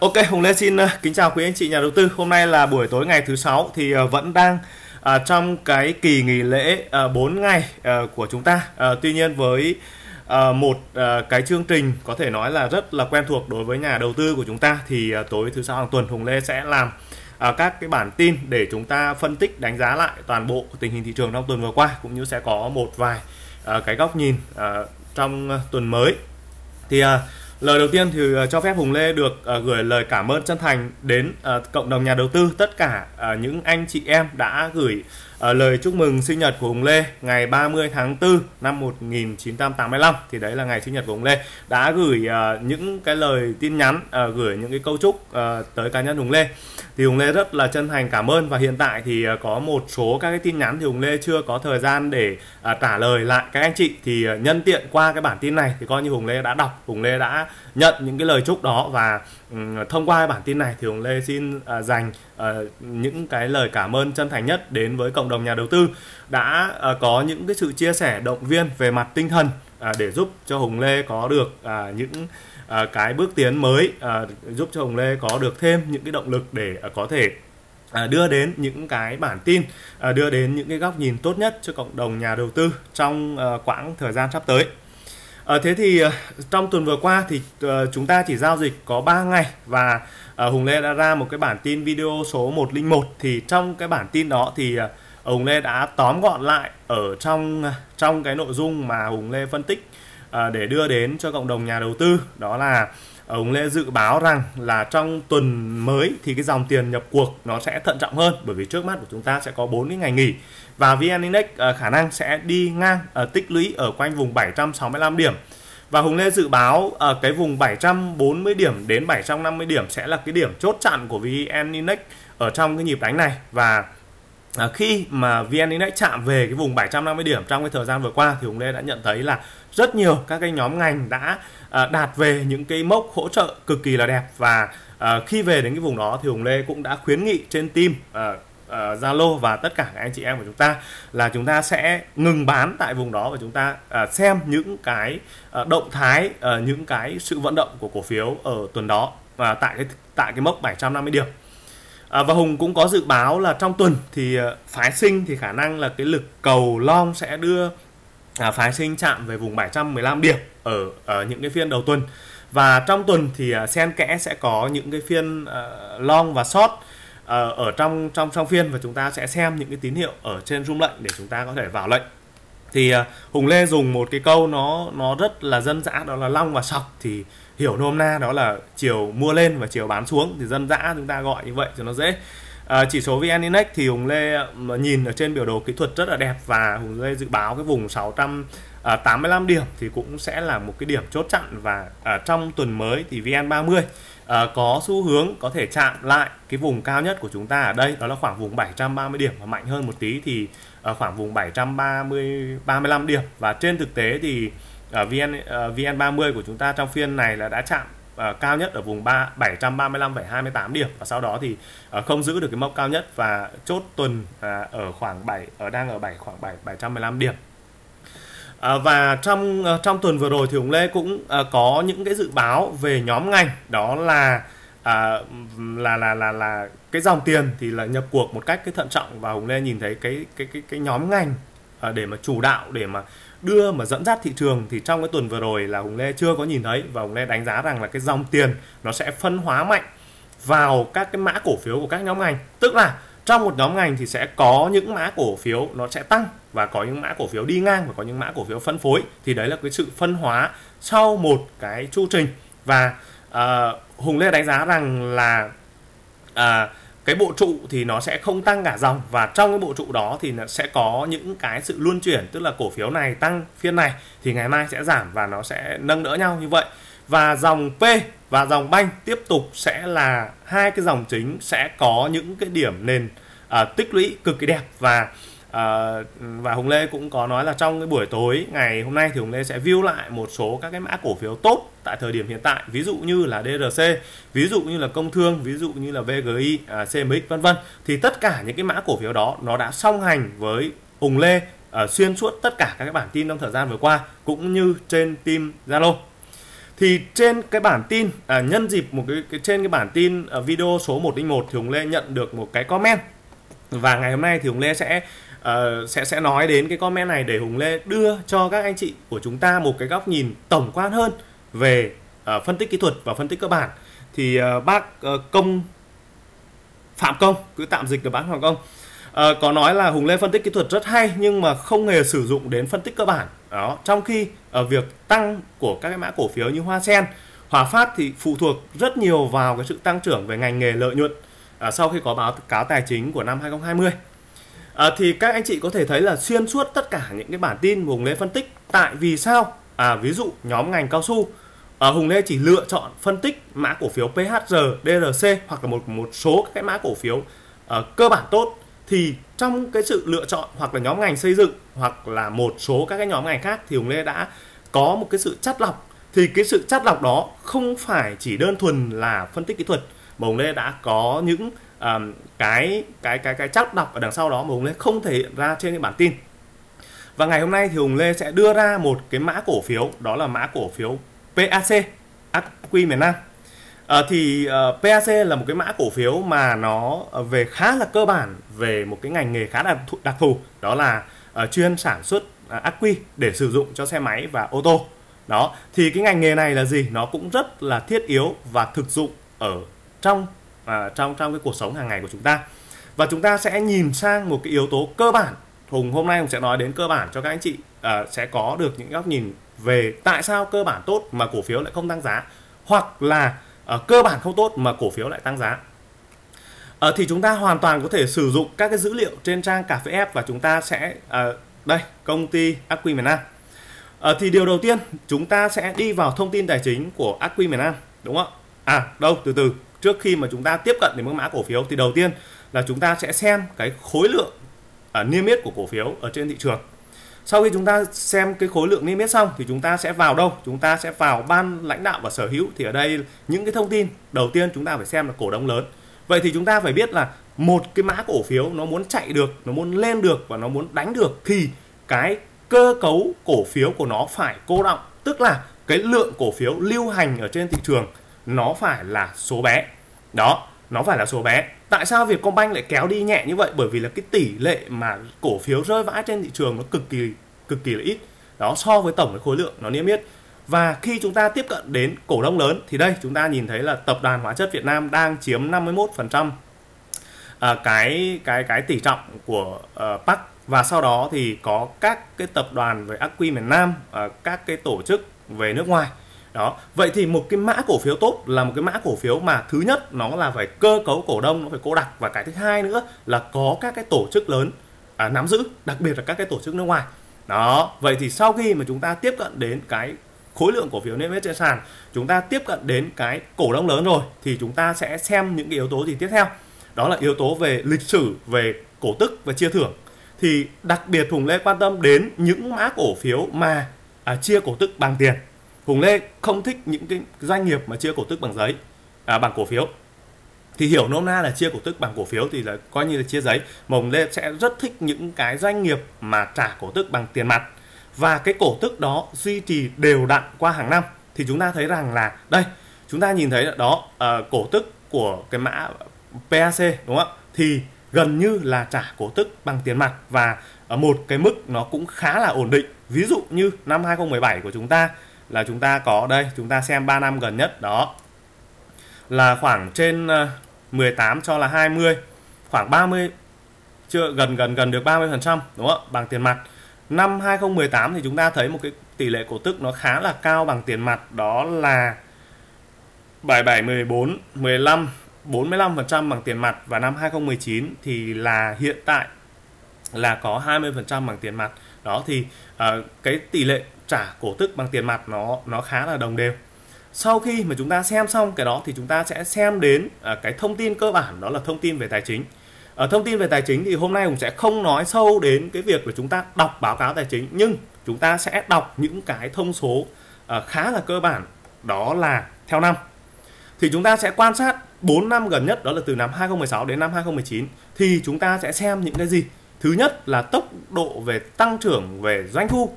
Ok, Hùng Lê xin kính chào quý anh chị nhà đầu tư. Hôm nay là buổi tối ngày thứ Sáu, thì vẫn đang trong cái kỳ nghỉ lễ 4 ngày của chúng ta. Tuy nhiên với một cái chương trình có thể nói là rất là quen thuộc đối với nhà đầu tư của chúng ta, thì tối thứ Sáu hàng tuần Hùng Lê sẽ làm các cái bản tin để chúng ta phân tích đánh giá lại toàn bộ tình hình thị trường trong tuần vừa qua, cũng như sẽ có một vài cái góc nhìn trong tuần mới. Thì lời đầu tiên thì cho phép Hùng Lê được gửi lời cảm ơn chân thành đến cộng đồng nhà đầu tư, tất cả những anh chị em đã gửi lời chúc mừng sinh nhật của Hùng Lê ngày 30 tháng 4 năm 1985, thì đấy là ngày sinh nhật của Hùng Lê, đã gửi những cái lời tin nhắn, gửi những cái câu chúc tới cá nhân Hùng Lê. Thì Hùng Lê rất là chân thành cảm ơn, và hiện tại thì có một số các cái tin nhắn thì Hùng Lê chưa có thời gian để trả lời lại các anh chị, thì nhân tiện qua cái bản tin này thì coi như Hùng Lê đã đọc, Hùng Lê đã nhận những cái lời chúc đó, và thông qua bản tin này thì Hùng Lê xin dành những cái lời cảm ơn chân thành nhất đến với cộng đồng nhà đầu tư đã có những cái sự chia sẻ động viên về mặt tinh thần để giúp cho Hùng Lê có được những cái bước tiến mới, giúp cho Hùng Lê có được thêm những cái động lực để có thể đưa đến những cái bản tin, đưa đến những cái góc nhìn tốt nhất cho cộng đồng nhà đầu tư trong quãng thời gian sắp tới. Thế thì trong tuần vừa qua thì chúng ta chỉ giao dịch có 3 ngày, và Hùng Lê đã ra một cái bản tin video số 101. Thì trong cái bản tin đó thì Hùng Lê đã tóm gọn lại ở trong cái nội dung mà Hùng Lê phân tích để đưa đến cho cộng đồng nhà đầu tư. Đó là Hùng Lê dự báo rằng là trong tuần mới thì cái dòng tiền nhập cuộc nó sẽ thận trọng hơn, bởi vì trước mắt của chúng ta sẽ có 4 cái ngày nghỉ, và VN-Index khả năng sẽ đi ngang tích lũy ở quanh vùng 765 điểm. Và Hùng Lê dự báo cái vùng 740 điểm đến 750 điểm sẽ là cái điểm chốt chặn của VN-Index ở trong cái nhịp đánh này. Và khi mà VN-Index chạm về cái vùng 750 điểm trong cái thời gian vừa qua thì Hùng Lê đã nhận thấy là rất nhiều các cái nhóm ngành đã đạt về những cái mốc hỗ trợ cực kỳ là đẹp. Và khi về đến cái vùng đó thì Hùng Lê cũng đã khuyến nghị trên team Zalo và tất cả các anh chị em của chúng ta là chúng ta sẽ ngừng bán tại vùng đó, và chúng ta xem những cái động thái, những cái sự vận động của cổ phiếu ở tuần đó và tại cái mốc 750 điểm. Và Hùng cũng có dự báo là trong tuần thì phái sinh thì khả năng là cái lực cầu long sẽ đưa phái sinh chạm về vùng 715 điểm ở những cái phiên đầu tuần, và trong tuần thì xen kẽ sẽ có những cái phiên long và short ở trong phiên, và chúng ta sẽ xem những cái tín hiệu ở trên rung lệnh để chúng ta có thể vào lệnh. Thì Hùng Lê dùng một cái câu nó rất là dân dã, đó là long và sọc, thì hiểu nôm na đó là chiều mua lên và chiều bán xuống, thì dân dã chúng ta gọi như vậy cho nó dễ. Chỉ số VN-Index thì Hùng Lê nhìn ở trên biểu đồ kỹ thuật rất là đẹp, và Hùng Lê dự báo cái vùng 685 điểm thì cũng sẽ là một cái điểm chốt chặn, và trong tuần mới thì VN30 có xu hướng có thể chạm lại cái vùng cao nhất của chúng ta ở đây, đó là khoảng vùng 730 điểm, và mạnh hơn một tí thì khoảng vùng 735 điểm. Và trên thực tế thì VN30 của chúng ta trong phiên này là đã chạm cao nhất ở vùng 735,28 điểm, và sau đó thì không giữ được cái mốc cao nhất và chốt tuần ở khoảng 715 điểm. Và trong tuần vừa rồi thì Hùng Lê cũng có những cái dự báo về nhóm ngành, đó là cái dòng tiền thì là nhập cuộc một cách cái thận trọng, và Hùng Lê nhìn thấy cái nhóm ngành để mà chủ đạo, để mà đưa mà dẫn dắt thị trường, thì trong cái tuần vừa rồi là Hùng Lê chưa có nhìn thấy. Và Hùng Lê đánh giá rằng là cái dòng tiền nó sẽ phân hóa mạnh vào các cái mã cổ phiếu của các nhóm ngành, tức là trong một nhóm ngành thì sẽ có những mã cổ phiếu nó sẽ tăng, và có những mã cổ phiếu đi ngang, và có những mã cổ phiếu phân phối, thì đấy là cái sự phân hóa sau một cái chu trình. Và Hùng Lê đánh giá rằng là cái bộ trụ thì nó sẽ không tăng cả dòng, và trong cái bộ trụ đó thì nó sẽ có những cái sự luân chuyển, tức là cổ phiếu này tăng phiên này thì ngày mai sẽ giảm, và nó sẽ nâng đỡ nhau như vậy. Và dòng P và dòng banh tiếp tục sẽ là hai cái dòng chính sẽ có những cái điểm nền tích lũy cực kỳ đẹp. Và Hùng Lê cũng có nói là trong cái buổi tối ngày hôm nay thì Hùng Lê sẽ view lại một số các cái mã cổ phiếu tốt tại thời điểm hiện tại, ví dụ như là DRC, ví dụ như là Công Thương, ví dụ như là VGI, CMX vân vân. Thì tất cả những cái mã cổ phiếu đó nó đã song hành với Hùng Lê xuyên suốt tất cả các cái bản tin trong thời gian vừa qua, cũng như trên team Zalo. Thì trên cái bản tin nhân dịp một cái trên cái bản tin video số 101 thì Hùng Lê nhận được một cái comment. Và ngày hôm nay thì Hùng Lê sẽ nói đến cái comment này để Hùng Lê đưa cho các anh chị của chúng ta một cái góc nhìn tổng quan hơn về phân tích kỹ thuật và phân tích cơ bản. Thì bác Phạm Công, cứ tạm dịch là bác Phạm Công, có nói là Hùng Lê phân tích kỹ thuật rất hay nhưng mà không hề sử dụng đến phân tích cơ bản. Đó, trong khi ở việc tăng của các cái mã cổ phiếu như Hoa Sen, Hòa Phát thì phụ thuộc rất nhiều vào cái sự tăng trưởng về ngành nghề lợi nhuận sau khi có báo cáo tài chính của năm 2020. Thì các anh chị có thể thấy là xuyên suốt tất cả những cái bản tin Hùng Lê phân tích tại vì sao ví dụ nhóm ngành cao su, Hùng Lê chỉ lựa chọn phân tích mã cổ phiếu PHR, DRC hoặc là một số các cái mã cổ phiếu cơ bản tốt. Thì trong cái sự lựa chọn hoặc là nhóm ngành xây dựng hoặc là một số các cái nhóm ngành khác thì Hùng Lê đã có một cái sự chắt lọc. Thì cái sự chắt lọc đó không phải chỉ đơn thuần là phân tích kỹ thuật mà Hùng Lê đã có những cái chắt lọc ở đằng sau đó mà Hùng Lê không thể hiện ra trên cái bản tin. Và ngày hôm nay thì Hùng Lê sẽ đưa ra một cái mã cổ phiếu, đó là mã cổ phiếu PAC, Aqui miền Nam. Thì PAC là một cái mã cổ phiếu mà nó về khá là cơ bản, về một cái ngành nghề khá là đặc thù, đó là chuyên sản xuất aqui để sử dụng cho xe máy và ô tô. Đó, thì cái ngành nghề này là gì? Nó cũng rất là thiết yếu và thực dụng ở trong cái cuộc sống hàng ngày của chúng ta. Và chúng ta sẽ nhìn sang một cái yếu tố cơ bản. Hôm nay Hùng sẽ nói đến cơ bản cho các anh chị sẽ có được những góc nhìn về tại sao cơ bản tốt mà cổ phiếu lại không tăng giá, hoặc là cơ bản không tốt mà cổ phiếu lại tăng giá. Thì chúng ta hoàn toàn có thể sử dụng các cái dữ liệu trên trang Cà Phê App và chúng ta sẽ đây, công ty Aqui miền Nam. Thì điều đầu tiên chúng ta sẽ đi vào thông tin tài chính của Aqui miền Nam, đúng không? Trước khi mà chúng ta tiếp cận đến mức mã cổ phiếu thì đầu tiên là chúng ta sẽ xem cái khối lượng niêm yết của cổ phiếu ở trên thị trường. Sau khi chúng ta xem cái khối lượng niêm yết xong thì chúng ta sẽ vào đâu? Chúng ta sẽ vào ban lãnh đạo và sở hữu. Thì ở đây những cái thông tin đầu tiên chúng ta phải xem là cổ đông lớn. Vậy thì chúng ta phải biết là một cái mã cổ phiếu nó muốn chạy được, nó muốn lên được và nó muốn đánh được thì cái cơ cấu cổ phiếu của nó phải cô đọng, tức là cái lượng cổ phiếu lưu hành ở trên thị trường nó phải là số bé. Đó, nó phải là số bé. Tại sao Vietcombank lại kéo đi nhẹ như vậy? Bởi vì là cái tỷ lệ mà cổ phiếu rơi vãi trên thị trường nó cực kỳ là ít. Đó, so với tổng cái khối lượng nó niêm yết. Và khi chúng ta tiếp cận đến cổ đông lớn thì đây chúng ta nhìn thấy là Tập đoàn Hóa chất Việt Nam đang chiếm 51% cái tỷ trọng của PAC, và sau đó thì có các cái tập đoàn về Aqui miền Nam, các cái tổ chức về nước ngoài. Đó, vậy thì một cái mã cổ phiếu tốt là một cái mã cổ phiếu mà thứ nhất nó là phải cơ cấu cổ đông nó phải cô đặc, và cái thứ hai nữa là có các cái tổ chức lớn nắm giữ, đặc biệt là các cái tổ chức nước ngoài. Đó, vậy thì sau khi mà chúng ta tiếp cận đến cái khối lượng cổ phiếu niêm yết trên sàn, chúng ta tiếp cận đến cái cổ đông lớn rồi thì chúng ta sẽ xem những cái yếu tố gì tiếp theo. Đó là yếu tố về lịch sử, về cổ tức và chia thưởng. Thì đặc biệt Hùng Lê quan tâm đến những mã cổ phiếu mà chia cổ tức bằng tiền. Hùng Lê không thích những cái doanh nghiệp mà chia cổ tức bằng giấy, bằng cổ phiếu. Thì hiểu nôm na là chia cổ tức bằng cổ phiếu thì là coi như là chia giấy. Mà Hùng Lê sẽ rất thích những cái doanh nghiệp mà trả cổ tức bằng tiền mặt. Và cái cổ tức đó duy trì đều đặn qua hàng năm. Thì chúng ta thấy rằng là đây, chúng ta nhìn thấy là đó, cổ tức của cái mã PAC, đúng không? Thì gần như là trả cổ tức bằng tiền mặt và một cái mức nó cũng khá là ổn định. Ví dụ như năm 2017 của chúng ta là chúng ta có đây, chúng ta xem 3 năm gần nhất đó là khoảng trên 18 cho là 20, khoảng 30, chưa gần được 30%, đúng không? Bằng tiền mặt. Năm 2018 thì chúng ta thấy một cái tỷ lệ cổ tức nó khá là cao bằng tiền mặt, đó là 77, 14, 15, 45% bằng tiền mặt, và năm 2019 thì là hiện tại là có 20% bằng tiền mặt. Đó thì cái tỷ lệ trả cổ tức bằng tiền mặt nó khá là đồng đều. Sau khi mà chúng ta xem xong cái đó thì chúng ta sẽ xem đến cái thông tin cơ bản, đó là thông tin về tài chính. Ở thông tin về tài chính thì hôm nay cũng sẽ không nói sâu đến cái việc là chúng ta đọc báo cáo tài chính, nhưng chúng ta sẽ đọc những cái thông số khá là cơ bản, đó là theo năm. Thì chúng ta sẽ quan sát 4 năm gần nhất, đó là từ năm 2016 đến năm 2019 thì chúng ta sẽ xem những cái gì? Thứ nhất là tốc độ về tăng trưởng về doanh thu.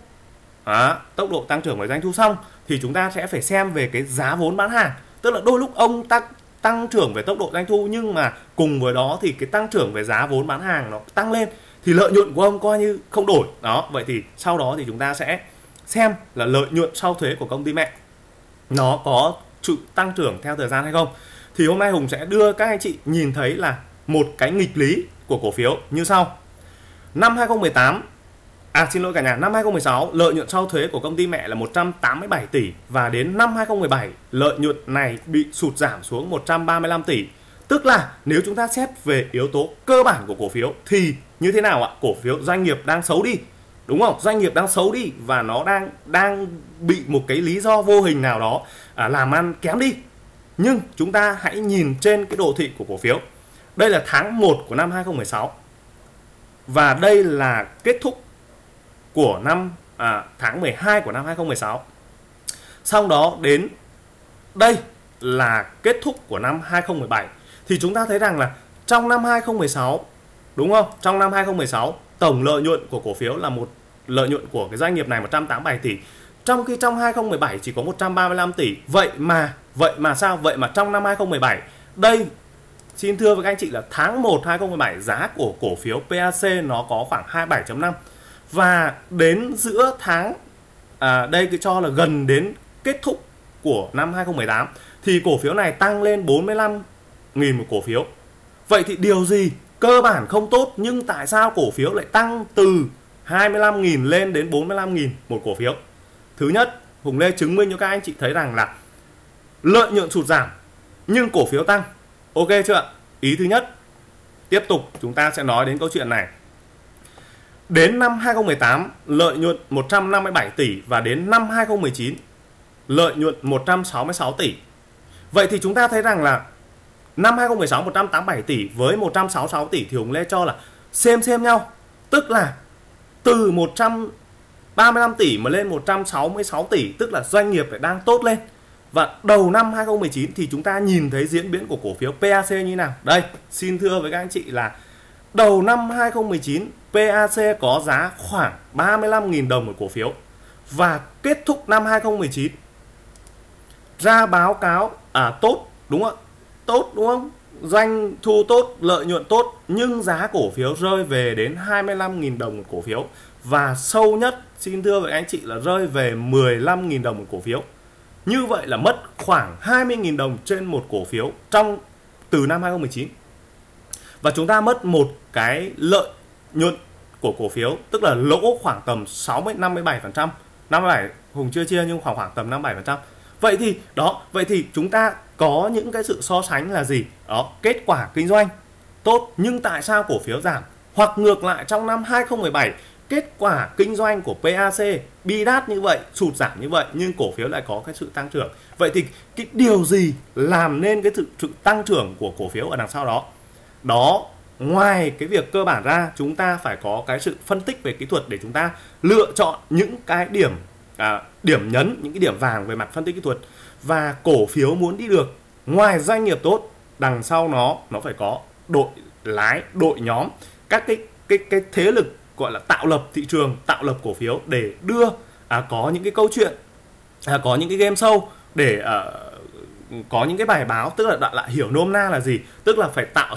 tốc độ tăng trưởng với doanh thu xong thì chúng ta sẽ phải xem về cái giá vốn bán hàng, tức là đôi lúc ông tăng trưởng về tốc độ doanh thu nhưng mà cùng với đó thì cái tăng trưởng về giá vốn bán hàng nó tăng lên thì lợi nhuận của ông coi như không đổi đó. Vậy thì sau đó thì chúng ta sẽ xem là lợi nhuận sau thuế của công ty mẹ nó có tăng trưởng theo thời gian hay không. Thì hôm nay Hùng sẽ đưa các anh chị nhìn thấy là một cái nghịch lý của cổ phiếu như sau. Năm 2018, xin lỗi cả nhà, năm 2016 lợi nhuận sau thuế của công ty mẹ là 187 tỷ và đến năm 2017 lợi nhuận này bị sụt giảm xuống 135 tỷ. Tức là nếu chúng ta xét về yếu tố cơ bản của cổ phiếu thì như thế nào ạ? Cổ phiếu doanh nghiệp đang xấu đi. Đúng không? Doanh nghiệp đang xấu đi và nó đang bị một cái lý do vô hình nào đó làm ăn kém đi. Nhưng chúng ta hãy nhìn trên cái đồ thị của cổ phiếu. Đây là tháng 1 của năm 2016. Và đây là kết thúc của tháng 12 của năm 2016. Sau đó đến đây là kết thúc của năm 2017. Thì chúng ta thấy rằng là trong năm 2016, đúng không? Trong năm 2016 tổng lợi nhuận của cổ phiếu là một lợi nhuận của cái doanh nghiệp này 187 tỷ. Trong khi trong 2017 chỉ có 135 tỷ. Vậy mà sao? Vậy mà trong năm 2017, đây xin thưa với các anh chị là tháng 1 2017 giá của cổ phiếu PAC nó có khoảng 27.5 và đến giữa tháng đây cứ cho là gần đến kết thúc của năm 2018 thì cổ phiếu này tăng lên 45.000 một cổ phiếu. Vậy thì điều gì cơ bản không tốt nhưng tại sao cổ phiếu lại tăng từ 25.000 lên đến 45.000 một cổ phiếu? Thứ nhất, Hùng Lê chứng minh cho các anh chị thấy rằng là lợi nhuận sụt giảm nhưng cổ phiếu tăng. Ok chưa ạ? Ý thứ nhất. Tiếp tục chúng ta sẽ nói đến câu chuyện này. Đến năm 2018 lợi nhuận 157 tỷ và đến năm 2019 lợi nhuận 166 tỷ. Vậy thì chúng ta thấy rằng là năm 2016 187 tỷ với 166 tỷ thì Hùng Lê cho là xem nhau. Tức là từ 135 tỷ mà lên 166 tỷ, tức là doanh nghiệp phải đang tốt lên. Và đầu năm 2019 thì chúng ta nhìn thấy diễn biến của cổ phiếu PAC như nào? Đây, xin thưa với các anh chị là đầu năm 2019 PAC có giá khoảng 35.000 đồng một cổ phiếu. Và kết thúc năm 2019 ra báo cáo tốt, đúng không? Tốt đúng không? Doanh thu tốt, lợi nhuận tốt nhưng giá cổ phiếu rơi về đến 25.000 đồng một cổ phiếu. Và sâu nhất xin thưa với các anh chị là rơi về 15.000 đồng một cổ phiếu. Như vậy là mất khoảng 20.000 đồng trên một cổ phiếu từ năm 2019. Và chúng ta mất một cái lợi nhuận của cổ phiếu, tức là lỗ khoảng tầm 57%. 57 Hùng chưa chia nhưng khoảng tầm 57%. Vậy thì chúng ta có những cái sự so sánh là gì? Đó, kết quả kinh doanh tốt nhưng tại sao cổ phiếu giảm? Hoặc ngược lại trong năm 2017 kết quả kinh doanh của PAC bi đát như vậy, sụt giảm như vậy nhưng cổ phiếu lại có cái sự tăng trưởng. Vậy thì cái điều gì làm nên cái sự tăng trưởng của cổ phiếu ở đằng sau đó? Đó, ngoài cái việc cơ bản ra chúng ta phải có cái sự phân tích về kỹ thuật để chúng ta lựa chọn những cái điểm nhấn, những cái điểm vàng về mặt phân tích kỹ thuật. Và cổ phiếu muốn đi được, ngoài doanh nghiệp tốt, đằng sau nó phải có đội lái, đội nhóm, các cái thế lực gọi là tạo lập thị trường, tạo lập cổ phiếu để đưa có những cái câu chuyện, có những cái game show, để có những cái bài báo, tức là lại hiểu nôm na là gì, tức là phải tạo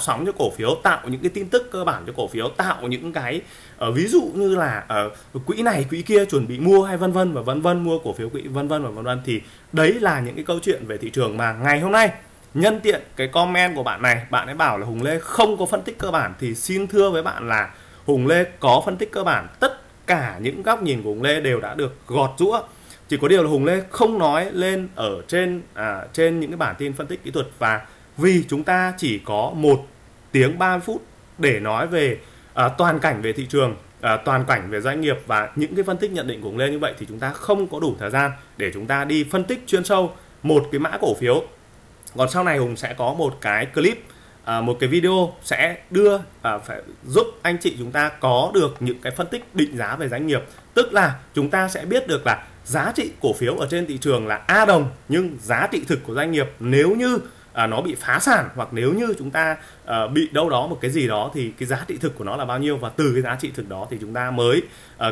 sóng cho cổ phiếu, tạo những cái tin tức cơ bản cho cổ phiếu, tạo những cái ví dụ như là quỹ này quỹ kia chuẩn bị mua hay vân vân, mua cổ phiếu quỹ vân vân. Thì đấy là những cái câu chuyện về thị trường mà ngày hôm nay nhân tiện cái comment của bạn này, bạn ấy bảo là Hùng Lê không có phân tích cơ bản, thì xin thưa với bạn là Hùng Lê có phân tích cơ bản, tất cả những góc nhìn của Hùng Lê đều đã được gọt rũa. Chỉ có điều là Hùng Lê không nói lên ở trên những cái bản tin phân tích kỹ thuật, và vì chúng ta chỉ có 1 tiếng 30 phút để nói về toàn cảnh về thị trường, toàn cảnh về doanh nghiệp và những cái phân tích nhận định của Hùng Lê như vậy thì chúng ta không có đủ thời gian để chúng ta đi phân tích chuyên sâu một cái mã cổ phiếu. Còn sau này Hùng sẽ có một cái clip, một cái video sẽ đưa phải giúp anh chị chúng ta có được những cái phân tích định giá về doanh nghiệp Tức là chúng ta sẽ biết được là giá trị cổ phiếu ở trên thị trường là A đồng, nhưng giá trị thực của doanh nghiệp nếu như nó bị phá sản hoặc nếu như chúng ta bị đâu đó một cái gì đó thì cái giá trị thực của nó là bao nhiêu, và từ cái giá trị thực đó thì chúng ta mới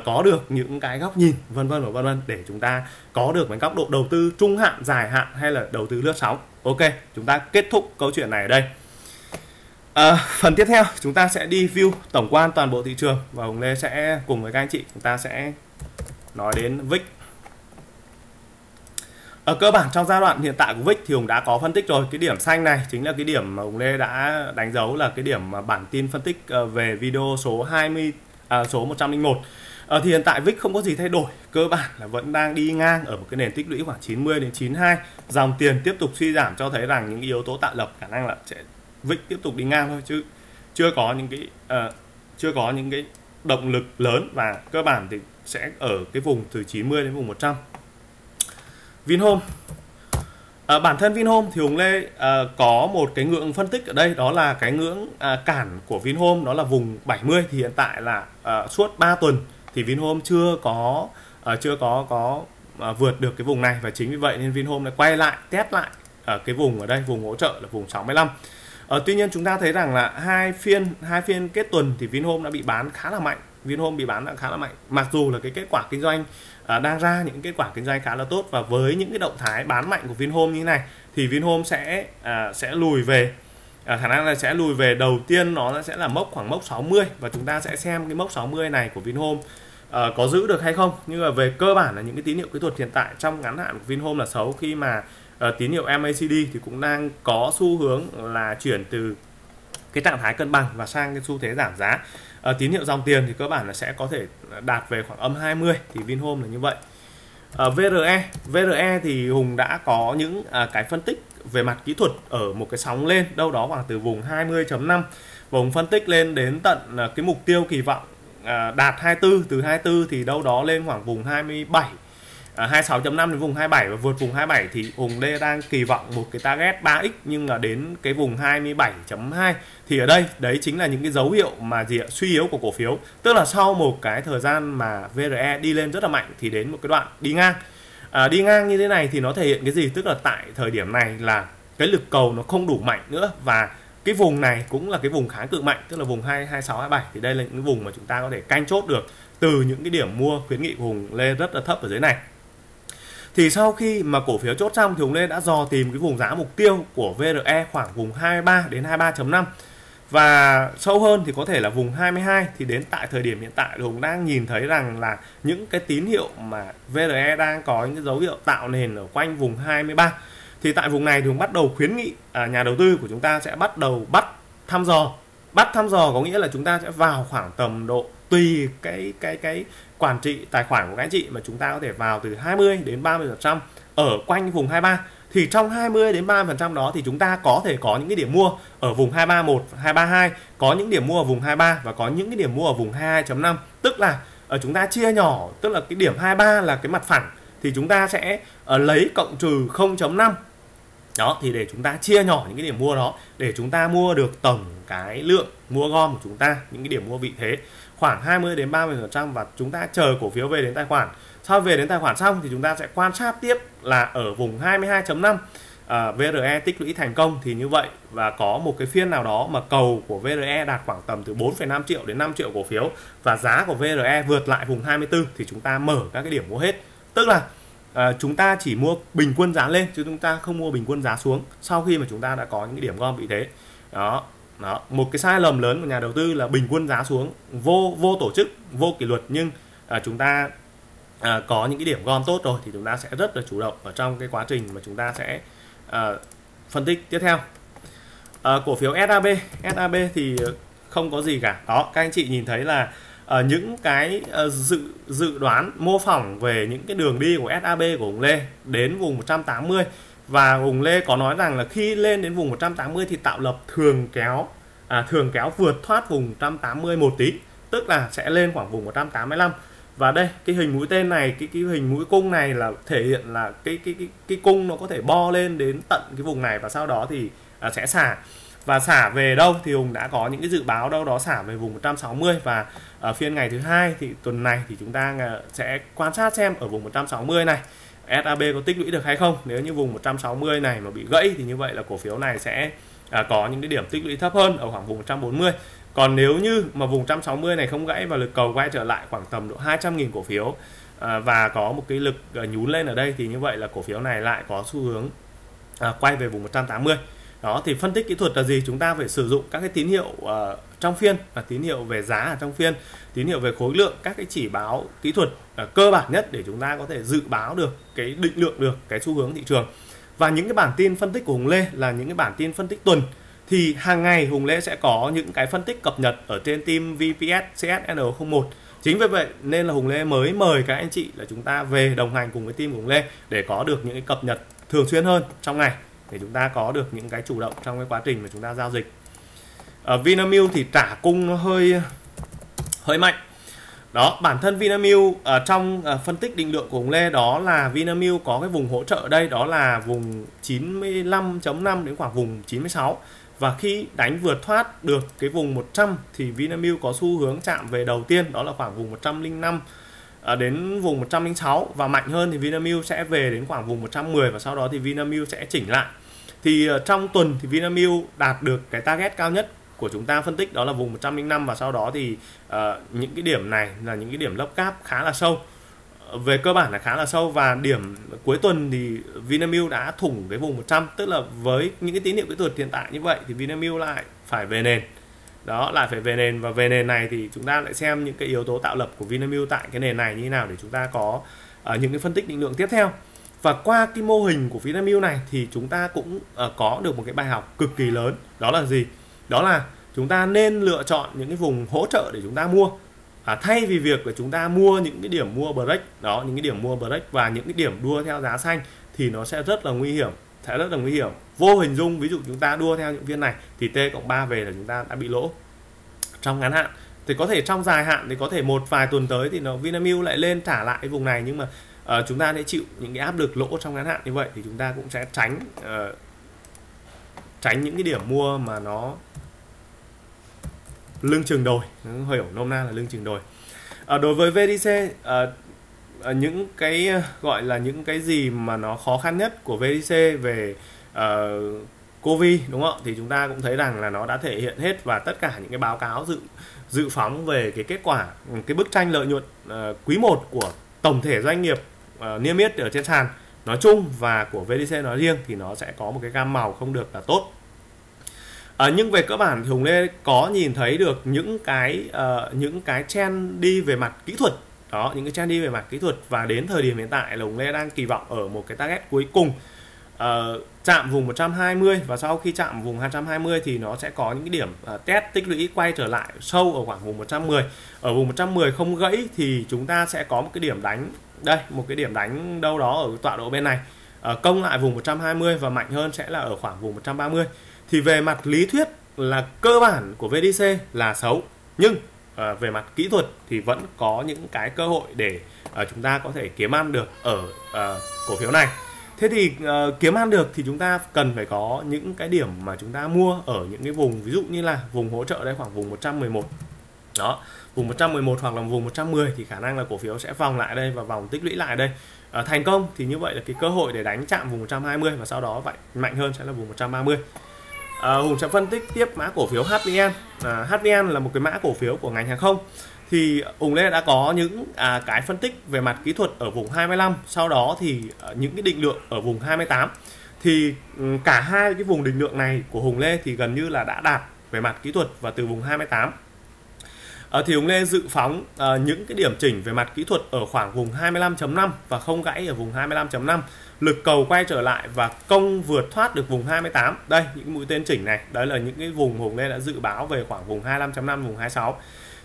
có được những cái góc nhìn vân vân để chúng ta có được cái góc độ đầu tư trung hạn, dài hạn hay là đầu tư lướt sóng. Ok, chúng ta kết thúc câu chuyện này ở đây. Phần tiếp theo chúng ta sẽ đi view tổng quan toàn bộ thị trường và Hùng Lê sẽ cùng với các anh chị chúng ta sẽ nói đến VIX. Ở cơ bản trong giai đoạn hiện tại của VIX thì Hùng đã có phân tích rồi. Cái điểm xanh này chính là cái điểm mà Hùng Lê đã đánh dấu là cái điểm mà bản tin phân tích về video số 101. Thì hiện tại VIX không có gì thay đổi, cơ bản là vẫn đang đi ngang ở một cái nền tích lũy khoảng 90 đến 92. Dòng tiền tiếp tục suy giảm cho thấy rằng những yếu tố tạo lập khả năng là sẽ VIX tiếp tục đi ngang thôi, chứ chưa có những cái động lực lớn, và cơ bản thì sẽ ở cái vùng từ 90 đến vùng 100. Vinhome, bản thân Vinhome thì Hùng Lê có một cái ngưỡng phân tích ở đây, đó là cái ngưỡng cản của Vinhome, đó là vùng 70. Thì hiện tại là suốt 3 tuần thì Vinhome chưa có vượt được cái vùng này, và chính vì vậy nên Vinhome đã quay lại test lại cái vùng ở đây, vùng hỗ trợ là vùng 65. Tuy nhiên chúng ta thấy rằng là hai phiên kết tuần thì Vinhome đã bị bán khá là mạnh. Vinhome bị bán khá là mạnh, mặc dù là cái kết quả kinh doanh đang ra những kết quả kinh doanh khá là tốt, và với những cái động thái bán mạnh của Vinhome như thế này thì Vinhome sẽ lùi về, khả năng là sẽ lùi về. Đầu tiên nó sẽ là khoảng mốc 60, và chúng ta sẽ xem cái mốc 60 này của Vinhome có giữ được hay không. Nhưng mà về cơ bản là những cái tín hiệu kỹ thuật hiện tại trong ngắn hạn của Vinhome là xấu, khi mà tín hiệu MACD thì cũng đang có xu hướng là chuyển từ cái trạng thái cân bằng và sang cái xu thế giảm giá. Tín hiệu dòng tiền thì cơ bản là sẽ có thể đạt về khoảng âm 20, thì Vinhome là như vậy. VRE thì Hùng đã có những cái phân tích về mặt kỹ thuật ở một cái sóng lên đâu đó khoảng từ vùng 20.5, và Hùng phân tích lên đến tận cái mục tiêu kỳ vọng đạt 24, từ 24 thì đâu đó lên khoảng vùng 27, 26.5 đến vùng 27, và vượt vùng 27 thì Hùng Lê đang kỳ vọng một cái target 3x, nhưng là đến cái vùng 27.2. thì ở đây đấy chính là những cái dấu hiệu mà suy yếu của cổ phiếu, tức là sau một cái thời gian mà VRE đi lên rất là mạnh thì đến một cái đoạn đi ngang. Đi ngang như thế này thì nó thể hiện cái gì, tức là tại thời điểm này là cái lực cầu nó không đủ mạnh nữa, và cái vùng này cũng là cái vùng kháng cự mạnh, tức là vùng 26, 27, thì đây là những vùng mà chúng ta có thể canh chốt được từ những cái điểm mua khuyến nghị của Hùng Lê rất là thấp ở dưới này. Thì sau khi mà cổ phiếu chốt xong thì Hùng Lê đã dò tìm cái vùng giá mục tiêu của VRE khoảng vùng 23 đến 23.5, và sâu hơn thì có thể là vùng 22. Thì đến tại thời điểm hiện tại Hùng đang nhìn thấy rằng là những cái tín hiệu mà VRE đang có những cái dấu hiệu tạo nền ở quanh vùng 23. Thì tại vùng này thì Hùng bắt đầu khuyến nghị nhà đầu tư của chúng ta sẽ bắt đầu bắt thăm dò, có nghĩa là chúng ta sẽ vào khoảng tầm độ tùy cái quản trị tài khoản của các anh chị mà chúng ta có thể vào từ 20 đến 30% ở quanh vùng 23. Thì trong 20 đến 30% đó thì chúng ta có thể có những cái điểm mua ở vùng 231, 232, có những điểm mua ở vùng 23 và có những cái điểm mua ở vùng 22.5. Tức là ở chúng ta chia nhỏ, tức là cái điểm 23 là cái mặt phẳng thì chúng ta sẽ lấy cộng trừ 0.5. Đó, thì để chúng ta chia nhỏ những cái điểm mua đó để chúng ta mua được tổng cái lượng mua gom của chúng ta, những cái điểm mua vị thế khoảng 20 đến 30%, và chúng ta chờ cổ phiếu về đến tài khoản. Sau về đến tài khoản xong thì chúng ta sẽ quan sát tiếp là ở vùng 22.5 VRE tích lũy thành công thì như vậy, và có một cái phiên nào đó mà cầu của VRE đạt khoảng tầm từ 4,5 triệu đến 5 triệu cổ phiếu và giá của VRE vượt lại vùng 24 thì chúng ta mở các cái điểm mua hết. Tức là chúng ta chỉ mua bình quân giá lên chứ chúng ta không mua bình quân giá xuống sau khi mà chúng ta đã có những cái điểm gom vị thế. Đó, một cái sai lầm lớn của nhà đầu tư là bình quân giá xuống vô tổ chức, vô kỷ luật, nhưng chúng ta có những cái điểm gom tốt rồi thì chúng ta sẽ rất là chủ động ở trong cái quá trình mà chúng ta sẽ phân tích tiếp theo. Cổ phiếu SAB thì không có gì cả. Đó, các anh chị nhìn thấy là những cái dự đoán mô phỏng về những cái đường đi của SAB của Hùng Lê đến vùng 180, và Hùng Lê có nói rằng là khi lên đến vùng 180 thì tạo lập thường kéo vượt thoát vùng 180 một tí, tức là sẽ lên khoảng vùng 185. Và đây cái hình mũi tên này, cái hình mũi cung này là thể hiện là cái cung nó có thể bo lên đến tận cái vùng này và sau đó thì sẽ xả. Và xả về đâu thì Hùng đã có những cái dự báo đâu đó xả về vùng 160, và ở phiên ngày thứ hai thì tuần này thì chúng ta sẽ quan sát xem ở vùng 160 này SAB có tích lũy được hay không. Nếu như vùng 160 này mà bị gãy thì như vậy là cổ phiếu này sẽ có những cái điểm tích lũy thấp hơn ở khoảng vùng 140. Còn nếu như mà vùng 160 này không gãy và lực cầu quay trở lại khoảng tầm độ 200.000 cổ phiếu và có một cái lực nhún lên ở đây thì như vậy là cổ phiếu này lại có xu hướng quay về vùng 180. Đó, thì phân tích kỹ thuật là gì? Chúng ta phải sử dụng các cái tín hiệu trong phiên, và tín hiệu về giá ở trong phiên, tín hiệu về khối lượng, các cái chỉ báo kỹ thuật cơ bản nhất để chúng ta có thể dự báo được, cái định lượng được cái xu hướng thị trường. Và những cái bản tin phân tích của Hùng Lê là những cái bản tin phân tích tuần, thì hàng ngày Hùng Lê sẽ có những cái phân tích cập nhật ở trên team VPS CSN01. Chính vì vậy nên là Hùng Lê mới mời các anh chị là chúng ta về đồng hành cùng với team của Hùng Lê để có được những cái cập nhật thường xuyên hơn trong ngày, để chúng ta có được những cái chủ động trong cái quá trình mà chúng ta giao dịch. Ở Vinamilk thì trả cung nó hơi mạnh. Đó, bản thân Vinamilk ở trong phân tích định lượng của Hùng Lê đó là Vinamilk có cái vùng hỗ trợ ở đây, đó là vùng 95.5 đến khoảng vùng 96. Và khi đánh vượt thoát được cái vùng 100 thì Vinamilk có xu hướng chạm về đầu tiên, đó là khoảng vùng 105 đến vùng 106, và mạnh hơn thì Vinamilk sẽ về đến khoảng vùng 110 và sau đó thì Vinamilk sẽ chỉnh lại. Thì trong tuần thì Vinamilk đạt được cái target cao nhất của chúng ta phân tích, đó là vùng 105, và sau đó thì những cái điểm này là những cái điểm lốc cáp khá là sâu, về cơ bản là khá là sâu, và điểm cuối tuần thì Vinamilk đã thủng cái vùng 100, tức là với những cái tín hiệu kỹ thuật hiện tại như vậy thì Vinamilk lại phải về nền. Đó, lại phải về nền, và về nền này thì chúng ta lại xem những cái yếu tố tạo lập của Vinamilk tại cái nền này như thế nào để chúng ta có những cái phân tích định lượng tiếp theo. Và qua cái mô hình của Vinamilk này thì chúng ta cũng có được một cái bài học cực kỳ lớn, đó là gì? Đó là chúng ta nên lựa chọn những cái vùng hỗ trợ để chúng ta mua, thay vì việc là chúng ta mua những cái điểm mua break. Đó, những cái điểm mua break và những cái điểm đua theo giá xanh thì nó sẽ rất là nguy hiểm, sẽ rất là nguy hiểm. Vô hình dung, ví dụ chúng ta đua theo những phiên này thì T+3 về là chúng ta đã bị lỗ trong ngắn hạn. Thì có thể trong dài hạn thì có thể một vài tuần tới thì nó Vinamilk lại lên trả lại cái vùng này, nhưng mà chúng ta sẽ chịu những cái áp lực lỗ trong ngắn hạn như vậy thì chúng ta cũng sẽ tránh những cái điểm mua mà nó lưng chừng đồi, hiểu nôm na là lưng chừng đồi. Đối với VDC, những cái gọi là những cái gì mà nó khó khăn nhất của VDC về Covid, đúng không? Thì chúng ta cũng thấy rằng là nó đã thể hiện hết, và tất cả những cái báo cáo dự phóng về cái kết quả, cái bức tranh lợi nhuận quý 1 của tổng thể doanh nghiệp niêm yết ở trên sàn nói chung và của VDC nói riêng thì nó sẽ có một cái gam màu không được là tốt. Nhưng về cơ bản thì Hùng Lê có nhìn thấy được những cái trend đi về mặt kỹ thuật. Đó, những cái trend đi về mặt kỹ thuật, và đến thời điểm hiện tại là Hùng Lê đang kỳ vọng ở một cái target cuối cùng chạm vùng 120, và sau khi chạm vùng 220 thì nó sẽ có những cái điểm test tích lũy quay trở lại sâu ở khoảng vùng 110. Ở vùng 110 không gãy thì chúng ta sẽ có một cái điểm đánh đây, một cái điểm đánh đâu đó ở tọa độ bên này, công lại vùng 120 và mạnh hơn sẽ là ở khoảng vùng 130. Thì về mặt lý thuyết là cơ bản của VDC là xấu, nhưng về mặt kỹ thuật thì vẫn có những cái cơ hội để chúng ta có thể kiếm ăn được ở cổ phiếu này. Thế thì kiếm ăn được thì chúng ta cần phải có những cái điểm mà chúng ta mua ở những cái vùng, ví dụ như là vùng hỗ trợ đây khoảng vùng 111. Đó, vùng 111 hoặc là vùng 110 thì khả năng là cổ phiếu sẽ vòng lại đây và vòng tích lũy lại đây. Thành công thì như vậy là cái cơ hội để đánh chạm vùng 120 và sau đó vậy mạnh hơn sẽ là vùng 130. Hùng sẽ phân tích tiếp mã cổ phiếu HVN. HVN là một cái mã cổ phiếu của ngành hàng không. Thì Hùng Lê đã có những cái phân tích về mặt kỹ thuật ở vùng 25, sau đó thì những cái định lượng ở vùng 28. Thì cả hai cái vùng định lượng này của Hùng Lê thì gần như là đã đạt về mặt kỹ thuật, và từ vùng 28 thì Hùng Lê dự phóng những cái điểm chỉnh về mặt kỹ thuật ở khoảng vùng 25.5 và không gãy ở vùng 25.5. Lực cầu quay trở lại và công vượt thoát được vùng 28. Đây, những mũi tên chỉnh này, đấy là những cái vùng Hùng Lê đã dự báo về khoảng vùng 25.5, vùng 26.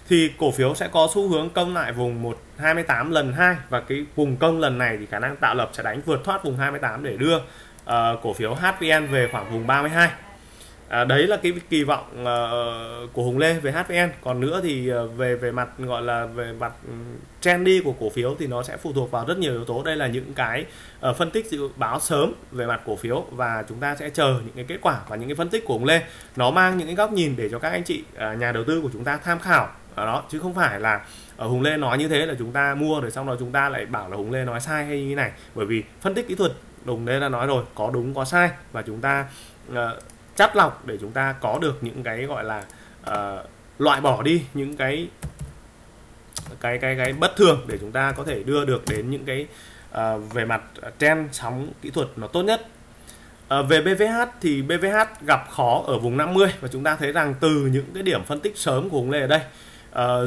Thì cổ phiếu sẽ có xu hướng công lại vùng 128 lần 2, và cái vùng công lần này thì khả năng tạo lập sẽ đánh vượt thoát vùng 28 để đưa cổ phiếu HVN về khoảng vùng 32. Đấy là cái kỳ vọng của Hùng Lê về HVN. Còn nữa thì về mặt gọi là về mặt trend đi của cổ phiếu thì nó sẽ phụ thuộc vào rất nhiều yếu tố. Đây là những cái phân tích dự báo sớm về mặt cổ phiếu, và chúng ta sẽ chờ những cái kết quả và những cái phân tích của Hùng Lê. Nó mang những cái góc nhìn để cho các anh chị nhà đầu tư của chúng ta tham khảo đó, chứ không phải là Hùng Lê nói như thế là chúng ta mua rồi xong rồi chúng ta lại bảo là Hùng Lê nói sai hay như thế này. Bởi vì phân tích kỹ thuật Hùng Lê đã nói rồi, có đúng có sai, và chúng ta chắt lọc để chúng ta có được những cái gọi là loại bỏ đi những cái bất thường để chúng ta có thể đưa được đến những cái về mặt trend sóng kỹ thuật nó tốt nhất. Về BVH thì BVH gặp khó ở vùng 50, và chúng ta thấy rằng từ những cái điểm phân tích sớm của Hùng Lê ở đây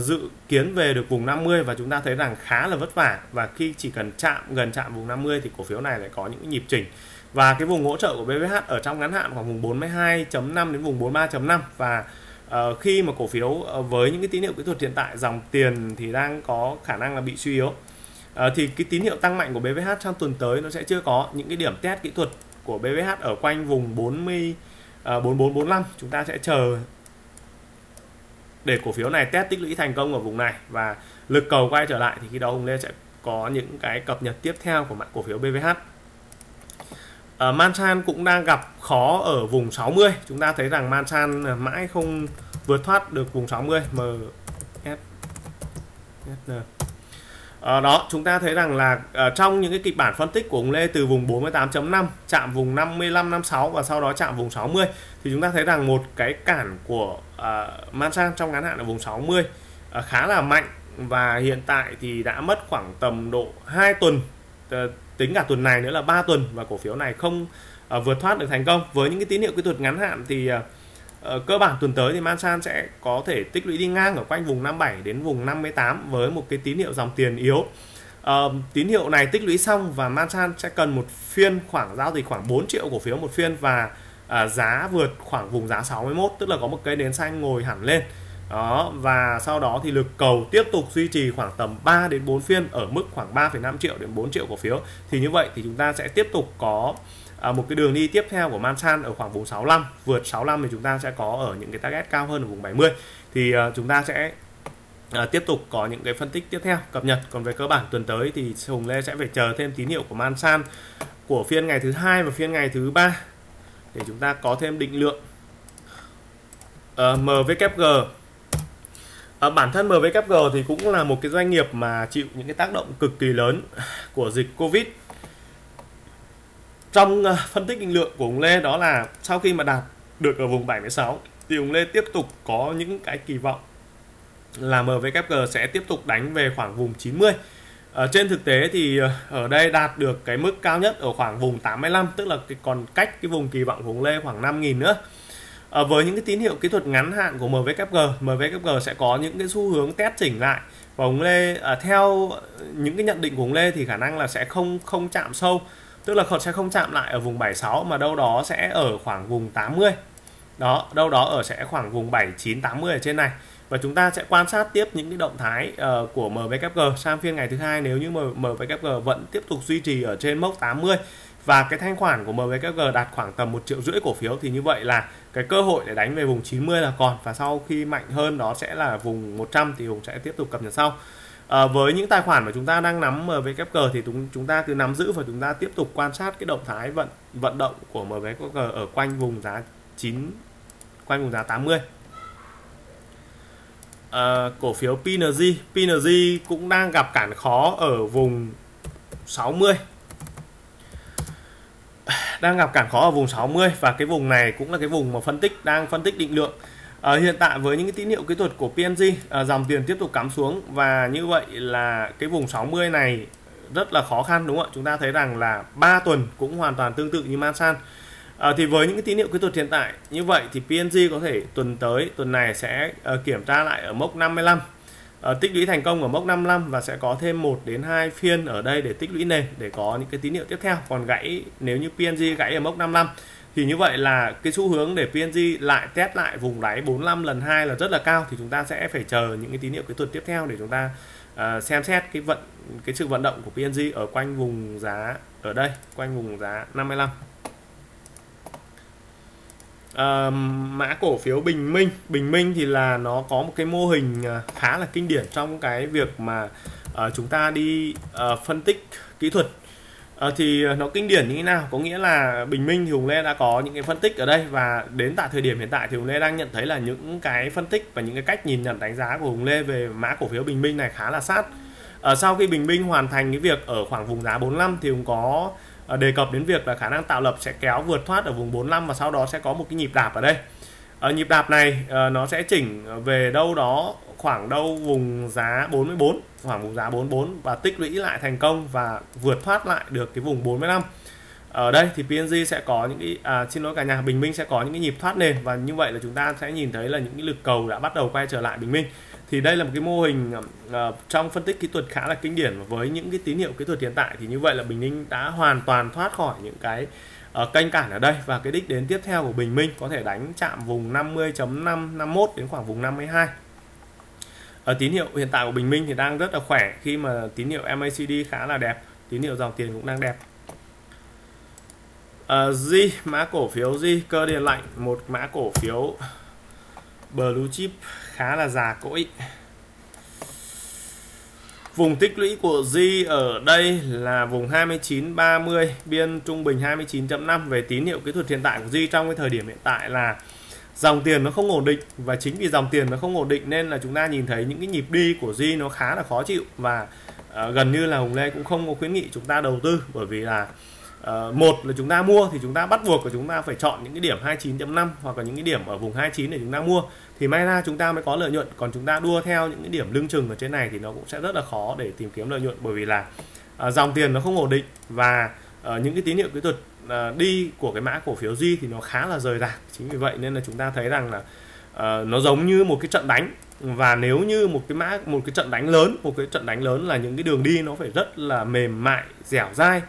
dự kiến về được vùng 50, và chúng ta thấy rằng khá là vất vả, và khi chỉ cần gần chạm vùng 50 thì cổ phiếu này lại có những nhịp chỉnh. Và cái vùng hỗ trợ của BVH ở trong ngắn hạn khoảng vùng 42.5 đến vùng 43.5, và khi mà cổ phiếu với những cái tín hiệu kỹ thuật hiện tại, dòng tiền thì đang có khả năng là bị suy yếu, thì cái tín hiệu tăng mạnh của BVH trong tuần tới nó sẽ chưa có. Những cái điểm test kỹ thuật của BVH ở quanh vùng 44 45, chúng ta sẽ chờ để cổ phiếu này test tích lũy thành công ở vùng này và lực cầu quay trở lại, thì khi đó Hùng Lê sẽ có những cái cập nhật tiếp theo của mã cổ phiếu BVH. Masan cũng đang gặp khó ở vùng 60. Chúng ta thấy rằng Masan mãi không vượt thoát được vùng 60 MSN. Đó, chúng ta thấy rằng là trong những cái kịch bản phân tích của Hùng Lê từ vùng 48.5 chạm vùng 55-56 và sau đó chạm vùng 60, thì chúng ta thấy rằng một cái cản của Masan trong ngắn hạn ở vùng 60 khá là mạnh, và hiện tại thì đã mất khoảng tầm độ 2 tuần, tính cả tuần này nữa là 3 tuần, và cổ phiếu này không vượt thoát được thành công. Với những cái tín hiệu kỹ thuật ngắn hạn thì cơ bản tuần tới thì Masan sẽ có thể tích lũy đi ngang ở quanh vùng 57 đến vùng 58 với một cái tín hiệu dòng tiền yếu. Tín hiệu này tích lũy xong và Masan sẽ cần một phiên khoảng giao dịch khoảng 4 triệu cổ phiếu một phiên, và giá vượt khoảng vùng giá 61, tức là có một cây nến xanh ngồi hẳn lên. Đó, và sau đó thì lực cầu tiếp tục duy trì khoảng tầm 3 đến 4 phiên ở mức khoảng 3,5 triệu đến 4 triệu cổ phiếu. Thì như vậy thì chúng ta sẽ tiếp tục có một cái đường đi tiếp theo của Masan ở khoảng vùng 65, vượt 65 thì chúng ta sẽ có ở những cái target cao hơn ở vùng 70. Thì chúng ta sẽ tiếp tục có những cái phân tích tiếp theo cập nhật. Còn về cơ bản tuần tới thì Hùng Lê sẽ phải chờ thêm tín hiệu của Masan của phiên ngày thứ 2 và phiên ngày thứ 3 để chúng ta có thêm định lượng. MWG, bản thân MWG thì cũng là một cái doanh nghiệp mà chịu những cái tác động cực kỳ lớn của dịch Covid. Trong phân tích định lượng của Hùng Lê đó là sau khi mà đạt được ở vùng 76 thì Hùng Lê tiếp tục có những cái kỳ vọng là MWG sẽ tiếp tục đánh về khoảng vùng 90. Trên thực tế thì ở đây đạt được cái mức cao nhất ở khoảng vùng 85, tức là còn cách cái vùng kỳ vọng của Hùng Lê khoảng 5.000 nữa. Với những cái tín hiệu kỹ thuật ngắn hạn của MWG sẽ có những cái xu hướng test chỉnh lại, và Hùng Lê theo những cái nhận định của Hùng Lê thì khả năng là sẽ không chạm sâu, tức là sẽ không chạm lại ở vùng 76 mà đâu đó sẽ ở khoảng vùng 80 đó, đâu đó ở sẽ khoảng vùng 79-80 ở trên này. Và chúng ta sẽ quan sát tiếp những cái động thái của MWG sang phiên ngày thứ hai. Nếu như MWG vẫn tiếp tục duy trì ở trên mốc 80 và cái thanh khoản của MWG đạt khoảng tầm 1,5 triệu cổ phiếu, thì như vậy là cái cơ hội để đánh về vùng 90 là còn, và sau khi mạnh hơn đó sẽ là vùng 100 thì Hùng sẽ tiếp tục cập nhật sau. Với những tài khoản mà chúng ta đang nắm MWG thì chúng ta cứ nắm giữ và chúng ta tiếp tục quan sát cái động thái vận động của MWG ở quanh vùng giá 9, quanh vùng giá 80. Cổ phiếu PNG cũng đang gặp cản khó ở vùng 60. Và cái vùng này cũng là cái vùng mà phân tích định lượng. Hiện tại với những cái tín hiệu kỹ thuật của PNG, dòng tiền tiếp tục cắm xuống, và như vậy là cái vùng 60 này rất là khó khăn, đúng không ạ? Chúng ta thấy rằng là 3 tuần cũng hoàn toàn tương tự như Masan. Thì với những cái tín hiệu kỹ thuật hiện tại như vậy thì PNG có thể tuần này sẽ kiểm tra lại ở mốc 55, tích lũy thành công ở mốc 55, và sẽ có thêm 1 đến 2 phiên ở đây để tích lũy nền để có những cái tín hiệu tiếp theo. Còn gãy, nếu như PNG gãy ở mốc 55 thì như vậy là cái xu hướng để PNG lại test lại vùng đáy 45 lần 2 là rất là cao, thì chúng ta sẽ phải chờ những cái tín hiệu kỹ thuật tiếp theo để chúng ta xem xét cái sự vận động của PNG ở quanh vùng giá 55. mã cổ phiếu Bình Minh. Bình Minh thì là nó có một cái mô hình khá là kinh điển trong cái việc mà chúng ta đi phân tích kỹ thuật. Thì nó kinh điển như thế nào? Có nghĩa là Bình Minh thì Hùng Lê đã có những cái phân tích ở đây, và đến tại thời điểm hiện tại thì Hùng Lê đang nhận thấy là những cái phân tích và những cái cách nhìn nhận đánh giá của Hùng Lê về mã cổ phiếu Bình Minh này khá là sát. Sau khi Bình Minh hoàn thành cái việc ở khoảng vùng giá 45 thì Hùng có đề cập đến việc là khả năng tạo lập sẽ kéo vượt thoát ở vùng 45 và sau đó sẽ có một cái nhịp đạp ở đây. Nhịp đạp này nó sẽ chỉnh về đâu đó khoảng đâu vùng giá 44, khoảng vùng giá 44 và tích lũy lại thành công và vượt thoát lại được cái vùng 45. Ở đây thì PNG sẽ có những cái Bình Minh sẽ có những cái nhịp thoát nền, và như vậy là chúng ta sẽ nhìn thấy là những cái lực cầu đã bắt đầu quay trở lại Bình Minh. Thì đây là một cái mô hình trong phân tích kỹ thuật khá là kinh điển, với những cái tín hiệu kỹ thuật hiện tại thì như vậy là Bình Minh đã hoàn toàn thoát khỏi những cái kênh cản ở đây, và cái đích đến tiếp theo của Bình Minh có thể đánh chạm vùng 50.551 đến khoảng vùng 52. Tín hiệu hiện tại của Bình Minh thì đang rất là khỏe, khi mà tín hiệu MACD khá là đẹp, tín hiệu dòng tiền cũng đang đẹp. G, mã cổ phiếu G, cơ điện lạnh, một mã cổ phiếu blue chip khá là già cỗi. Vùng tích lũy của G ở đây là vùng 29.30, biên trung bình 29.5. Về tín hiệu kỹ thuật hiện tại của G trong cái thời điểm hiện tại là dòng tiền nó không ổn định, và chính vì dòng tiền nó không ổn định nên là chúng ta nhìn thấy những cái nhịp đi của G nó khá là khó chịu, và gần như là Hùng Lê cũng không có khuyến nghị chúng ta đầu tư, bởi vì là một là chúng ta mua thì chúng ta bắt buộc của chúng ta phải chọn những cái điểm 29.5 hoặc là những cái điểm ở vùng 29 để chúng ta mua thì may ra chúng ta mới có lợi nhuận, còn chúng ta đua theo những cái điểm lưng chừng ở trên này thì nó cũng sẽ rất là khó để tìm kiếm lợi nhuận, bởi vì là dòng tiền nó không ổn định và những cái tín hiệu kỹ thuật đi của cái mã cổ phiếu G thì nó khá là rời rạc. Chính vì vậy nên là chúng ta thấy rằng là nó giống như một cái trận đánh, và nếu như một cái trận đánh lớn là những cái đường đi nó phải rất là mềm mại, dẻo dai,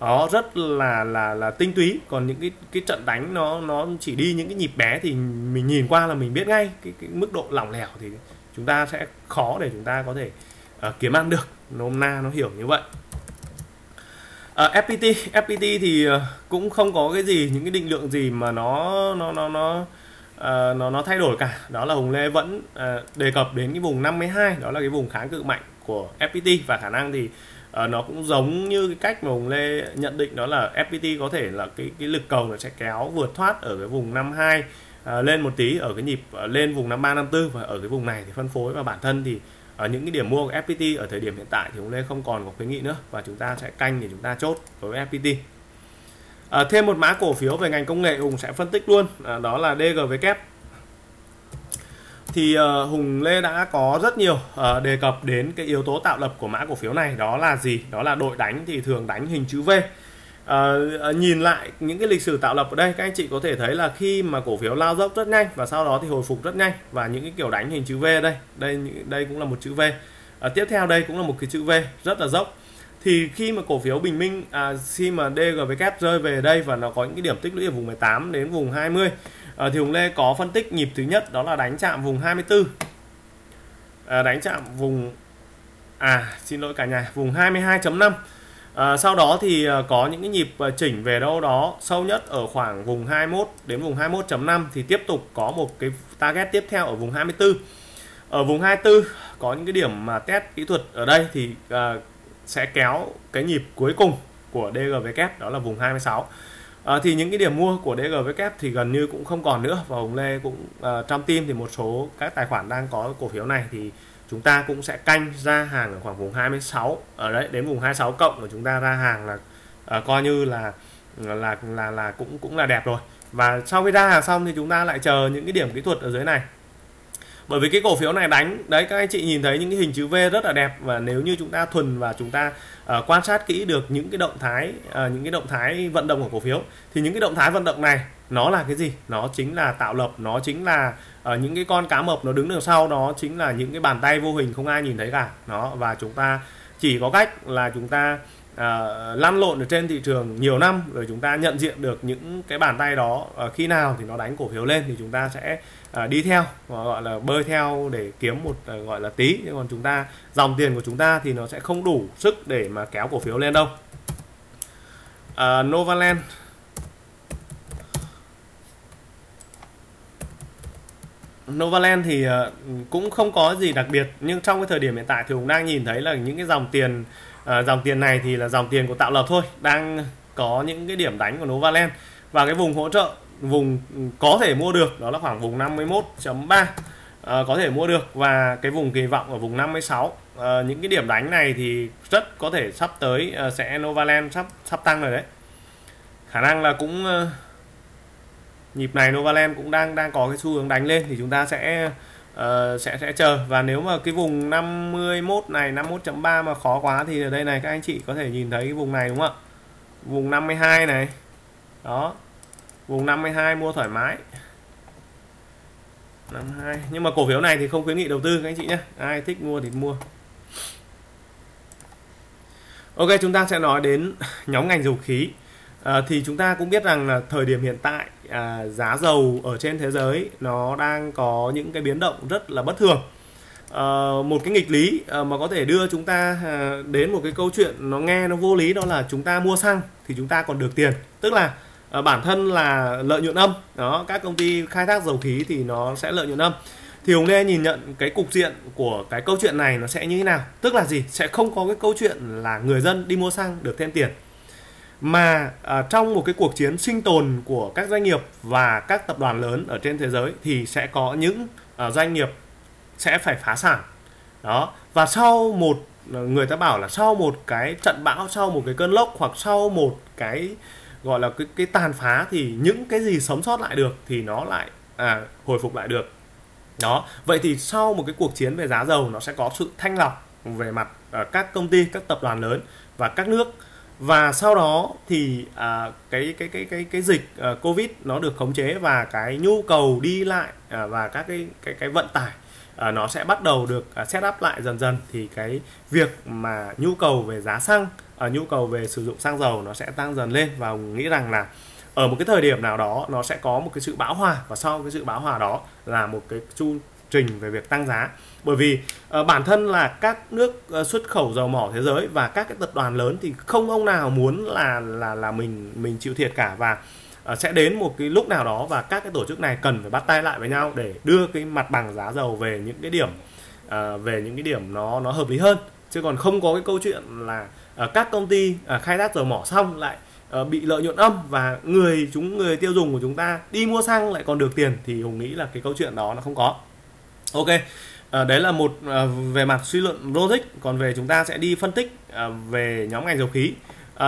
nó rất là tinh túy, còn những cái trận đánh nó chỉ đi những cái nhịp bé thì mình nhìn qua là mình biết ngay cái mức độ lỏng lẻo thì chúng ta sẽ khó để chúng ta có thể kiếm ăn được, nôm na nó hiểu như vậy. FPT thì cũng không có cái gì, những cái định lượng gì mà nó thay đổi cả. Đó là Hùng Lê vẫn đề cập đến cái vùng 52, đó là cái vùng kháng cự mạnh của FPT, và khả năng thì nó cũng giống như cái cách mà Hùng Lê nhận định, đó là FPT có thể là cái lực cầu nó sẽ kéo vượt thoát ở cái vùng 52 lên một tí, ở cái nhịp lên vùng 53, 54, và ở cái vùng này thì phân phối, và bản thân thì ở những cái điểm mua của FPT ở thời điểm hiện tại thì Hùng Lê không còn có khuyến nghị nữa, và chúng ta sẽ canh để chúng ta chốt với FPT. Thêm một mã cổ phiếu về ngành công nghệ Hùng sẽ phân tích luôn, đó là DGW. Thì Hùng Lê đã có rất nhiều đề cập đến cái yếu tố tạo lập của mã cổ phiếu này, đó là gì? Đó là đội đánh thì thường đánh hình chữ V. Nhìn lại những cái lịch sử tạo lập ở đây, các anh chị có thể thấy là khi mà cổ phiếu lao dốc rất nhanh và sau đó thì hồi phục rất nhanh, và những cái kiểu đánh hình chữ V đây cũng là một chữ V, tiếp theo đây cũng là một cái chữ V rất là dốc. Thì khi mà cổ phiếu Bình Minh, khi mà DGW rơi về đây và nó có những cái điểm tích lũy ở vùng 18 đến vùng 20, thì Hùng Lê có phân tích nhịp thứ nhất, đó là đánh chạm vùng 24, vùng 22.5. Sau đó thì có những cái nhịp chỉnh về đâu đó sâu nhất ở khoảng vùng 21 đến vùng 21.5, thì tiếp tục có một cái target tiếp theo ở vùng 24. Ở vùng 24 có những cái điểm mà test kỹ thuật ở đây thì sẽ kéo cái nhịp cuối cùng của DGW, đó là vùng 26. Thì những cái điểm mua của DGW thì gần như cũng không còn nữa, và Hùng Lê cũng trong team thì một số các tài khoản đang có cổ phiếu này thì chúng ta cũng sẽ canh ra hàng ở khoảng vùng 26 ở đấy, đến vùng 26 cộng của chúng ta ra hàng là coi như là cũng là đẹp rồi. Và sau khi ra hàng xong thì chúng ta lại chờ những cái điểm kỹ thuật ở dưới này, bởi vì cái cổ phiếu này đánh đấy, các anh chị nhìn thấy những cái hình chữ V rất là đẹp, và nếu như chúng ta thuần và chúng ta quan sát kỹ được những cái động thái vận động của cổ phiếu, thì những cái động thái vận động này nó là cái gì? Nó chính là tạo lập, nó chính là những cái con cá mập nó đứng đằng sau, nó chính là những cái bàn tay vô hình không ai nhìn thấy cả nó, và chúng ta chỉ có cách là chúng ta lăn lộn ở trên thị trường nhiều năm rồi chúng ta nhận diện được những cái bàn tay đó, khi nào thì nó đánh cổ phiếu lên thì chúng ta sẽ đi theo, gọi là bơi theo để kiếm một gọi là tí, nhưng còn chúng ta dòng tiền của chúng ta thì nó sẽ không đủ sức để mà kéo cổ phiếu lên đâu. Novaland Novaland thì cũng không có gì đặc biệt, nhưng trong cái thời điểm hiện tại thì cũng đang nhìn thấy là những cái dòng tiền này thì là dòng tiền của tạo lập thôi, đang có những cái điểm đánh của Novaland, và cái vùng hỗ trợ, vùng có thể mua được đó là khoảng vùng 51.3 có thể mua được, và cái vùng kỳ vọng ở vùng 56. Những cái điểm đánh này thì rất có thể sắp tới sẽ Novaland sắp tăng rồi đấy, khả năng là cũng nhịp này Novaland cũng đang có cái xu hướng đánh lên, thì chúng ta sẽ chờ. Và nếu mà cái vùng 51 này, 51.3 mà khó quá thì ở đây này các anh chị có thể nhìn thấy cái vùng này đúng không ạ, vùng 52 này đó, vùng 52 mua thoải mái 52. Nhưng mà cổ phiếu này thì không khuyến nghị đầu tư các anh chị nhé, ai thích mua thì mua. Ok, chúng ta sẽ nói đến nhóm ngành dầu khí. Thì chúng ta cũng biết rằng là thời điểm hiện tại giá dầu ở trên thế giới nó đang có những cái biến động rất là bất thường. Một cái nghịch lý mà có thể đưa chúng ta đến một cái câu chuyện nó nghe nó vô lý, đó là chúng ta mua xăng thì chúng ta còn được tiền, tức là bản thân là lợi nhuận âm đó, các công ty khai thác dầu khí thì nó sẽ lợi nhuận âm. Thì Hùng Lê nhìn nhận cái cục diện của cái câu chuyện này nó sẽ như thế nào, tức là gì, sẽ không có cái câu chuyện là người dân đi mua xăng được thêm tiền, mà trong một cái cuộc chiến sinh tồn của các doanh nghiệp và các tập đoàn lớn ở trên thế giới thì sẽ có những doanh nghiệp sẽ phải phá sản đó. Và sau một, người ta bảo là sau một cái trận bão, sau một cái cơn lốc, hoặc sau một cái gọi là cái tàn phá, thì những cái gì sống sót lại được thì nó lại hồi phục lại được đó. Vậy thì sau một cái cuộc chiến về giá dầu, nó sẽ có sự thanh lọc về mặt các công ty, các tập đoàn lớn và các nước. Và sau đó thì cái dịch Covid nó được khống chế, và cái nhu cầu đi lại và các cái vận tải nó sẽ bắt đầu được set up lại dần dần, thì cái việc mà nhu cầu về giá xăng, nhu cầu về sử dụng xăng dầu nó sẽ tăng dần lên. Và Hùng nghĩ rằng là ở một cái thời điểm nào đó nó sẽ có một cái sự bão hòa, và sau cái sự bão hòa đó là một cái chu trình về việc tăng giá. Bởi vì bản thân là các nước xuất khẩu dầu mỏ thế giới và các cái tập đoàn lớn thì không ông nào muốn là mình chịu thiệt cả, và sẽ đến một cái lúc nào đó và các cái tổ chức này cần phải bắt tay lại với nhau để đưa cái mặt bằng giá dầu về những cái điểm nó hợp lý hơn. Chứ còn không có cái câu chuyện là các công ty khai thác dầu mỏ xong lại bị lợi nhuận âm, và người tiêu dùng của chúng ta đi mua xăng lại còn được tiền, thì Hùng nghĩ là cái câu chuyện đó nó không có. Ok, đấy là một về mặt suy luận logic. Còn về chúng ta sẽ đi phân tích về nhóm ngành dầu khí.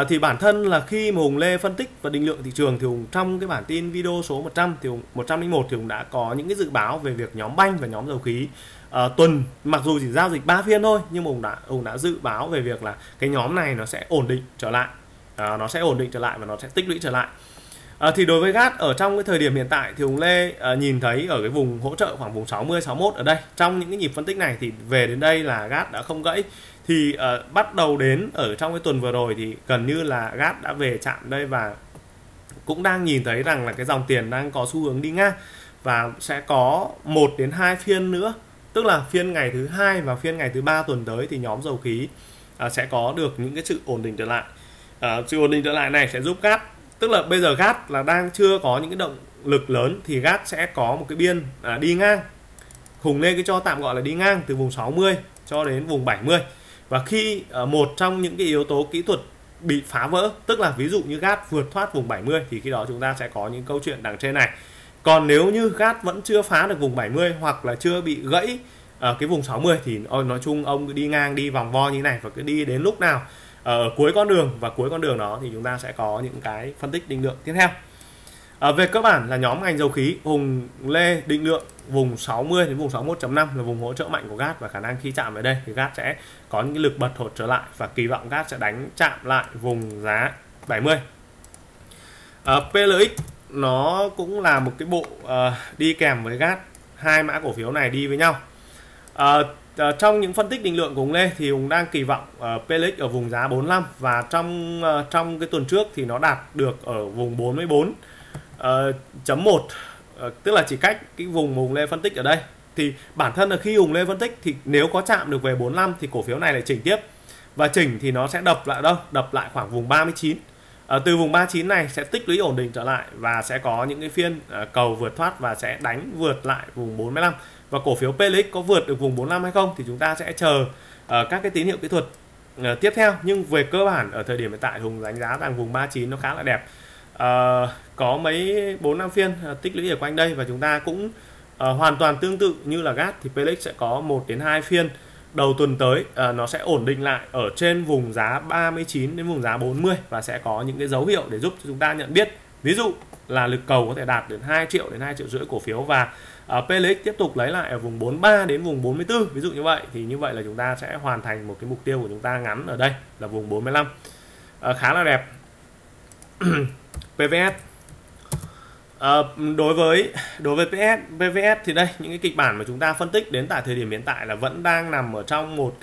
Thì bản thân là khi mà Hùng Lê phân tích và định lượng thị trường, thì Hùng trong cái bản tin video số 100 thì 101 thì Hùng đã có những cái dự báo về việc nhóm banh và nhóm dầu khí. Tuần mặc dù chỉ giao dịch 3 phiên thôi, nhưng mà Hùng đã dự báo về việc là cái nhóm này nó sẽ ổn định trở lại, nó sẽ ổn định trở lại và nó sẽ tích lũy trở lại. Thì đối với GAS ở trong cái thời điểm hiện tại thì Hùng Lê nhìn thấy ở cái vùng hỗ trợ khoảng vùng 60-61 ở đây. Trong những cái nhịp phân tích này thì về đến đây là GAS đã không gãy, thì bắt đầu đến ở trong cái tuần vừa rồi thì gần như là GAS đã về chạm đây, và cũng đang nhìn thấy rằng là cái dòng tiền đang có xu hướng đi ngang, và sẽ có 1 đến 2 phiên nữa, tức là phiên ngày thứ 2 và phiên ngày thứ 3 tuần tới thì nhóm dầu khí sẽ có được những cái sự ổn định trở lại. Sự ổn định trở lại này sẽ giúp GAS, tức là bây giờ GAS là đang chưa có những cái động lực lớn, thì GAS sẽ có một cái biên đi ngang. Hùng Lê cứ cho tạm gọi là đi ngang từ vùng 60 cho đến vùng 70. Và khi một trong những cái yếu tố kỹ thuật bị phá vỡ, tức là ví dụ như GAS vượt thoát vùng 70, thì khi đó chúng ta sẽ có những câu chuyện đằng trên này. Còn nếu như GAS vẫn chưa phá được vùng 70 hoặc là chưa bị gãy ở cái vùng 60, thì nói chung ông cứ đi ngang, đi vòng vo như này, và cứ đi đến lúc nào ở cuối con đường, và cuối con đường đó thì chúng ta sẽ có những cái phân tích định lượng tiếp theo. Về cơ bản là nhóm ngành dầu khí, Hùng Lê định lượng vùng 60 đến vùng 61.5 là vùng hỗ trợ mạnh của GAS, và khả năng khi chạm về đây thì GAS sẽ có những lực bật hột trở lại, và kỳ vọng GAS sẽ đánh chạm lại vùng giá 70. PLX nó cũng là một cái bộ đi kèm với GAS, hai mã cổ phiếu này đi với nhau. Trong những phân tích định lượng của Hùng Lê thì Hùng đang kỳ vọng PLX ở vùng giá 45, và trong cái tuần trước thì nó đạt được ở vùng 44.1, tức là chỉ cách cái vùng Hùng Lê phân tích ở đây. Thì bản thân là khi Hùng Lê phân tích thì nếu có chạm được về 45 thì cổ phiếu này lại chỉnh tiếp, và chỉnh thì nó sẽ đập lại khoảng vùng 39. Từ vùng 39 này sẽ tích lũy ổn định trở lại và sẽ có những cái phiên cầu vượt thoát và sẽ đánh vượt lại vùng 45. Và cổ phiếu PLX có vượt được vùng 45 hay không thì chúng ta sẽ chờ các cái tín hiệu kỹ thuật tiếp theo. Nhưng về cơ bản ở thời điểm hiện tại, Hùng đánh giá rằng vùng 39 nó khá là đẹp. Có mấy 4-5 phiên tích lũy ở quanh đây, và chúng ta cũng hoàn toàn tương tự như là GAS thì PLX sẽ có 1-2 phiên đầu tuần tới nó sẽ ổn định lại ở trên vùng giá 39 đến vùng giá 40 và sẽ có những cái dấu hiệu để giúp cho chúng ta nhận biết. Ví dụ là lực cầu có thể đạt đến 2 triệu đến 2,5 triệu cổ phiếu, và PLX tiếp tục lấy lại ở vùng 43 đến vùng 44 ví dụ như vậy, thì như vậy là chúng ta sẽ hoàn thành một cái mục tiêu của chúng ta ngắn ở đây là vùng 45, khá là đẹp. PVS, đối với PVS thì đây, những cái kịch bản mà chúng ta phân tích đến tại thời điểm hiện tại là vẫn đang nằm ở trong một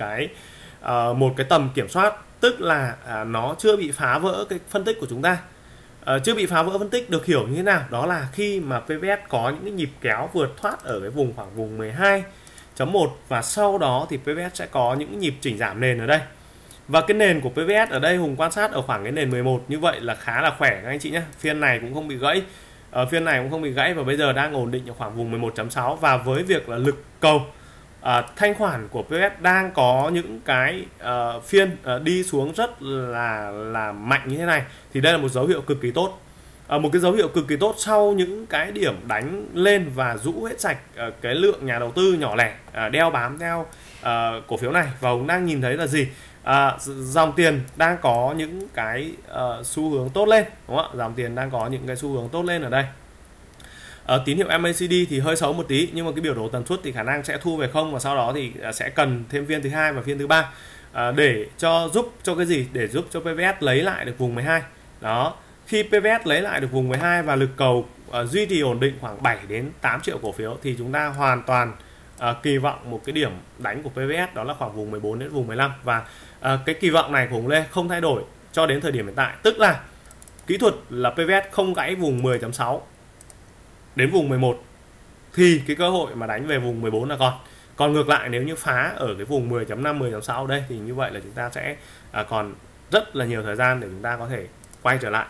cái tầm kiểm soát, tức là nó chưa bị phá vỡ cái phân tích của chúng ta. Chưa bị phá vỡ phân tích được hiểu như thế nào, đó là khi mà PVS có những cái nhịp kéo vượt thoát ở cái vùng khoảng vùng 12.1 và sau đó thì PVS sẽ có những nhịp chỉnh giảm nền ở đây. Và cái nền của PVS ở đây Hùng quan sát ở khoảng cái nền 11, như vậy là khá là khỏe các anh chị nhé. Phiên này cũng không bị gãy, và bây giờ đang ổn định ở khoảng vùng 11.6, và với việc là lực cầu thanh khoản của PVS đang có những cái phiên đi xuống rất là mạnh như thế này, thì đây là một dấu hiệu cực kỳ tốt, sau những cái điểm đánh lên và rũ hết sạch cái lượng nhà đầu tư nhỏ lẻ đeo bám theo cổ phiếu này. Và Hùng đang nhìn thấy là gì? Dòng tiền đang có những cái xu hướng tốt lên, đúng không ạ? Dòng tiền đang có những cái xu hướng tốt lên ở đây. Tín hiệu MACD thì hơi xấu một tí, nhưng mà cái biểu đồ tần suất thì khả năng sẽ thu về không, và sau đó thì sẽ cần thêm phiên thứ hai và phiên thứ ba để cho giúp cho cái gì? Để giúp cho PVS lấy lại được vùng 12. Đó, khi PVS lấy lại được vùng 12 và lực cầu duy trì ổn định khoảng 7 đến 8 triệu cổ phiếu, thì chúng ta hoàn toàn kỳ vọng một cái điểm đánh của PVS đó là khoảng vùng 14 đến vùng 15. Và cái kỳ vọng này của Hùng Lê không thay đổi cho đến thời điểm hiện tại, tức là kỹ thuật là PVS không gãy vùng 10.6 đến vùng 11 thì cái cơ hội mà đánh về vùng 14 là còn ngược lại, nếu như phá ở cái vùng 10.5 10.6 đây thì như vậy là chúng ta sẽ còn rất là nhiều thời gian để chúng ta có thể quay trở lại.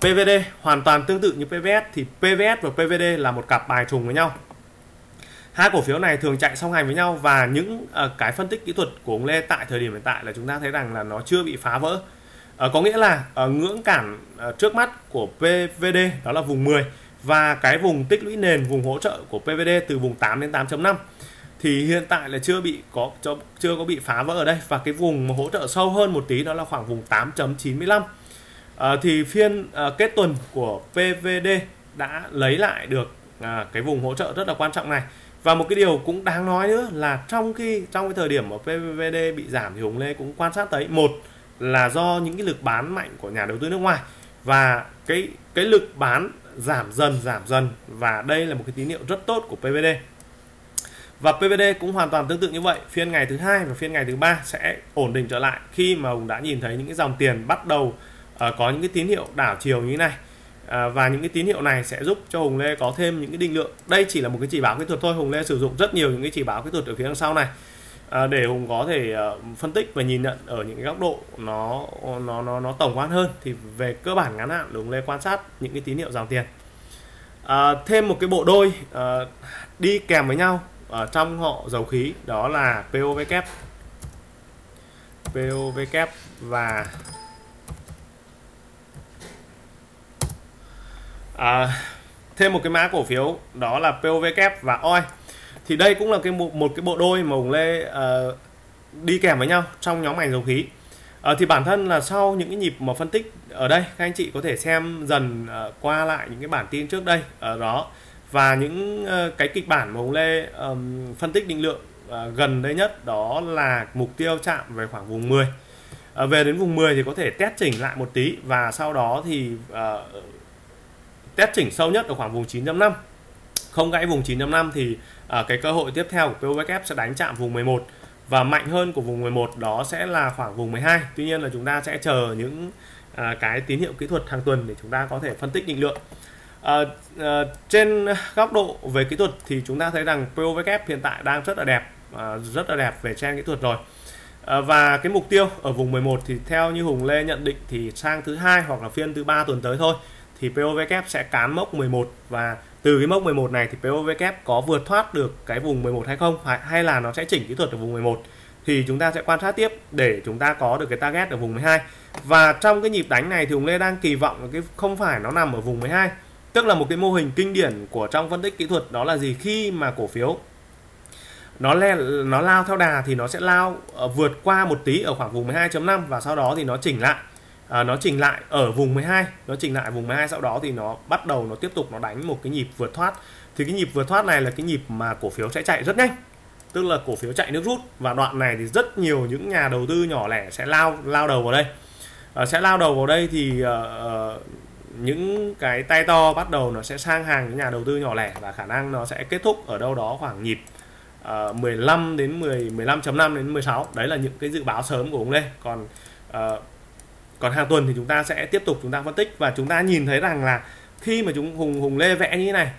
PVD hoàn toàn tương tự như PVS, thì PVS và PVD là một cặp bài trùng với nhau. Hai cổ phiếu này thường chạy song hành với nhau, và những cái phân tích kỹ thuật của ông Lê tại thời điểm hiện tại là chúng ta thấy rằng là nó chưa bị phá vỡ. Có nghĩa là ngưỡng cản trước mắt của PVD đó là vùng 10, và cái vùng tích lũy nền, vùng hỗ trợ của PVD từ vùng 8 đến 8.5 thì hiện tại là chưa có bị phá vỡ ở đây. Và cái vùng hỗ trợ sâu hơn một tí đó là khoảng vùng 8.95. Thì phiên kết tuần của PVD đã lấy lại được cái vùng hỗ trợ rất là quan trọng này. Và một cái điều cũng đáng nói nữa là trong cái thời điểm mà PVD bị giảm thì Hùng Lê cũng quan sát thấy, một là do những cái lực bán mạnh của nhà đầu tư nước ngoài, và cái lực bán giảm dần, và đây là một cái tín hiệu rất tốt của PVD. Và PVD cũng hoàn toàn tương tự như vậy, phiên ngày thứ hai và phiên ngày thứ ba sẽ ổn định trở lại khi mà Hùng đã nhìn thấy những cái dòng tiền bắt đầu có những cái tín hiệu đảo chiều như thế này. Và những cái tín hiệu này sẽ giúp cho Hùng Lê có thêm những cái định lượng. Đây chỉ là một cái chỉ báo kỹ thuật thôi, Hùng Lê sử dụng rất nhiều những cái chỉ báo kỹ thuật ở phía đằng sau này để Hùng có thể phân tích và nhìn nhận ở những cái góc độ nó tổng quan hơn. Thì về cơ bản ngắn hạn, Hùng Lê quan sát những cái tín hiệu dòng tiền. Thêm một cái bộ đôi đi kèm với nhau ở trong họ dầu khí, đó là POVK và thêm một cái mã cổ phiếu đó là POVK và OI. Thì đây cũng là một cái bộ đôi mà Hùng Lê đi kèm với nhau trong nhóm ngành dầu khí. Thì bản thân là sau những cái nhịp mà phân tích ở đây, các anh chị có thể xem dần qua lại những cái bản tin trước đây đó, và những cái kịch bản mà Hùng Lê phân tích định lượng gần đây nhất đó là mục tiêu chạm về khoảng vùng 10. Về đến vùng 10 thì có thể test chỉnh lại một tí, và sau đó thì test chỉnh sâu nhất ở khoảng vùng 9.5, không gãy vùng 9.5 thì cái cơ hội tiếp theo của POVK sẽ đánh chạm vùng 11, và mạnh hơn của vùng 11 đó sẽ là khoảng vùng 12. Tuy nhiên là chúng ta sẽ chờ những cái tín hiệu kỹ thuật hàng tuần để chúng ta có thể phân tích định lượng. Trên góc độ về kỹ thuật thì chúng ta thấy rằng POVK hiện tại đang rất là đẹp về trend kỹ thuật rồi. Và cái mục tiêu ở vùng 11 thì theo như Hùng Lê nhận định thì sang thứ hai hoặc là phiên thứ ba tuần tới thôi thì POVK sẽ cán mốc 11, và từ cái mốc 11 này thì POVK có vượt thoát được cái vùng 11 hay không, hay là nó sẽ chỉnh kỹ thuật ở vùng 11 thì chúng ta sẽ quan sát tiếp để chúng ta có được cái target ở vùng 12. Và trong cái nhịp đánh này thì Hùng Lê đang kỳ vọng là cái không phải nó nằm ở vùng 12, tức là một cái mô hình kinh điển của trong phân tích kỹ thuật, đó là gì? Khi mà cổ phiếu nó lao theo đà thì nó sẽ lao vượt qua một tí ở khoảng vùng 12.5 và sau đó thì nó chỉnh lại, ở vùng 12, sau đó thì nó bắt đầu nó tiếp tục nó đánh một cái nhịp vượt thoát. Thì cái nhịp vượt thoát này là cái nhịp mà cổ phiếu sẽ chạy rất nhanh, tức là cổ phiếu chạy nước rút, và đoạn này thì rất nhiều những nhà đầu tư nhỏ lẻ sẽ lao đầu vào đây, thì những cái tay to bắt đầu nó sẽ sang hàng những nhà đầu tư nhỏ lẻ, và khả năng nó sẽ kết thúc ở đâu đó khoảng nhịp 15 đến 15.5 đến 16. Đấy là những cái dự báo sớm của ông Lê. Còn còn hàng tuần thì chúng ta sẽ tiếp tục chúng ta phân tích, và chúng ta nhìn thấy rằng là khi mà Hùng Lê vẽ như thế này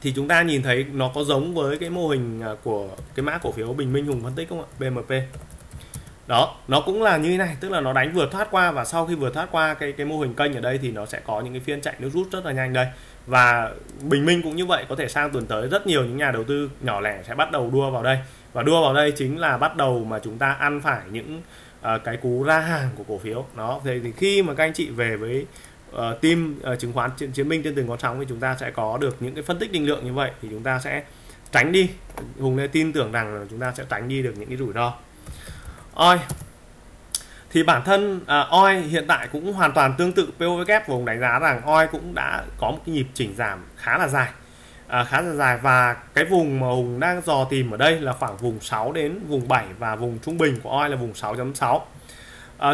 thì chúng ta nhìn thấy nó có giống với cái mô hình của cái mã cổ phiếu Bình Minh Hùng phân tích không ạ? BMP. Đó, nó cũng là như thế này, tức là nó đánh vượt thoát qua, và sau khi vượt thoát qua cái mô hình kênh ở đây thì nó sẽ có những cái phiên chạy nước rút rất là nhanh đây. Và Bình Minh cũng như vậy, có thể sang tuần tới rất nhiều những nhà đầu tư nhỏ lẻ sẽ bắt đầu đua vào đây, và đua vào đây chính là bắt đầu mà chúng ta ăn phải những cái cú ra hàng của cổ phiếu. Đó, thế thì khi mà các anh chị về với team chứng khoán Chiến binh trên từng con sóng thì chúng ta sẽ có được những cái phân tích định lượng như vậy, thì chúng ta sẽ tránh đi. Hùng Lê tin tưởng rằng là chúng ta sẽ tránh đi được những cái rủi ro. OI thì bản thân OI hiện tại cũng hoàn toàn tương tự POVK, vùng đánh giá rằng OI cũng đã có một cái nhịp chỉnh giảm khá là dài, và cái vùng mà Hùng đang dò tìm ở đây là khoảng vùng 6 đến vùng 7, và vùng trung bình của OI là vùng 6.6.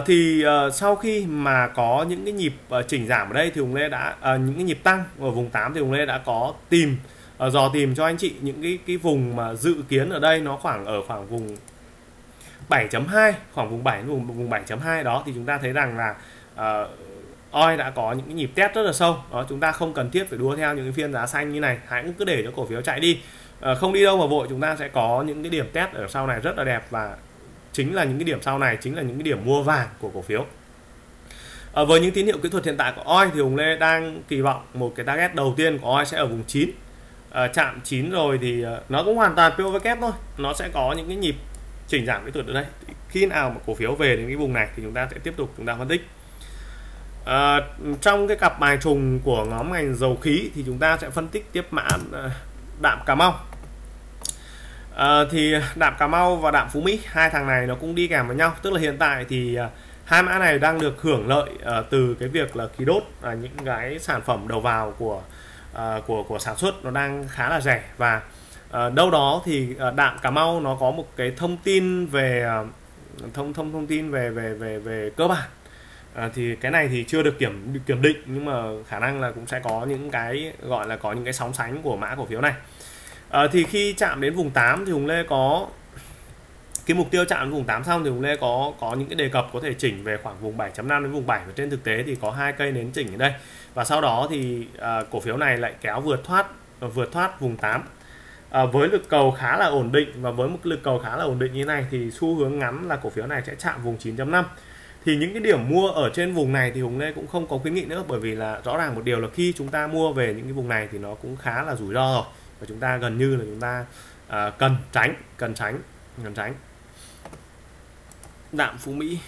Thì sau khi mà có những cái nhịp chỉnh giảm ở đây thì Hùng Lê đã những cái nhịp tăng ở vùng 8 thì Hùng Lê đã có dò tìm cho anh chị những cái vùng mà dự kiến ở đây nó khoảng ở khoảng vùng 7.2, khoảng vùng 7 vùng 7.2 đó, thì chúng ta thấy rằng là OI đã có những cái nhịp test rất là sâu. Đó, chúng ta không cần thiết phải đua theo những cái phiên giá xanh như này, hãy cứ để cho cổ phiếu chạy đi, không đi đâu mà vội. Chúng ta sẽ có những cái điểm test ở sau này rất là đẹp, và chính là những cái điểm sau này chính là những cái điểm mua vàng của cổ phiếu. Với những tín hiệu kỹ thuật hiện tại của OI thì Hùng Lê đang kỳ vọng một cái target đầu tiên của OI sẽ ở vùng 9, chạm 9 rồi thì nó cũng hoàn toàn POVK thôi, nó sẽ có những cái nhịp chỉnh giảm kỹ thuật ở đây. Khi nào mà cổ phiếu về đến cái vùng này thì chúng ta sẽ tiếp tục chúng ta phân tích. Trong cái cặp bài trùng của nhóm ngành dầu khí thì chúng ta sẽ phân tích tiếp mã Đạm Cà Mau. Thì Đạm Cà Mau và Đạm Phú Mỹ, hai thằng này nó cũng đi kèm với nhau, tức là hiện tại thì hai mã này đang được hưởng lợi từ cái việc là khí đốt, những cái sản phẩm đầu vào của sản xuất nó đang khá là rẻ. Và đâu đó thì Đạm Cà Mau nó có một cái thông tin về thông tin về cơ bản, thì cái này thì chưa được kiểm định, nhưng mà khả năng là cũng sẽ có những cái gọi là có những cái sóng sánh của mã cổ phiếu này. Thì khi chạm đến vùng 8 thì Hùng Lê có cái mục tiêu chạm đến vùng 8 xong thì Hùng Lê có những cái đề cập có thể chỉnh về khoảng vùng 7.5 đến vùng 7, và trên thực tế thì có hai cây nến chỉnh ở đây, và sau đó thì cổ phiếu này lại kéo vượt thoát vùng 8. Với lực cầu khá là ổn định, và với một lực cầu khá là ổn định như thế này thì xu hướng ngắn là cổ phiếu này sẽ chạm vùng 9.5. thì những cái điểm mua ở trên vùng này thì Hùng Lê cũng không có khuyến nghị nữa, bởi vì là rõ ràng một điều là khi chúng ta mua về những cái vùng này thì nó cũng khá là rủi ro rồi, và chúng ta gần như là chúng ta cần tránh. Đạm Phú Mỹ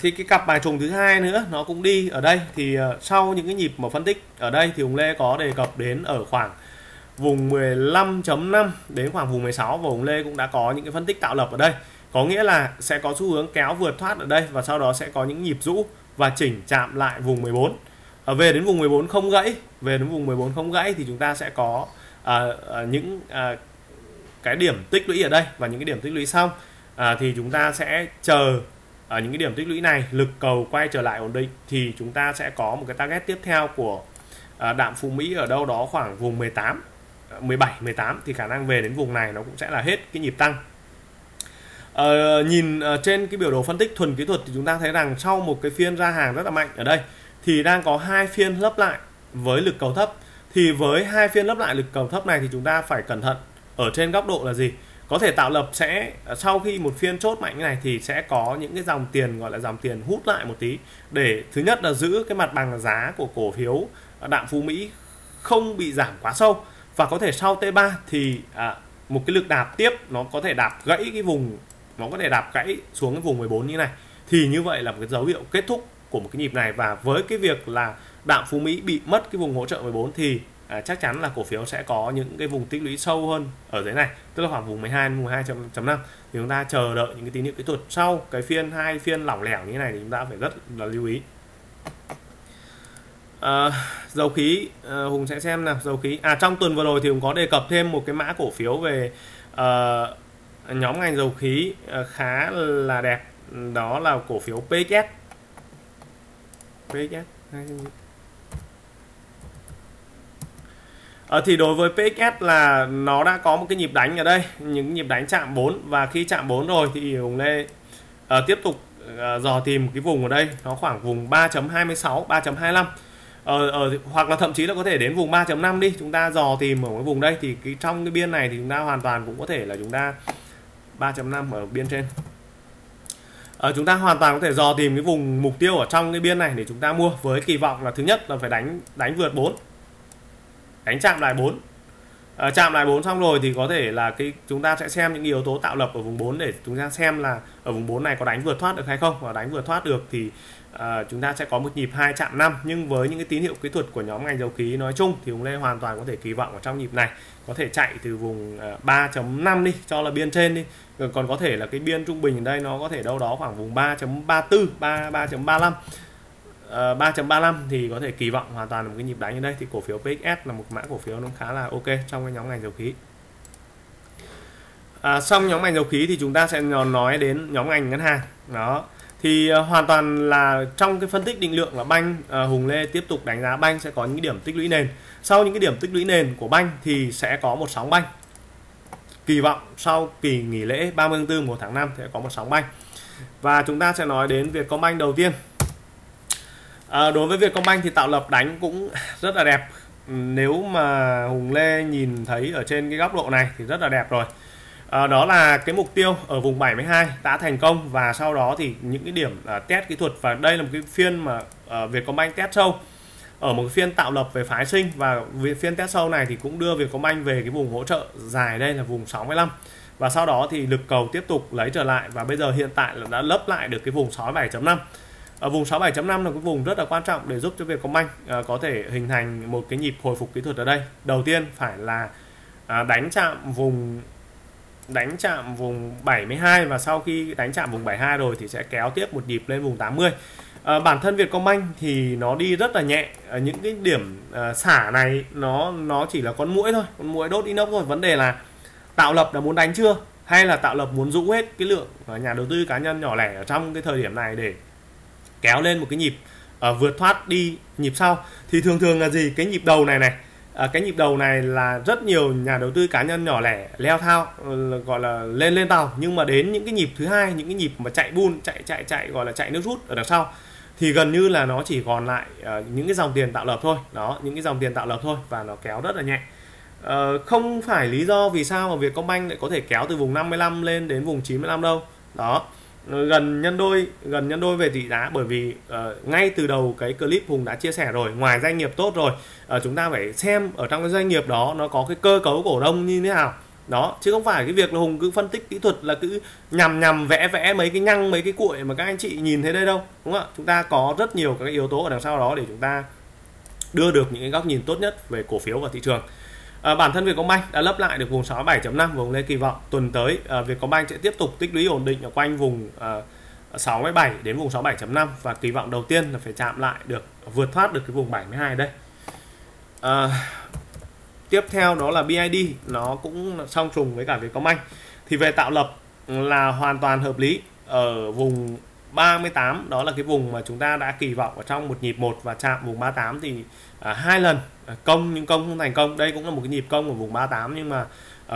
thì cái cặp bài trùng thứ hai nữa nó cũng đi ở đây, thì sau những cái nhịp mà phân tích ở đây thì Hùng Lê có đề cập đến ở khoảng vùng 15.5 đến khoảng vùng 16, và Hùng Lê cũng đã có những cái phân tích tạo lập ở đây, có nghĩa là sẽ có xu hướng kéo vượt thoát ở đây, và sau đó sẽ có những nhịp rũ và chỉnh chạm lại vùng 14. Về đến vùng 14 không gãy, thì chúng ta sẽ có những cái điểm tích lũy ở đây, và những cái điểm tích lũy xong thì chúng ta sẽ chờ ở những cái điểm tích lũy này lực cầu quay trở lại ổn định thì chúng ta sẽ có một cái target tiếp theo của Đạm Phú Mỹ ở đâu đó khoảng vùng 17, 18, thì khả năng về đến vùng này nó cũng sẽ là hết cái nhịp tăng. Nhìn trên cái biểu đồ phân tích thuần kỹ thuật thì chúng ta thấy rằng sau một cái phiên ra hàng rất là mạnh ở đây thì đang có hai phiên lấp lại với lực cầu thấp, thì với hai phiên lấp lại lực cầu thấp này thì chúng ta phải cẩn thận ở trên góc độ là gì? Có thể tạo lập sẽ sau khi một phiên chốt mạnh như này thì sẽ có những cái dòng tiền gọi là dòng tiền hút lại một tí, để thứ nhất là giữ cái mặt bằng giá của cổ phiếu Đạm Phú Mỹ không bị giảm quá sâu, và có thể sau T3 thì một cái lực đạp tiếp nó có thể đạp gãy cái vùng, nó có thể đạp gãy xuống cái vùng 14 như này, thì như vậy là một cái dấu hiệu kết thúc của một cái nhịp này. Và với cái việc là Đạm Phú Mỹ bị mất cái vùng hỗ trợ 14 thì chắc chắn là cổ phiếu sẽ có những cái vùng tích lũy sâu hơn ở dưới này, tức là khoảng vùng 12, vùng 2.5. Thì chúng ta chờ đợi những cái tín hiệu kỹ thuật sau cái phiên hai phiên lỏng lẻo như thế này thì chúng ta phải rất là lưu ý. Dầu khí, Hùng sẽ xem nào. Dầu khí, trong tuần vừa rồi thì Hùng có đề cập thêm một cái mã cổ phiếu về nhóm ngành dầu khí khá là đẹp, đó là cổ phiếu PVS. Thì đối với PVS là nó đã có một cái nhịp đánh ở đây, những nhịp đánh chạm 4, và khi chạm 4 rồi thì Hùng Lê tiếp tục dò tìm cái vùng ở đây, nó khoảng vùng 3.26, 3.25 hoặc là thậm chí là có thể đến vùng 3.5 đi. Chúng ta dò tìm ở cái vùng đây thì trong cái biên này thì chúng ta hoàn toàn cũng có thể là chúng ta 3.5 ở biên trên. Chúng ta hoàn toàn có thể dò tìm cái vùng mục tiêu ở trong cái biên này để chúng ta mua, với kỳ vọng là thứ nhất là phải đánh vượt 4, đánh chạm lại 4. Chạm lại 4 xong rồi thì có thể là chúng ta sẽ xem những yếu tố tạo lập ở vùng 4 để chúng ta xem là ở vùng 4 này có đánh vượt thoát được hay không, và đánh vượt thoát được thì chúng ta sẽ có một nhịp 2 chạm 5. Nhưng với những cái tín hiệu kỹ thuật của nhóm ngành dầu khí nói chung thì Hùng Lê hoàn toàn có thể kỳ vọng ở trong nhịp này có thể chạy từ vùng 3.5 đi, cho là biên trên đi. Rồi còn có thể là cái biên trung bình ở đây nó có thể đâu đó khoảng vùng 3.34, 3.35. 3.35 thì có thể kỳ vọng hoàn toàn là một cái nhịp đánh ở đây. Thì cổ phiếu PXS là một mã cổ phiếu nó khá là ok trong cái nhóm ngành dầu khí. Xong nhóm ngành dầu khí thì chúng ta sẽ nói đến nhóm ngành ngân hàng. Đó thì hoàn toàn là trong cái phân tích định lượng là banh, Hùng Lê tiếp tục đánh giá banh sẽ có những điểm tích lũy nền. Sau những cái điểm tích lũy nền của banh thì sẽ có một sóng banh, kỳ vọng sau kỳ nghỉ lễ 30 tháng 4 1 tháng 5 sẽ có một sóng banh. Và chúng ta sẽ nói đến Vietcombank đầu tiên. Đối với Vietcombank thì tạo lập đánh cũng rất là đẹp. Nếu mà Hùng Lê nhìn thấy ở trên cái góc độ này thì rất là đẹp rồi. Đó là cái mục tiêu ở vùng 72 đã thành công, và sau đó thì những cái điểm test kỹ thuật, và đây là một cái phiên mà Vietcombank test sâu ở một cái phiên tạo lập về phái sinh, và phiên test sâu này thì cũng đưa Vietcombank về cái vùng hỗ trợ dài đây là vùng 65, và sau đó thì lực cầu tiếp tục lấy trở lại, và bây giờ hiện tại là đã lấp lại được cái vùng 67.5. Ở vùng 67.5 là cái vùng rất là quan trọng để giúp cho Vietcombank có thể hình thành một cái nhịp hồi phục kỹ thuật ở đây. Đầu tiên phải là đánh chạm vùng 72, và sau khi đánh chạm vùng 72 rồi thì sẽ kéo tiếp một nhịp lên vùng 80. Bản thân Vietcombank thì nó đi rất là nhẹ. Những cái điểm xả này nó chỉ là con muỗi thôi, con muỗi đốt inox thôi. Vấn đề là tạo lập đã muốn đánh chưa, hay là tạo lập muốn rũ hết cái lượng nhà đầu tư cá nhân nhỏ lẻ ở trong cái thời điểm này để kéo lên một cái nhịp vượt thoát đi nhịp sau. Thì thường thường là gì, cái nhịp đầu này cái nhịp đầu này là rất nhiều nhà đầu tư cá nhân nhỏ lẻ leo thao, gọi là lên tàu. Nhưng mà đến những cái nhịp thứ hai, những cái nhịp mà chạy bull, chạy gọi là chạy nước rút ở đằng sau, thì gần như là nó chỉ còn lại những cái dòng tiền tạo lập thôi. Đó, những cái dòng tiền tạo lập thôi, và nó kéo rất là nhẹ. Không phải lý do vì sao mà Vietcombank lại có thể kéo từ vùng 55 lên đến vùng 95 đâu. Đó, gần nhân đôi về tỷ giá, bởi vì ngay từ đầu cái clip Hùng đã chia sẻ rồi, ngoài doanh nghiệp tốt rồi, chúng ta phải xem ở trong cái doanh nghiệp đó nó có cái cơ cấu cổ đông như thế nào. Đó, chứ không phải cái việc là Hùng cứ phân tích kỹ thuật là cứ nhằm vẽ mấy cái nhăng, mấy cái cuội mà các anh chị nhìn thấy đây đâu, đúng không ạ? Chúng ta có rất nhiều các yếu tố ở đằng sau đó để chúng ta đưa được những cái góc nhìn tốt nhất về cổ phiếu và thị trường. Bản thân Vietcombank đã lấp lại được vùng 67.5, và Hùng Lê kỳ vọng tuần tới Vietcombank sẽ tiếp tục tích lũy ổn định ở quanh vùng 67 đến vùng 67.5, và kỳ vọng đầu tiên là phải chạm lại được, vượt thoát được cái vùng 72 đây. Tiếp theo đó là BID, nó cũng song trùng với cả Vietcombank. Thì về tạo lập là hoàn toàn hợp lý ở vùng 38, đó là cái vùng mà chúng ta đã kỳ vọng ở trong một nhịp 1, và chạm vùng 38 thì hai lần công nhưng công không thành công. Đây cũng là một cái nhịp công ở vùng 38 nhưng mà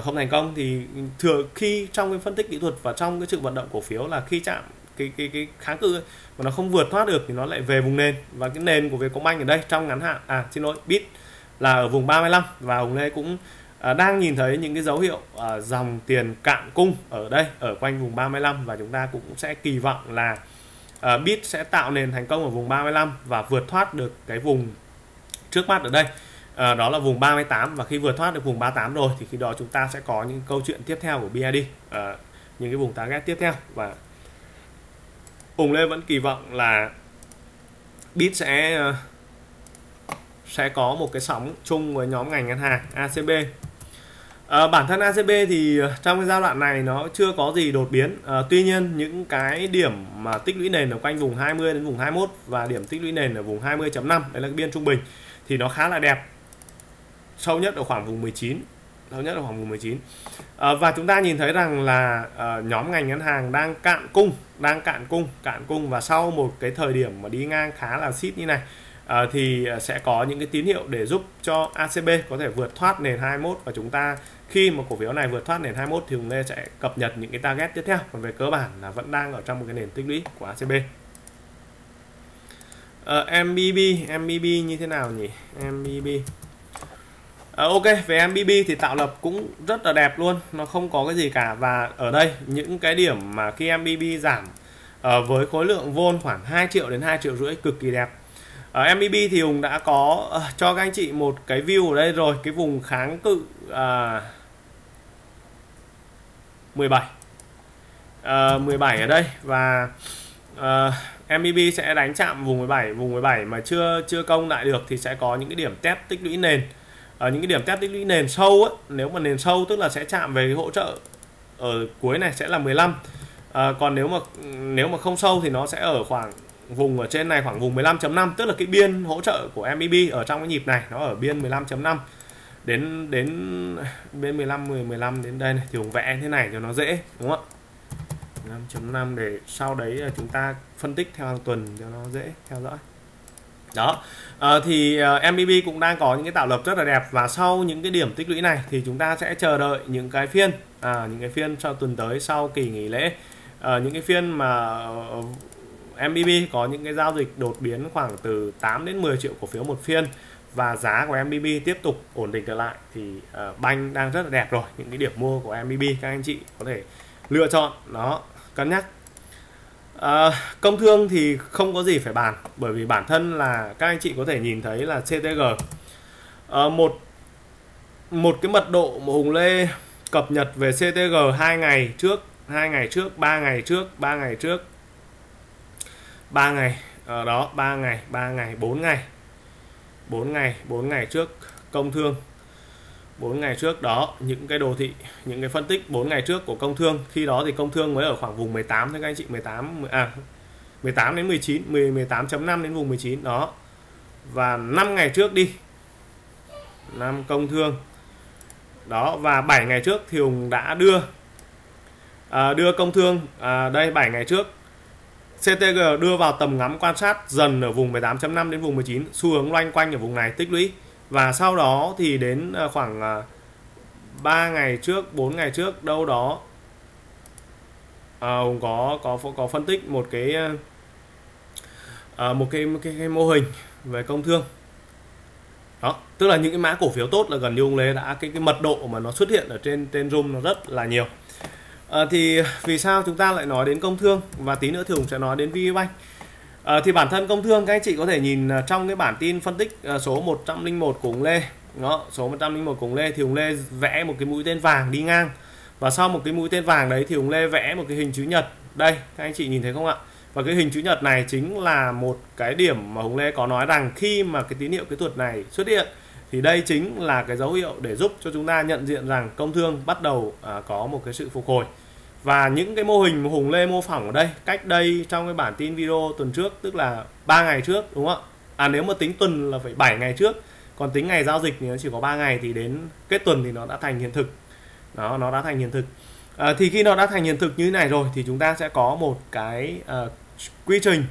không thành công. Thì thường khi trong cái phân tích kỹ thuật và trong cái sự vận động cổ phiếu là khi chạm cái kháng cự mà nó không vượt thoát được thì nó lại về vùng nền, và cái nền của Vietcombank ở đây trong ngắn hạn, xin lỗi, BID là ở vùng 35, và Hùng Lê cũng đang nhìn thấy những cái dấu hiệu dòng tiền cạn cung ở đây, ở quanh vùng 35, và chúng ta cũng sẽ kỳ vọng là BID sẽ tạo nền thành công ở vùng 35 và vượt thoát được cái vùng trước mắt ở đây, đó là vùng 38, và khi vượt thoát được vùng 38 rồi thì khi đó chúng ta sẽ có những câu chuyện tiếp theo của BID, những cái vùng target tiếp theo. Và Hùng Lê vẫn kỳ vọng là BID sẽ có một cái sóng chung với nhóm ngành ngân hàng ACB. Bản thân ACB thì trong cái giai đoạn này nó chưa có gì đột biến, tuy nhiên những cái điểm mà tích lũy nền ở quanh vùng 20 đến vùng 21 và điểm tích lũy nền ở vùng 20.5, đấy là cái biên trung bình, thì nó khá là đẹp, sâu nhất ở khoảng vùng 19, và chúng ta nhìn thấy rằng là nhóm ngành ngân hàng đang cạn cung, và sau một cái thời điểm mà đi ngang khá là xít như này thì sẽ có những cái tín hiệu để giúp cho ACB có thể vượt thoát nền 21, và chúng ta khi mà cổ phiếu này vượt thoát nền 21 thì Hùng Lê sẽ cập nhật những cái target tiếp theo. Còn về cơ bản là vẫn đang ở trong một cái nền tích lũy của ACB. MBB như thế nào nhỉ? Ok, về MBB thì tạo lập cũng rất là đẹp luôn, nó không có cái gì cả, và ở đây những cái điểm mà khi MBB giảm với khối lượng vôn khoảng 2 triệu đến 2,5 triệu cực kỳ đẹp. Ở MBB thì Hùng đã có cho các anh chị một cái view ở đây rồi, cái vùng kháng cự 17 ở đây, và MBB sẽ đánh chạm vùng 17, mà chưa công lại được thì sẽ có những cái điểm test tích lũy nền. Những cái điểm test tích lũy nền sâu ấy, nếu mà nền sâu tức là sẽ chạm về cái hỗ trợ ở cuối này sẽ là 15. Còn nếu mà không sâu thì nó sẽ ở khoảng vùng ở trên này, khoảng vùng 15.5, tức là cái biên hỗ trợ của MBB ở trong cái nhịp này nó ở biên 15.5 đến bên 15 đến đây này, thì Hùng vẽ thế này cho nó dễ, đúng không ạ? 15.5 để sau đấy là chúng ta phân tích theo hàng tuần cho nó dễ theo dõi. Đó, thì MBB cũng đang có những cái tạo lập rất là đẹp, và sau những cái điểm tích lũy này thì chúng ta sẽ chờ đợi những cái phiên sau tuần tới, sau kỳ nghỉ lễ, những cái phiên mà MBB có những cái giao dịch đột biến khoảng từ 8 đến 10 triệu cổ phiếu một phiên, và giá của MBB tiếp tục ổn định trở lại thì banh đang rất là đẹp rồi. Những cái điểm mua của MBB các anh chị có thể lựa chọn, nó cân nhắc. Công thương thì không có gì phải bàn, bởi vì bản thân là các anh chị có thể nhìn thấy là CTG, một cái mật độ mà Hùng Lê cập nhật về CTG 4 ngày trước Công Thương, 4 ngày trước đó, những cái đồ thị, những cái phân tích 4 ngày trước của Công Thương, khi đó thì Công Thương mới ở khoảng vùng 18 thôi các anh chị, 18 đến 19, 18.5 đến vùng 19 đó. Và 5 ngày trước đi, 5 Công Thương đó, và 7 ngày trước thì Hùng đã đưa Công Thương, đây 7 ngày trước CTG đưa vào tầm ngắm quan sát dần ở vùng 18.5 đến vùng 19, xu hướng loanh quanh ở vùng này tích lũy, và sau đó thì đến khoảng 3 ngày trước, 4 ngày trước đâu đó Hùng có phân tích một cái mô hình về Công Thương đó, tức là những cái mã cổ phiếu tốt là gần như Hùng Lê đã cái mật độ mà nó xuất hiện ở trên room nó rất là nhiều. Thì vì sao chúng ta lại nói đến Công Thương, và tí nữa thì Hùng sẽ nói đến VBank. Thì bản thân Công Thương các anh chị có thể nhìn trong cái bản tin phân tích số 101 của Hùng Lê đó, số 101 của Hùng Lê thì Hùng Lê vẽ một cái mũi tên vàng đi ngang, và sau một cái mũi tên vàng đấy thì Hùng Lê vẽ một cái hình chữ nhật, đây các anh chị nhìn thấy không ạ? Và cái hình chữ nhật này chính là một cái điểm mà Hùng Lê có nói rằng khi mà cái tín hiệu kỹ thuật này xuất hiện thì đây chính là cái dấu hiệu để giúp cho chúng ta nhận diện rằng Công Thương bắt đầu có một cái sự phục hồi. Và những cái mô hình mà Hùng Lê mô phỏng ở đây cách đây trong cái bản tin video tuần trước, tức là 3 ngày trước, đúng không ạ? Nếu mà tính tuần là phải 7 ngày trước, còn tính ngày giao dịch thì nó chỉ có 3 ngày, thì đến kết tuần thì nó đã thành hiện thực. Đó, nó đã thành hiện thực. Thì khi nó đã thành hiện thực như thế này rồi thì chúng ta sẽ có một cái quy trình,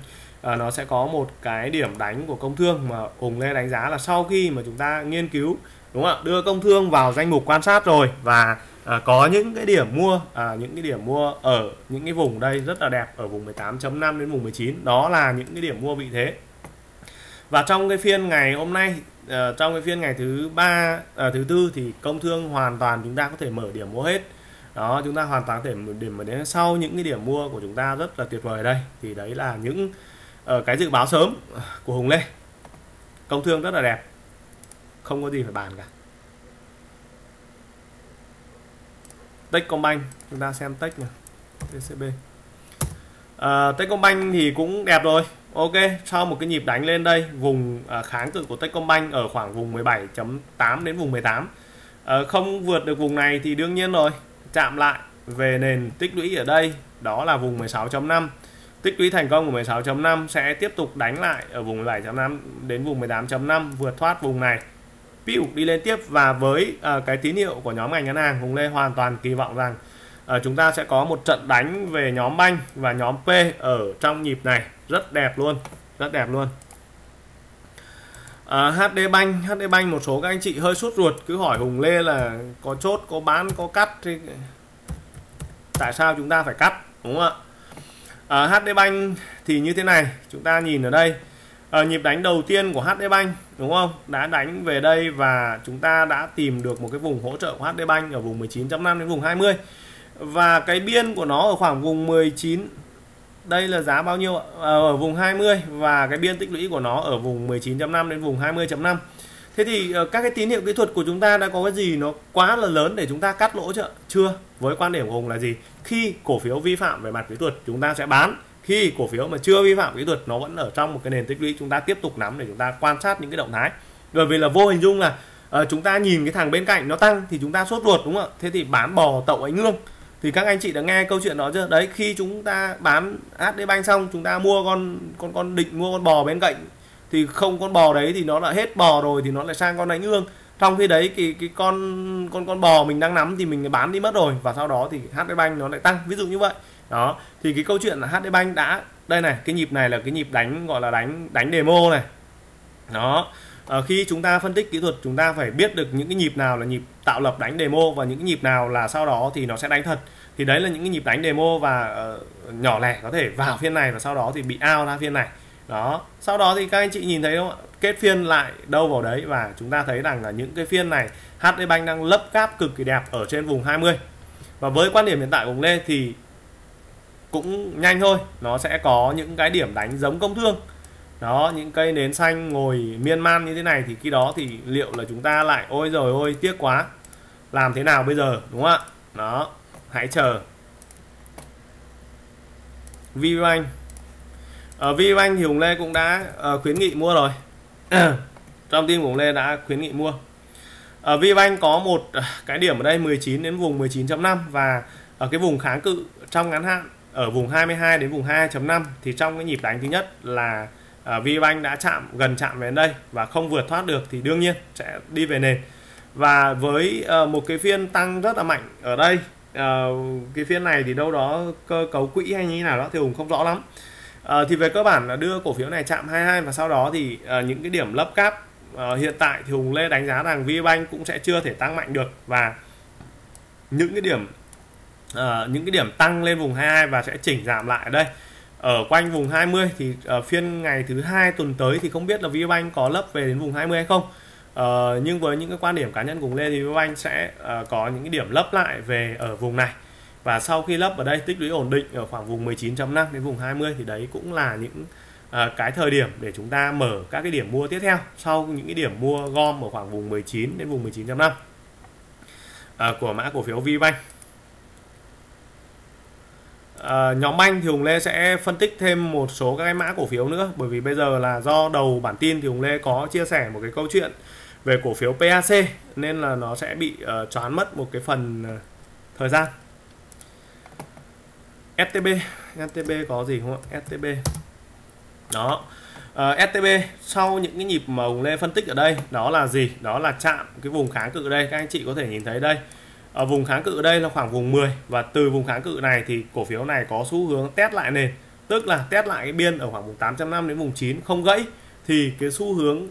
nó sẽ có một cái điểm đánh của Công Thương mà Hùng Lê đánh giá là sau khi mà chúng ta nghiên cứu, đúng không ạ, đưa Công Thương vào danh mục quan sát rồi, và có những cái điểm mua, ở những cái vùng đây rất là đẹp, ở vùng 18.5 đến vùng 19, đó là những cái điểm mua vị thế. Và trong cái phiên ngày hôm nay trong cái phiên ngày thứ tư thì Công Thương hoàn toàn chúng ta có thể mở điểm mua hết. Đó, chúng ta hoàn toàn có thể điểm mà đến sau những cái điểm mua của chúng ta rất là tuyệt vời đây. Thì đấy là những cái dự báo sớm của Hùng Lê. Công Thương rất là đẹp, không có gì phải bàn cả. Techcombank, chúng ta xem Tech này, TCB. Techcombank thì cũng đẹp rồi. Ok, sau một cái nhịp đánh lên đây, vùng kháng cự của Techcombank ở khoảng vùng 17.8 đến vùng 18. Không vượt được vùng này thì đương nhiên rồi, chạm lại về nền tích lũy ở đây, đó là vùng 16.5. Tích lũy thành công của 16.5 sẽ tiếp tục đánh lại ở vùng 17.5 đến vùng 18.5, vượt thoát vùng này, piu đi lên tiếp. Và với cái tín hiệu của nhóm ngành ngân hàng, Hùng Lê hoàn toàn kỳ vọng rằng chúng ta sẽ có một trận đánh về nhóm banh và nhóm P ở trong nhịp này, rất đẹp luôn, rất đẹp luôn. HD Bank, một số các anh chị hơi sốt ruột cứ hỏi Hùng Lê là có chốt, có bán, có cắt thì tại sao chúng ta phải cắt, đúng không ạ? HD Bank thì như thế này, chúng ta nhìn ở đây, nhịp đánh đầu tiên của HD Bank đúng không, đã đánh về đây và chúng ta đã tìm được một cái vùng hỗ trợ của HD Bank ở vùng 19.5 đến vùng 20. Và cái biên của nó ở khoảng vùng 19, đây là giá bao nhiêu, ở vùng 20, và cái biên tích lũy của nó ở vùng 19.5 đến vùng 20.5. Thế thì các cái tín hiệu kỹ thuật của chúng ta đã có cái gì nó quá là lớn để chúng ta cắt lỗ chưa? Với quan điểm của Hùng là gì? Khi cổ phiếu vi phạm về mặt kỹ thuật chúng ta sẽ bán, khi cổ phiếu mà chưa vi phạm kỹ thuật nó vẫn ở trong một cái nền tích lũy chúng ta tiếp tục nắm để chúng ta quan sát những cái động thái. Bởi vì là vô hình dung là chúng ta nhìn cái thằng bên cạnh nó tăng thì chúng ta sốt ruột, đúng không ạ? Thế thì bán bò tậu ánh lương. Thì các anh chị đã nghe câu chuyện đó chưa? Đấy, khi chúng ta bán HD Bank xong chúng ta mua con định mua con bò bên cạnh thì không, con bò đấy thì nó đã hết bò rồi thì nó lại sang con ánh ương. Trong khi đấy cái con bò mình đang nắm thì mình bán đi mất rồi, và sau đó thì HD Bank nó lại tăng, ví dụ như vậy. Đó, thì cái câu chuyện là HD Bank đã đây này, cái nhịp này là cái nhịp đánh gọi là đánh demo này. Đó. Khi chúng ta phân tích kỹ thuật chúng ta phải biết được những cái nhịp nào là nhịp tạo lập đánh demo và những cái nhịp nào là sau đó thì nó sẽ đánh thật. Thì đấy là những cái nhịp đánh demo và nhỏ lẻ có thể vào phiên này và sau đó thì bị out ra phiên này. Đó, sau đó thì các anh chị nhìn thấy không ạ? Kết phiên lại đâu vào đấy và chúng ta thấy rằng là những cái phiên này HD Bank đang lấp gáp cực kỳ đẹp ở trên vùng 20. Và với quan điểm hiện tại của Hùng Lê thì cũng nhanh thôi, nó sẽ có những cái điểm đánh giống Công Thương. Đó, những cây nến xanh ngồi miên man như thế này thì khi đó thì liệu là chúng ta lại ôi rồi ôi tiếc quá, làm thế nào bây giờ, đúng không ạ? Đó, hãy chờ. VBank, ở VBank thì Hùng Lê cũng đã khuyến nghị mua rồi. Trong team của Hùng Lê đã khuyến nghị mua. Ở VBank có một cái điểm ở đây 19 đến vùng 19.5 và ở cái vùng kháng cự trong ngắn hạn ở vùng 22 đến vùng 2.5 thì trong cái nhịp đánh thứ nhất là VBank đã gần chạm về đây và không vượt thoát được thì đương nhiên sẽ đi về nền. Và với một cái phiên tăng rất là mạnh ở đây, cái phiên này thì đâu đó cơ cấu quỹ hay như thế nào đó thì Hùng không rõ lắm, thì về cơ bản là đưa cổ phiếu này chạm 22 và sau đó thì những cái điểm lấp cáp hiện tại thì Hùng Lê đánh giá rằng VBank cũng sẽ chưa thể tăng mạnh được, và những cái điểm tăng lên vùng 22 và sẽ chỉnh giảm lại ở đây ở quanh vùng 20. Thì phiên ngày thứ hai tuần tới thì không biết là VBank có lấp về đến vùng 20 hay không, nhưng với những cái quan điểm cá nhân của Lê thì VBank sẽ có những cái điểm lấp lại về ở vùng này, và sau khi lấp ở đây tích lũy ổn định ở khoảng vùng 19.5 đến vùng 20 thì đấy cũng là những cái thời điểm để chúng ta mở các cái điểm mua tiếp theo sau những cái điểm mua gom ở khoảng vùng 19 đến vùng 19.5 của mã cổ phiếu VBank. Nhóm banh thì Hùng Lê sẽ phân tích thêm một số các cái mã cổ phiếu nữa, bởi vì bây giờ là do đầu bản tin thì Hùng Lê có chia sẻ một cái câu chuyện về cổ phiếu PAC nên là nó sẽ bị choán mất một cái phần thời gian. STB có gì không ạ? STB đó, STB sau những cái nhịp mà Hùng Lê phân tích ở đây đó là gì? Đó là chạm cái vùng kháng cự ở đây, các anh chị có thể nhìn thấy đây. Ở vùng kháng cự đây là khoảng vùng 10 và từ vùng kháng cự này thì cổ phiếu này có xu hướng test lại nền, tức là test lại cái biên ở khoảng vùng 8.5 đến vùng 9, không gãy thì cái xu hướng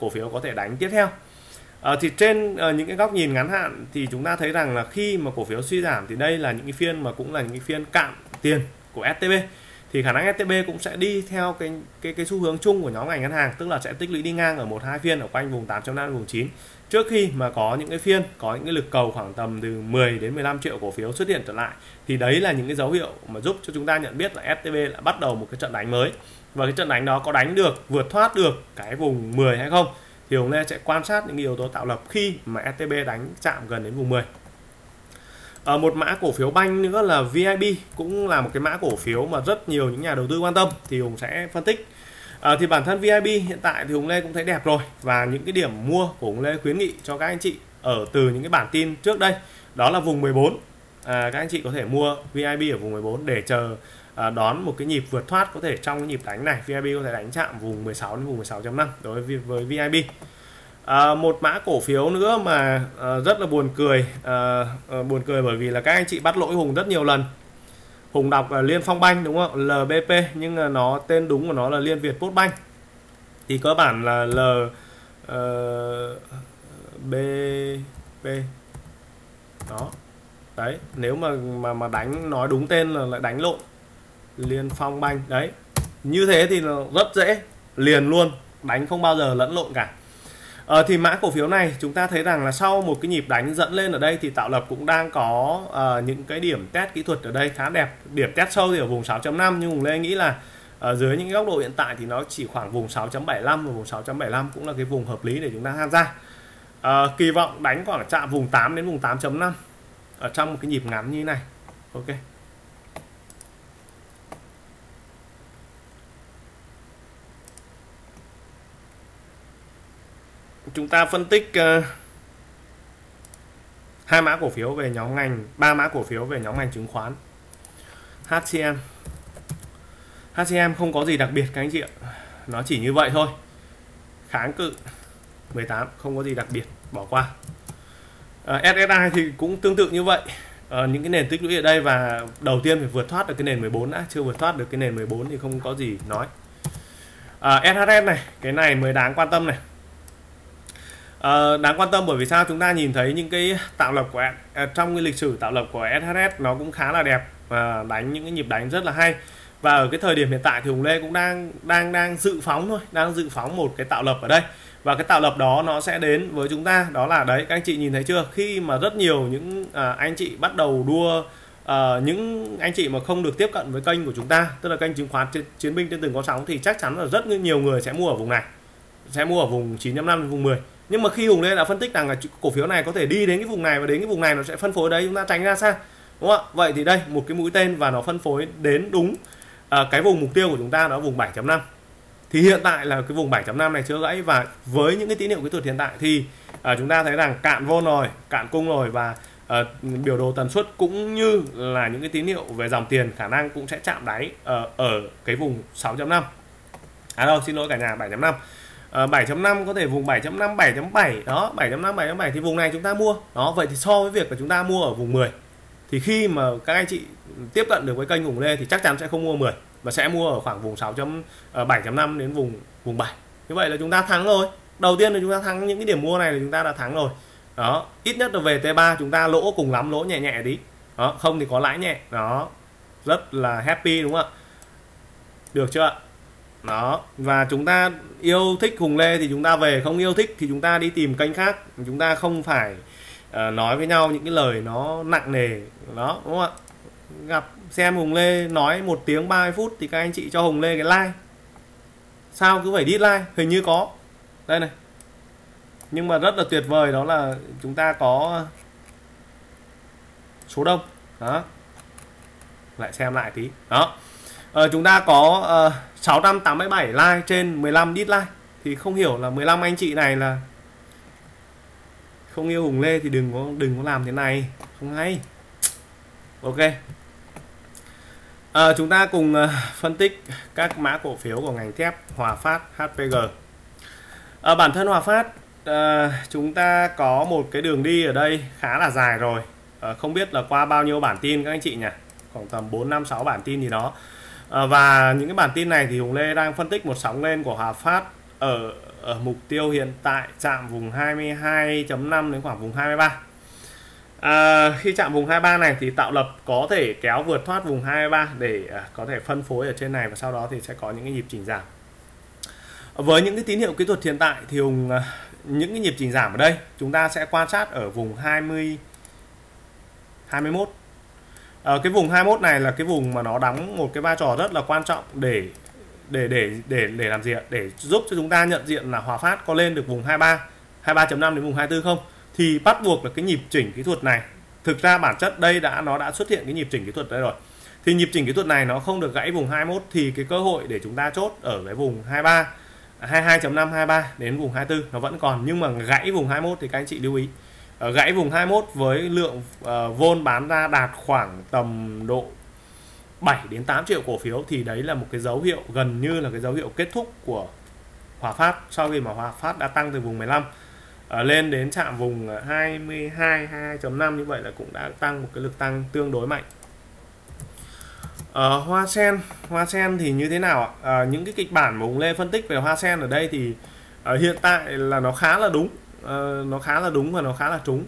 cổ phiếu có thể đánh tiếp theo. Thì trên những cái góc nhìn ngắn hạn thì chúng ta thấy rằng là khi mà cổ phiếu suy giảm thì đây là những cái phiên mà cũng là những cái phiên cạn tiền của STB. thì khả năng STB cũng sẽ đi theo cái xu hướng chung của nhóm ngành ngân hàng, tức là sẽ tích lũy đi ngang ở 1-2 phiên ở quanh vùng 8.5 vùng 9 trước khi mà có những cái phiên có những cái lực cầu khoảng tầm từ 10 đến 15 triệu cổ phiếu xuất hiện trở lại. Thì đấy là những cái dấu hiệu mà giúp cho chúng ta nhận biết là STB đã bắt đầu một cái trận đánh mới, và cái trận đánh đó có đánh được, vượt thoát được cái vùng 10 hay không thì Hùng Lê sẽ quan sát những yếu tố tạo lập khi mà STB đánh chạm gần đến vùng 10. Một mã cổ phiếu banh nữa là VIB, cũng là một cái mã cổ phiếu mà rất nhiều những nhà đầu tư quan tâm, thì Hùng sẽ phân tích. Thì bản thân VIB hiện tại thì Hùng Lê cũng thấy đẹp rồi, và những cái điểm mua của Hùng Lê khuyến nghị cho các anh chị ở từ những cái bản tin trước đây đó là vùng 14. Các anh chị có thể mua VIB ở vùng 14 để chờ đón một cái nhịp vượt thoát, có thể trong cái nhịp đánh này VIB có thể đánh chạm vùng 16 đến vùng 16.5 đối với VIB. Một mã cổ phiếu nữa mà rất là buồn cười bởi vì là các anh chị bắt lỗi Hùng rất nhiều lần. Hùng đọc là Liên Phong Bank đúng không, LBP, nhưng nó tên đúng của nó là Liên Việt Post Bank. Thì cơ bản là LBP đó. Đấy, nếu mà đánh nói đúng tên là lại đánh lộn. Liên Phong Bank đấy. Như thế thì nó rất dễ liền luôn, đánh không bao giờ lẫn lộn cả. Thì mã cổ phiếu này chúng ta thấy rằng là sau một cái nhịp đánh dẫn lên ở đây thì tạo lập cũng đang có những cái điểm test kỹ thuật ở đây khá đẹp. Điểm test sâu thì ở vùng 6.5, nhưng Hùng Lê nghĩ là dưới những góc độ hiện tại thì nó chỉ khoảng vùng 6.75 và vùng 6.75 cũng là cái vùng hợp lý để chúng ta tham gia. Kỳ vọng đánh khoảng chạm vùng 8 đến vùng 8.5 ở trong một cái nhịp ngắn như thế này. Ok. Chúng ta phân tích hai mã cổ phiếu về nhóm ngành, ba mã cổ phiếu về nhóm ngành chứng khoán. HCM không có gì đặc biệt các anh chị ạ, nó chỉ như vậy thôi. Kháng cự 18 không có gì đặc biệt, bỏ qua. SSI thì cũng tương tự như vậy. Những cái nền tích lũy ở đây, và đầu tiên phải vượt thoát được cái nền 14 đã, chưa vượt thoát được cái nền 14 thì không có gì nói. SHS này, cái này mới đáng quan tâm này. Đáng quan tâm bởi vì sao, chúng ta nhìn thấy những cái tạo lập của trong cái lịch sử tạo lập của SHS nó cũng khá là đẹp, và đánh những cái nhịp đánh rất là hay. Và ở cái thời điểm hiện tại thì Hùng Lê cũng đang dự phóng thôi, đang dự phóng một cái tạo lập ở đây, và cái tạo lập đó nó sẽ đến với chúng ta. Đó là đấy, các anh chị nhìn thấy chưa, khi mà rất nhiều những anh chị bắt đầu đua, những anh chị mà không được tiếp cận với kênh của chúng ta, tức là kênh chứng khoán chiến binh trên từng con sóng, thì chắc chắn là rất nhiều người sẽ mua ở vùng này, sẽ mua ở vùng 9.5 đến vùng 10. Nhưng mà khi Hùng Lê đã phân tích rằng là cổ phiếu này có thể đi đến cái vùng này, và đến cái vùng này nó sẽ phân phối đấy, chúng ta tránh ra xa, đúng không ạ? Vậy thì đây một cái mũi tên, và nó phân phối đến đúng cái vùng mục tiêu của chúng ta, đó vùng 7.5. thì hiện tại là cái vùng 7.5 này chưa gãy, và với những cái tín hiệu kỹ thuật hiện tại thì chúng ta thấy rằng cạn vô rồi, cạn cung rồi, và biểu đồ tần suất cũng như là những cái tín hiệu về dòng tiền khả năng cũng sẽ chạm đáy ở cái vùng 6.5. À đâu, xin lỗi cả nhà, 7.5. 7.5 có thể vùng 7.5, 7.7 đó, 7.5, 7.7 thì vùng này chúng ta mua đó. Vậy thì so với việc là chúng ta mua ở vùng 10 thì khi mà các anh chị tiếp cận được với kênh Hùng Lê thì chắc chắn sẽ không mua 10 mà sẽ mua ở khoảng vùng 7.5 đến vùng 7. Như vậy là chúng ta thắng rồi. Đầu tiên là chúng ta thắng những cái điểm mua này là chúng ta đã thắng rồi đó. Ít nhất là về T3 chúng ta lỗ cùng lắm lỗ nhẹ nhẹ tí đó, không thì có lãi nhẹ đó, rất là happy đúng không ạ? Được chưa ạ? Đó, và chúng ta yêu thích Hùng Lê thì chúng ta về, không yêu thích thì chúng ta đi tìm kênh khác. Chúng ta không phải nói với nhau những cái lời nó nặng nề đó, đúng không ạ? Gặp xem Hùng Lê nói 1 tiếng 30 phút thì các anh chị cho Hùng Lê cái like. Sao cứ phải đi like, hình như có đây này. Nhưng mà rất là tuyệt vời đó là chúng ta có số đông đó. Lại xem lại tí đó. Chúng ta có 687 like trên 15 dislike. Thì không hiểu là 15 anh chị này là không yêu Hùng Lê thì đừng có làm thế này, không hay. Ok. Chúng ta cùng phân tích các mã cổ phiếu của ngành thép. Hòa Phát, HPG. Bản thân Hòa Phát chúng ta có một cái đường đi ở đây khá là dài rồi. Không biết là qua bao nhiêu bản tin các anh chị nhỉ, khoảng tầm 4-5-6 bản tin gì đó. Và những cái bản tin này thì Hùng Lê đang phân tích một sóng lên của Hòa Phát ở mục tiêu hiện tại chạm vùng 22.5 đến khoảng vùng 23. Khi chạm vùng 23 này thì tạo lập có thể kéo vượt thoát vùng 23 để có thể phân phối ở trên này, và sau đó thì sẽ có những cái nhịp chỉnh giảm. Với những cái tín hiệu kỹ thuật hiện tại thì Hùng, những cái nhịp chỉnh giảm ở đây chúng ta sẽ quan sát ở vùng 21. Cái vùng 21 này là cái vùng mà nó đóng một cái vai trò rất là quan trọng để làm gì ạ? Để giúp cho chúng ta nhận diện là Hòa Phát có lên được vùng 23, 23.5 đến vùng 24 không, thì bắt buộc là cái nhịp chỉnh kỹ thuật này. Thực ra bản chất đây nó đã xuất hiện cái nhịp chỉnh kỹ thuật đây rồi. Thì nhịp chỉnh kỹ thuật này nó không được gãy vùng 21 thì cái cơ hội để chúng ta chốt ở cái vùng 23, 22.5, 23 đến vùng 24 nó vẫn còn, nhưng mà gãy vùng 21 thì các anh chị lưu ý. Gãy vùng 21 với lượng vôn bán ra đạt khoảng tầm độ 7 đến 8 triệu cổ phiếu thì đấy là một cái dấu hiệu gần như là cái dấu hiệu kết thúc của Hòa Phát, sau khi mà Hòa Phát đã tăng từ vùng 15 lên đến chạm vùng 22, 22.5, như vậy là cũng đã tăng một cái lực tăng tương đối mạnh. Hoa sen thì như thế nào ạ? Những cái kịch bản mà Hùng Lê phân tích về hoa sen ở đây thì hiện tại là nó khá là đúng. Nó khá là đúng và nó khá là trúng.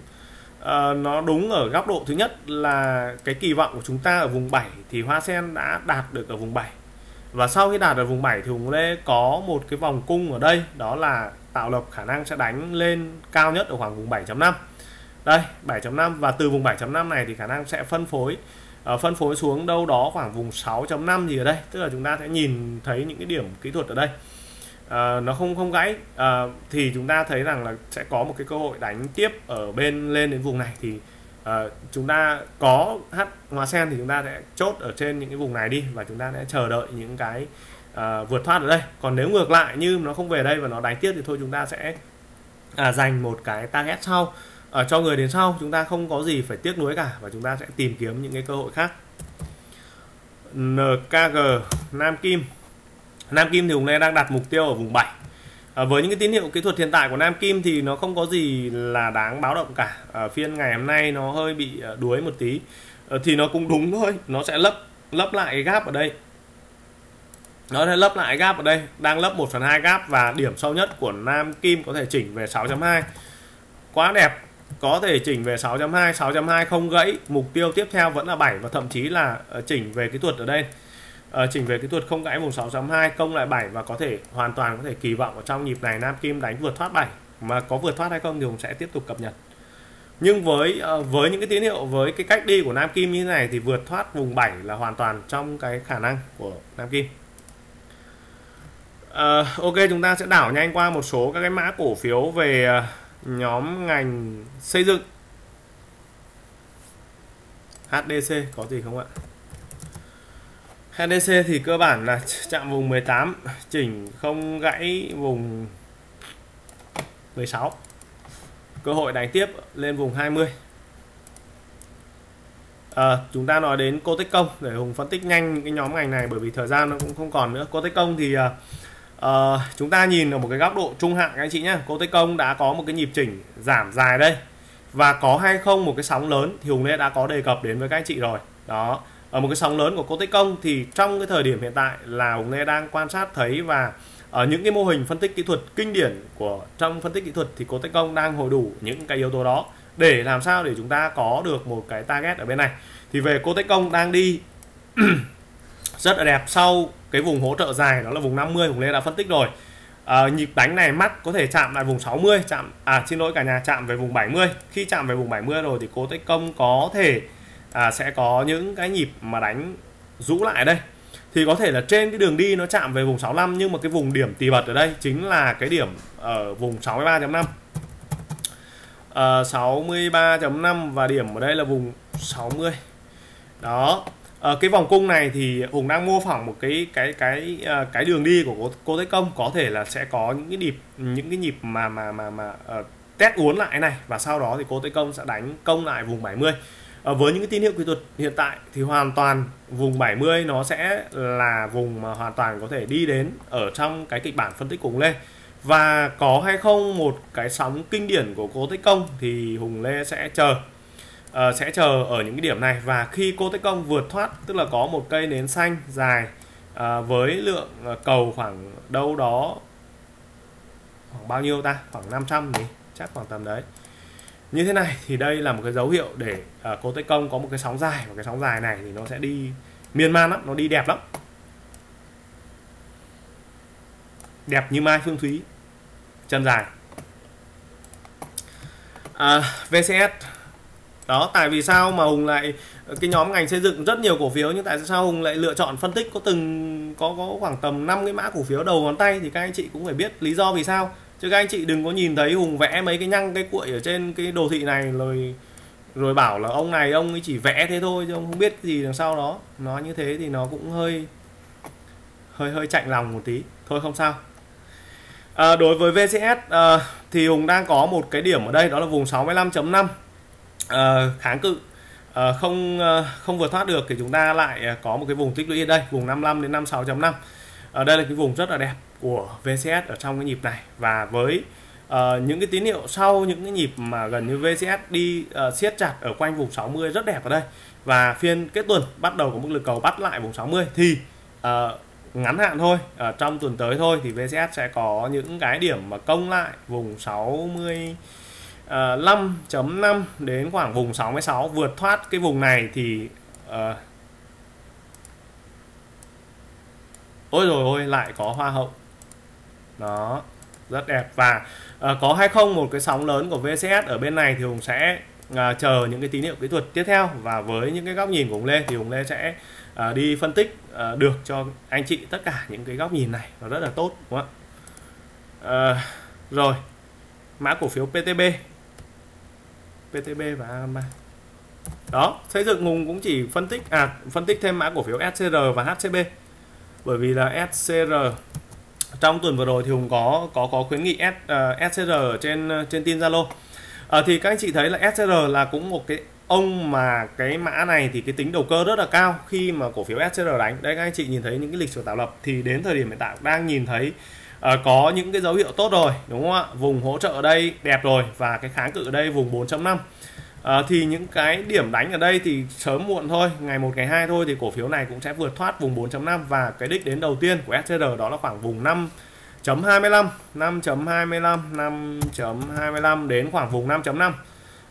Nó đúng ở góc độ thứ nhất là cái kỳ vọng của chúng ta ở vùng 7 thì hoa sen đã đạt được ở vùng 7, và sau khi đạt ở vùng 7 thì Hùng Lê có một cái vòng cung ở đây, đó là tạo lập khả năng sẽ đánh lên cao nhất ở khoảng vùng 7.5 đây, 7.5, và từ vùng 7.5 này thì khả năng sẽ phân phối xuống đâu đó khoảng vùng 6.5 gì ở đây, tức là chúng ta sẽ nhìn thấy những cái điểm kỹ thuật ở đây. Nó không gãy thì chúng ta thấy rằng là sẽ có một cái cơ hội đánh tiếp ở bên lên đến vùng này, thì chúng ta có Hoa Sen thì chúng ta sẽ chốt ở trên những cái vùng này đi, và chúng ta sẽ chờ đợi những cái vượt thoát ở đây. Còn nếu ngược lại như nó không về đây và nó đánh tiếp thì thôi chúng ta sẽ dành một cái target sau cho người đến sau, chúng ta không có gì phải tiếc nuối cả, và chúng ta sẽ tìm kiếm những cái cơ hội khác. NKG Nam Kim thì Hùng Lê đang đặt mục tiêu ở vùng 7. Với những cái tín hiệu kỹ thuật hiện tại của Nam Kim thì nó không có gì là đáng báo động cả. Phiên ngày hôm nay nó hơi bị đuối một tí, thì nó cũng đúng thôi, nó sẽ lấp lại cái gap ở đây. Nó sẽ lấp lại gap ở đây, đang lấp 1/2 gap, và điểm sâu nhất của Nam Kim có thể chỉnh về 6.2. Quá đẹp, có thể chỉnh về 6.2, 6.2 không gãy, mục tiêu tiếp theo vẫn là 7, và thậm chí là chỉnh về kỹ thuật ở đây. Chỉnh về kỹ thuật không gãy vùng 6.2, công lại 7, và có thể hoàn toàn có thể kỳ vọng ở trong nhịp này Nam Kim đánh vượt thoát 7, mà có vượt thoát hay không thì Hùng sẽ tiếp tục cập nhật. Nhưng với những cái tín hiệu, với cái cách đi của Nam Kim như thế này thì vượt thoát vùng 7 là hoàn toàn trong cái khả năng của Nam Kim. Ok, chúng ta sẽ đảo nhanh qua một số các cái mã cổ phiếu về nhóm ngành xây dựng. HDC có gì không ạ? HDC thì cơ bản là chạm vùng 18, chỉnh không gãy vùng 16, cơ hội đánh tiếp lên vùng 20. Chúng ta nói đến Coteccons để Hùng phân tích nhanh những cái nhóm ngành này, bởi vì thời gian nó cũng không còn nữa. Coteccons thì chúng ta nhìn ở một cái góc độ trung hạn các anh chị nhé. Coteccons đã có một cái nhịp chỉnh giảm dài đây, và có hay không một cái sóng lớn thì Hùng Lê đã có đề cập đến với các anh chị rồi đó. Ở một cái sóng lớn của Coteccons thì trong cái thời điểm hiện tại là Hùng Lê đang quan sát thấy, và ở những cái mô hình phân tích kỹ thuật kinh điển của trong phân tích kỹ thuật thì Coteccons đang hội đủ những cái yếu tố đó để làm sao để chúng ta có được một cái target ở bên này. Thì về Coteccons đang đi rất là đẹp sau cái vùng hỗ trợ dài, đó là vùng 50, Hùng Lê đã phân tích rồi. Nhịp đánh này mắt có thể chạm lại vùng 60, chạm về vùng 70. Khi chạm về vùng 70 rồi thì Coteccons có thể sẽ có những cái nhịp mà đánh rũ lại đây, thì có thể là trên cái đường đi nó chạm về vùng 65, nhưng mà cái vùng điểm tì bật ở đây chính là cái điểm ở vùng 63.5, 63.5, và điểm ở đây là vùng 60 đó. Cái vòng cung này thì Hùng đang mô phỏng một cái đường đi của Coteccons, có thể là sẽ có những cái nhịp mà test uốn lại này, và sau đó thì Coteccons sẽ đánh công lại vùng 70. Với những cái tín hiệu kỹ thuật hiện tại thì hoàn toàn vùng 70 nó sẽ là vùng mà hoàn toàn có thể đi đến ở trong cái kịch bản phân tích của Hùng Lê. Và có hay không một cái sóng kinh điển của Coteccons thì Hùng Lê sẽ chờ ở những cái điểm này, và khi Coteccons vượt thoát, tức là có một cây nến xanh dài với lượng cầu khoảng đâu đó khoảng bao nhiêu ta, khoảng 500 thì chắc khoảng tầm đấy. như thế này thì đây là một cái dấu hiệu để Coteccons có một cái sóng dài, và cái sóng dài này thì nó sẽ đi miên man lắm, nó đi đẹp lắm, đẹp như mai phương thúy, chân dài. VCS đó, tại vì sao mà Hùng lại cái nhóm ngành xây dựng rất nhiều cổ phiếu, nhưng tại sao Hùng lại lựa chọn phân tích có khoảng tầm 5 cái mã cổ phiếu đầu ngón tay, thì các anh chị cũng phải biết lý do vì sao, chứ các anh chị đừng có nhìn thấy Hùng vẽ mấy cái nhăng cái cuội ở trên cái đồ thị này rồi bảo là ông này ông ấy chỉ vẽ thế thôi chứ ông không biết cái gì đằng sau đó. Nó như thế thì nó cũng hơi chạnh lòng một tí thôi, không sao. Đối với VCS thì Hùng đang có một cái điểm ở đây, đó là vùng 65.5 kháng cự, không vượt thoát được, thì chúng ta lại có một cái vùng tích lũy ở đây, vùng 55 đến 56.5. Ở đây là cái vùng rất là đẹp của VCS ở trong cái nhịp này, và với những cái tín hiệu sau những cái nhịp mà gần như VCS đi siết chặt ở quanh vùng 60 rất đẹp ở đây, và phiên kết tuần bắt đầu có mức lực cầu bắt lại vùng 60, thì ngắn hạn thôi, ở trong tuần tới thôi thì VCS sẽ có những cái điểm mà công lại vùng 65.5 đến khoảng vùng 66, vượt thoát cái vùng này thì ôi rồi ôi, lại có hoa hậu đó, rất đẹp. Và có hay không một cái sóng lớn của VCS ở bên này thì Hùng sẽ chờ những cái tín hiệu kỹ thuật tiếp theo, và với những cái góc nhìn của Hùng Lê thì Hùng Lê sẽ đi phân tích được cho anh chị tất cả những cái góc nhìn này, nó rất là tốt, đúng không ạ? Rồi mã cổ phiếu PTB và A3 đó, xây dựng Hùng cũng chỉ phân tích thêm mã cổ phiếu SCR và HCB, bởi vì là SCR trong tuần vừa rồi thì Hùng có khuyến nghị SCR trên tin Zalo. Thì các anh chị thấy là SCR là cũng một cái ông mà cái mã này thì cái tính đầu cơ rất là cao, khi mà cổ phiếu SCR đánh đấy, các anh chị nhìn thấy những cái lịch sử tạo lập thì đến thời điểm hiện tại đang nhìn thấy có những cái dấu hiệu tốt rồi, đúng không ạ? Vùng hỗ trợ ở đây đẹp rồi, và cái kháng cự ở đây vùng 4.5. Thì những cái điểm đánh ở đây thì sớm muộn thôi, ngày 1 ngày 2 thôi thì cổ phiếu này cũng sẽ vượt thoát vùng 4.5, và cái đích đến đầu tiên của SCR đó là khoảng vùng 5.25 đến khoảng vùng 5.5.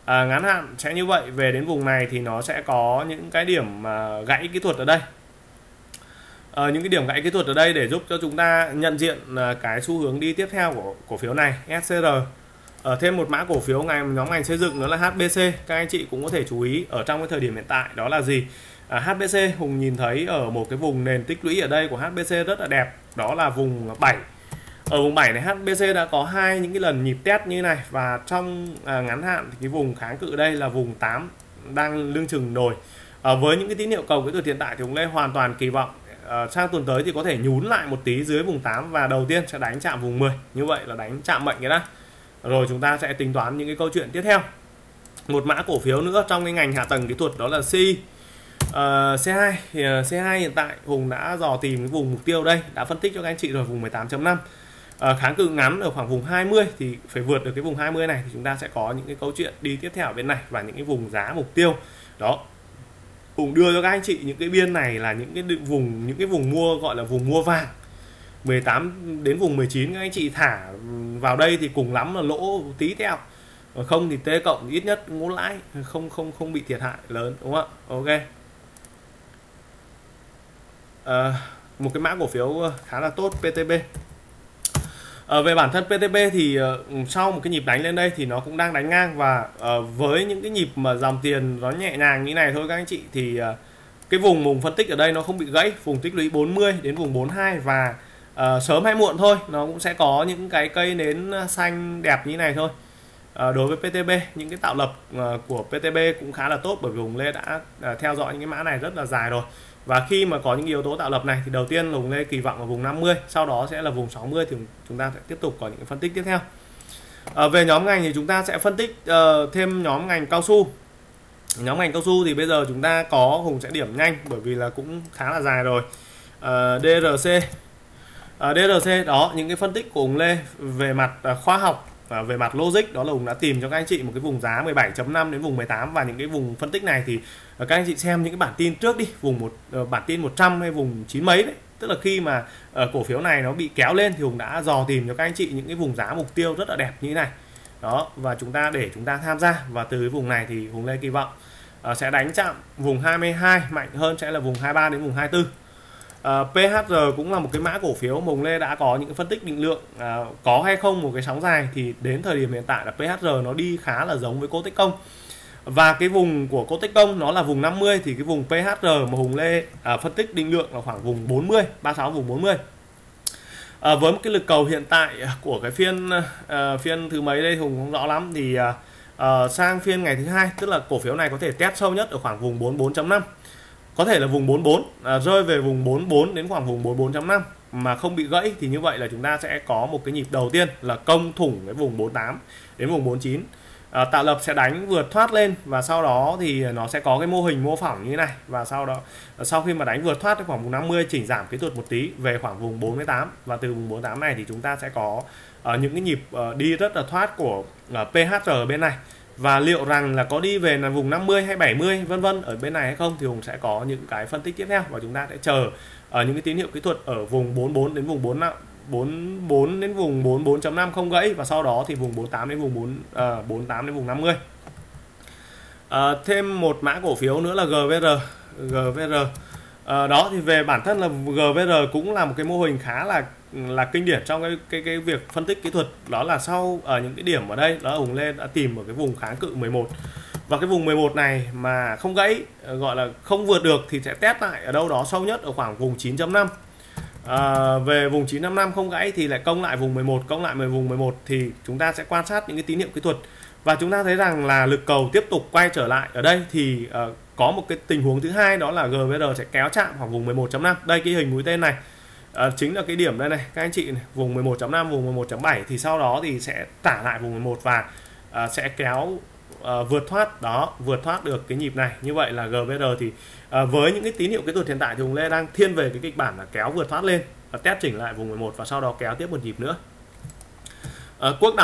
Ngắn hạn sẽ như vậy, về đến vùng này thì nó sẽ có những cái điểm gãy kỹ thuật ở đây, những cái điểm gãy kỹ thuật ở đây để giúp cho chúng ta nhận diện cái xu hướng đi tiếp theo của cổ phiếu này SCR. Thêm một mã cổ phiếu nhóm ngành xây dựng đó là HBC, các anh chị cũng có thể chú ý ở trong cái thời điểm hiện tại đó là gì. HBC Hùng nhìn thấy ở một cái vùng nền tích lũy ở đây của HBC rất là đẹp, đó là vùng 7. Ở vùng 7 này HBC đã có hai những cái lần nhịp test như này, và trong ngắn hạn thì cái vùng kháng cự đây là vùng 8 đang lưng chừng đồi. Với những cái tín hiệu cầu kỹ thuật hiện tại thì Hùng Lê hoàn toàn kỳ vọng sang tuần tới thì có thể nhún lại một tí dưới vùng 8, và đầu tiên sẽ đánh chạm vùng 10, như vậy là đánh chạm mệnh cái đó. Rồi chúng ta sẽ tính toán những cái câu chuyện tiếp theo. Một mã cổ phiếu nữa trong cái ngành hạ tầng kỹ thuật đó là CI. C2 thì C2 hiện tại Hùng đã dò tìm cái vùng mục tiêu đây, đã phân tích cho các anh chị rồi, vùng 18.5. Kháng cự ngắn ở khoảng vùng 20 thì phải vượt được cái vùng 20 này thì chúng ta sẽ có những cái câu chuyện đi tiếp theo ở bên này, và những cái vùng giá mục tiêu đó. Hùng đưa cho các anh chị những cái biên này là những cái vùng mua, gọi là vùng mua vàng 18 đến vùng 19, các anh chị thả vào đây thì cùng lắm là lỗ tí tẹo, không thì T cộng ít nhất ngốn lãi, không bị thiệt hại lớn, đúng không ạ? Ok. Một cái mã cổ phiếu khá là tốt PTB. Về bản thân PTB thì sau một cái nhịp đánh lên đây thì nó cũng đang đánh ngang, và với những cái nhịp mà dòng tiền nó nhẹ nhàng như này thôi các anh chị, thì cái vùng phân tích ở đây nó không bị gãy, vùng tích lũy 40 đến vùng 42, và sớm hay muộn thôi nó cũng sẽ có những cái cây nến xanh đẹp như này thôi. Đối với PTB, những cái tạo lập của PTB cũng khá là tốt, bởi vì Hùng Lê đã theo dõi những cái mã này rất là dài rồi, và khi mà có những yếu tố tạo lập này thì đầu tiên Hùng Lê kỳ vọng vào vùng 50, sau đó sẽ là vùng 60, thì chúng ta sẽ tiếp tục có những cái phân tích tiếp theo. Về nhóm ngành thì chúng ta sẽ phân tích thêm nhóm ngành cao su. Nhóm ngành cao su thì bây giờ chúng ta có, Hùng sẽ điểm nhanh bởi vì là cũng khá là dài rồi. DRC đó, những cái phân tích của Hùng Lê về mặt khoa học và về mặt logic đó là Hùng đã tìm cho các anh chị một cái vùng giá 17.5 đến vùng 18, và những cái vùng phân tích này thì các anh chị xem những cái bản tin trước đi, bản tin 100 hay vùng 9 mấy đấy, tức là khi mà cổ phiếu này nó bị kéo lên thì Hùng đã dò tìm cho các anh chị những cái vùng giá mục tiêu rất là đẹp như thế này. đó, và chúng ta để chúng ta tham gia. Và từ cái vùng này thì Hùng Lê kỳ vọng sẽ đánh chạm vùng 22, mạnh hơn sẽ là vùng 23 đến vùng 24. PHR cũng là một cái mã cổ phiếu Hùng Lê đã có những phân tích định lượng có hay không một cái sóng dài, thì đến thời điểm hiện tại là PHR nó đi khá là giống với Coteccons. Và cái vùng của Coteccons nó là vùng 50, thì cái vùng PHR mà Hùng Lê phân tích định lượng là khoảng vùng 40, 36 vùng 40. Với một cái lực cầu hiện tại của cái phiên thứ mấy đây Hùng không rõ lắm, thì sang phiên ngày thứ hai, tức là cổ phiếu này có thể test sâu nhất ở khoảng vùng 44.5, có thể là vùng 44, rơi về vùng 44 đến khoảng vùng 44.5 mà không bị gãy, thì như vậy là chúng ta sẽ có một cái nhịp đầu tiên là công thủng cái vùng 48 đến vùng 49. Tạo lập sẽ đánh vượt thoát lên, và sau đó thì nó sẽ có cái mô hình mô phỏng như thế này, và sau đó sau khi mà đánh vượt thoát đến khoảng vùng 50, chỉnh giảm kỹ thuật một tí về khoảng vùng 48, và từ vùng 48 này thì chúng ta sẽ có những cái nhịp đi rất là thoát của PHR bên này, và liệu rằng là có đi về là vùng 50 hay 70 vân vân ở bên này hay không thì Hùng sẽ có những cái phân tích tiếp theo, và chúng ta sẽ chờ ở những cái tín hiệu kỹ thuật ở vùng 44 đến vùng 45. 44 đến vùng 44.5 không gãy, và sau đó thì vùng 48 đến vùng 48 đến vùng 50. Thêm một mã cổ phiếu nữa là GVR. Đó thì về bản thân là GVR cũng là một cái mô hình khá là kinh điển trong cái việc phân tích kỹ thuật, đó là sau ở những cái điểm ở đây đó Hùng Lê đã tìm ở cái vùng kháng cự 11. Và cái vùng 11 này mà không gãy, gọi là không vượt được, thì sẽ test lại ở đâu đó sâu nhất ở khoảng vùng 9.5. Về vùng 955 không gãy thì lại công lại vùng 11, công lại vùng 11 thì chúng ta sẽ quan sát những cái tín hiệu kỹ thuật, và chúng ta thấy rằng là lực cầu tiếp tục quay trở lại ở đây, thì có một cái tình huống thứ hai đó là GVR sẽ kéo chạm khoảng vùng 11.5. đây, cái hình mũi tên này chính là cái điểm đây này các anh chị này, vùng 11.5, vùng 11.7, thì sau đó thì sẽ trả lại vùng 11 và sẽ kéo vượt thoát đó, vượt thoát được cái nhịp này. Như vậy là GVR thì với những cái tín hiệu kỹ thuật hiện tại thì Hùng Lê đang thiên về cái kịch bản là kéo vượt thoát lên và test chỉnh lại vùng 11 và sau đó kéo tiếp một nhịp nữa. Quốc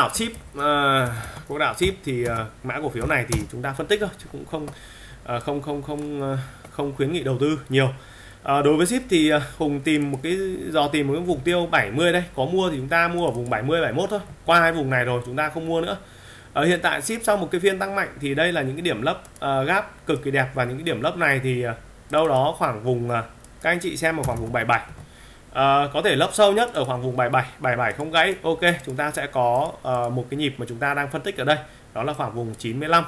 đảo ship thì mã cổ phiếu này thì chúng ta phân tích thôi chứ cũng không khuyến nghị đầu tư nhiều. Đối với ship thì Hùng tìm một cái mục tiêu 70 đây, có mua thì chúng ta mua ở vùng 70 71 thôi, qua hai vùng này rồi chúng ta không mua nữa. Hiện tại ship sau một cái phiên tăng mạnh thì đây là những cái điểm lấp gáp cực kỳ đẹp, và những cái điểm lấp này thì đâu đó khoảng vùng các anh chị xem ở khoảng vùng 77, có thể lấp sâu nhất ở khoảng vùng 77 không gãy. Ok, chúng ta sẽ có một cái nhịp mà chúng ta đang phân tích ở đây đó là khoảng vùng 95,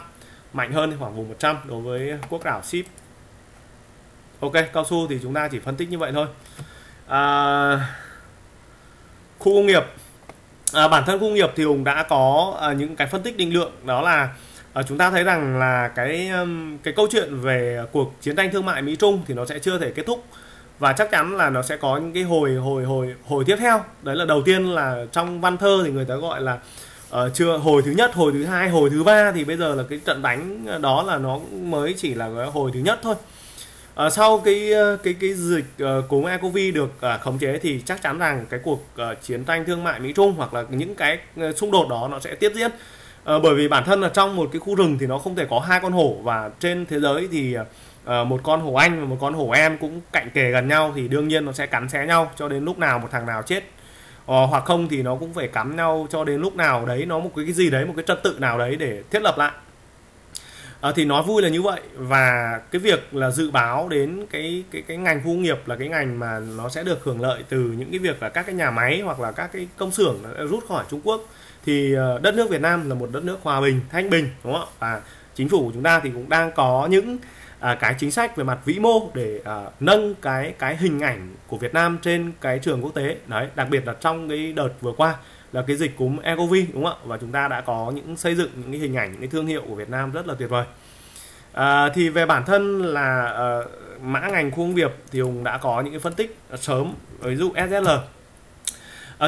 mạnh hơn thì khoảng vùng 100 đối với quốc đảo ship. Ok, cao su thì chúng ta chỉ phân tích như vậy thôi. Khu công nghiệp. Bản thân khu công nghiệp thì Hùng đã có những cái phân tích định lượng, đó là chúng ta thấy rằng là cái câu chuyện về cuộc chiến tranh thương mại Mỹ Trung thì nó sẽ chưa thể kết thúc, và chắc chắn là nó sẽ có những cái hồi tiếp theo. Đấy là đầu tiên là trong văn thơ thì người ta gọi là hồi thứ nhất, hồi thứ hai, hồi thứ ba, thì bây giờ là cái trận đánh đó là nó mới chỉ là hồi thứ nhất thôi. Sau cái dịch cúm Covid được khống chế thì chắc chắn rằng cái cuộc chiến tranh thương mại Mỹ Trung hoặc là những cái xung đột đó nó sẽ tiếp diễn, bởi vì bản thân là trong một cái khu rừng thì nó không thể có hai con hổ, và trên thế giới thì một con hổ Anh và một con hổ em cũng cạnh kề gần nhau thì đương nhiên nó sẽ cắn xé nhau cho đến lúc nào một thằng nào chết, hoặc không thì nó cũng phải cắn nhau cho đến lúc nào đấy nó một cái gì đấy, một cái trật tự nào đấy để thiết lập lại. Thì nói vui là như vậy, và cái việc là dự báo đến cái ngành khu công nghiệp là cái ngành mà nó sẽ được hưởng lợi từ những cái việc là các cái nhà máy hoặc là các cái công xưởng rút khỏi Trung Quốc, thì đất nước Việt Nam là một đất nước hòa bình, thanh bình, đúng không ạ? Và chính phủ của chúng ta thì cũng đang có những cái chính sách về mặt vĩ mô để nâng cái hình ảnh của Việt Nam trên cái trường quốc tế. Đấy, đặc biệt là trong cái đợt vừa qua là cái dịch cúm Covid, đúng không ạ? Và chúng ta đã có những xây dựng những cái hình ảnh, những cái thương hiệu của Việt Nam rất là tuyệt vời. Thì về bản thân là mã ngành khu công nghiệp thì Hùng đã có những cái phân tích sớm, ví dụ SSL.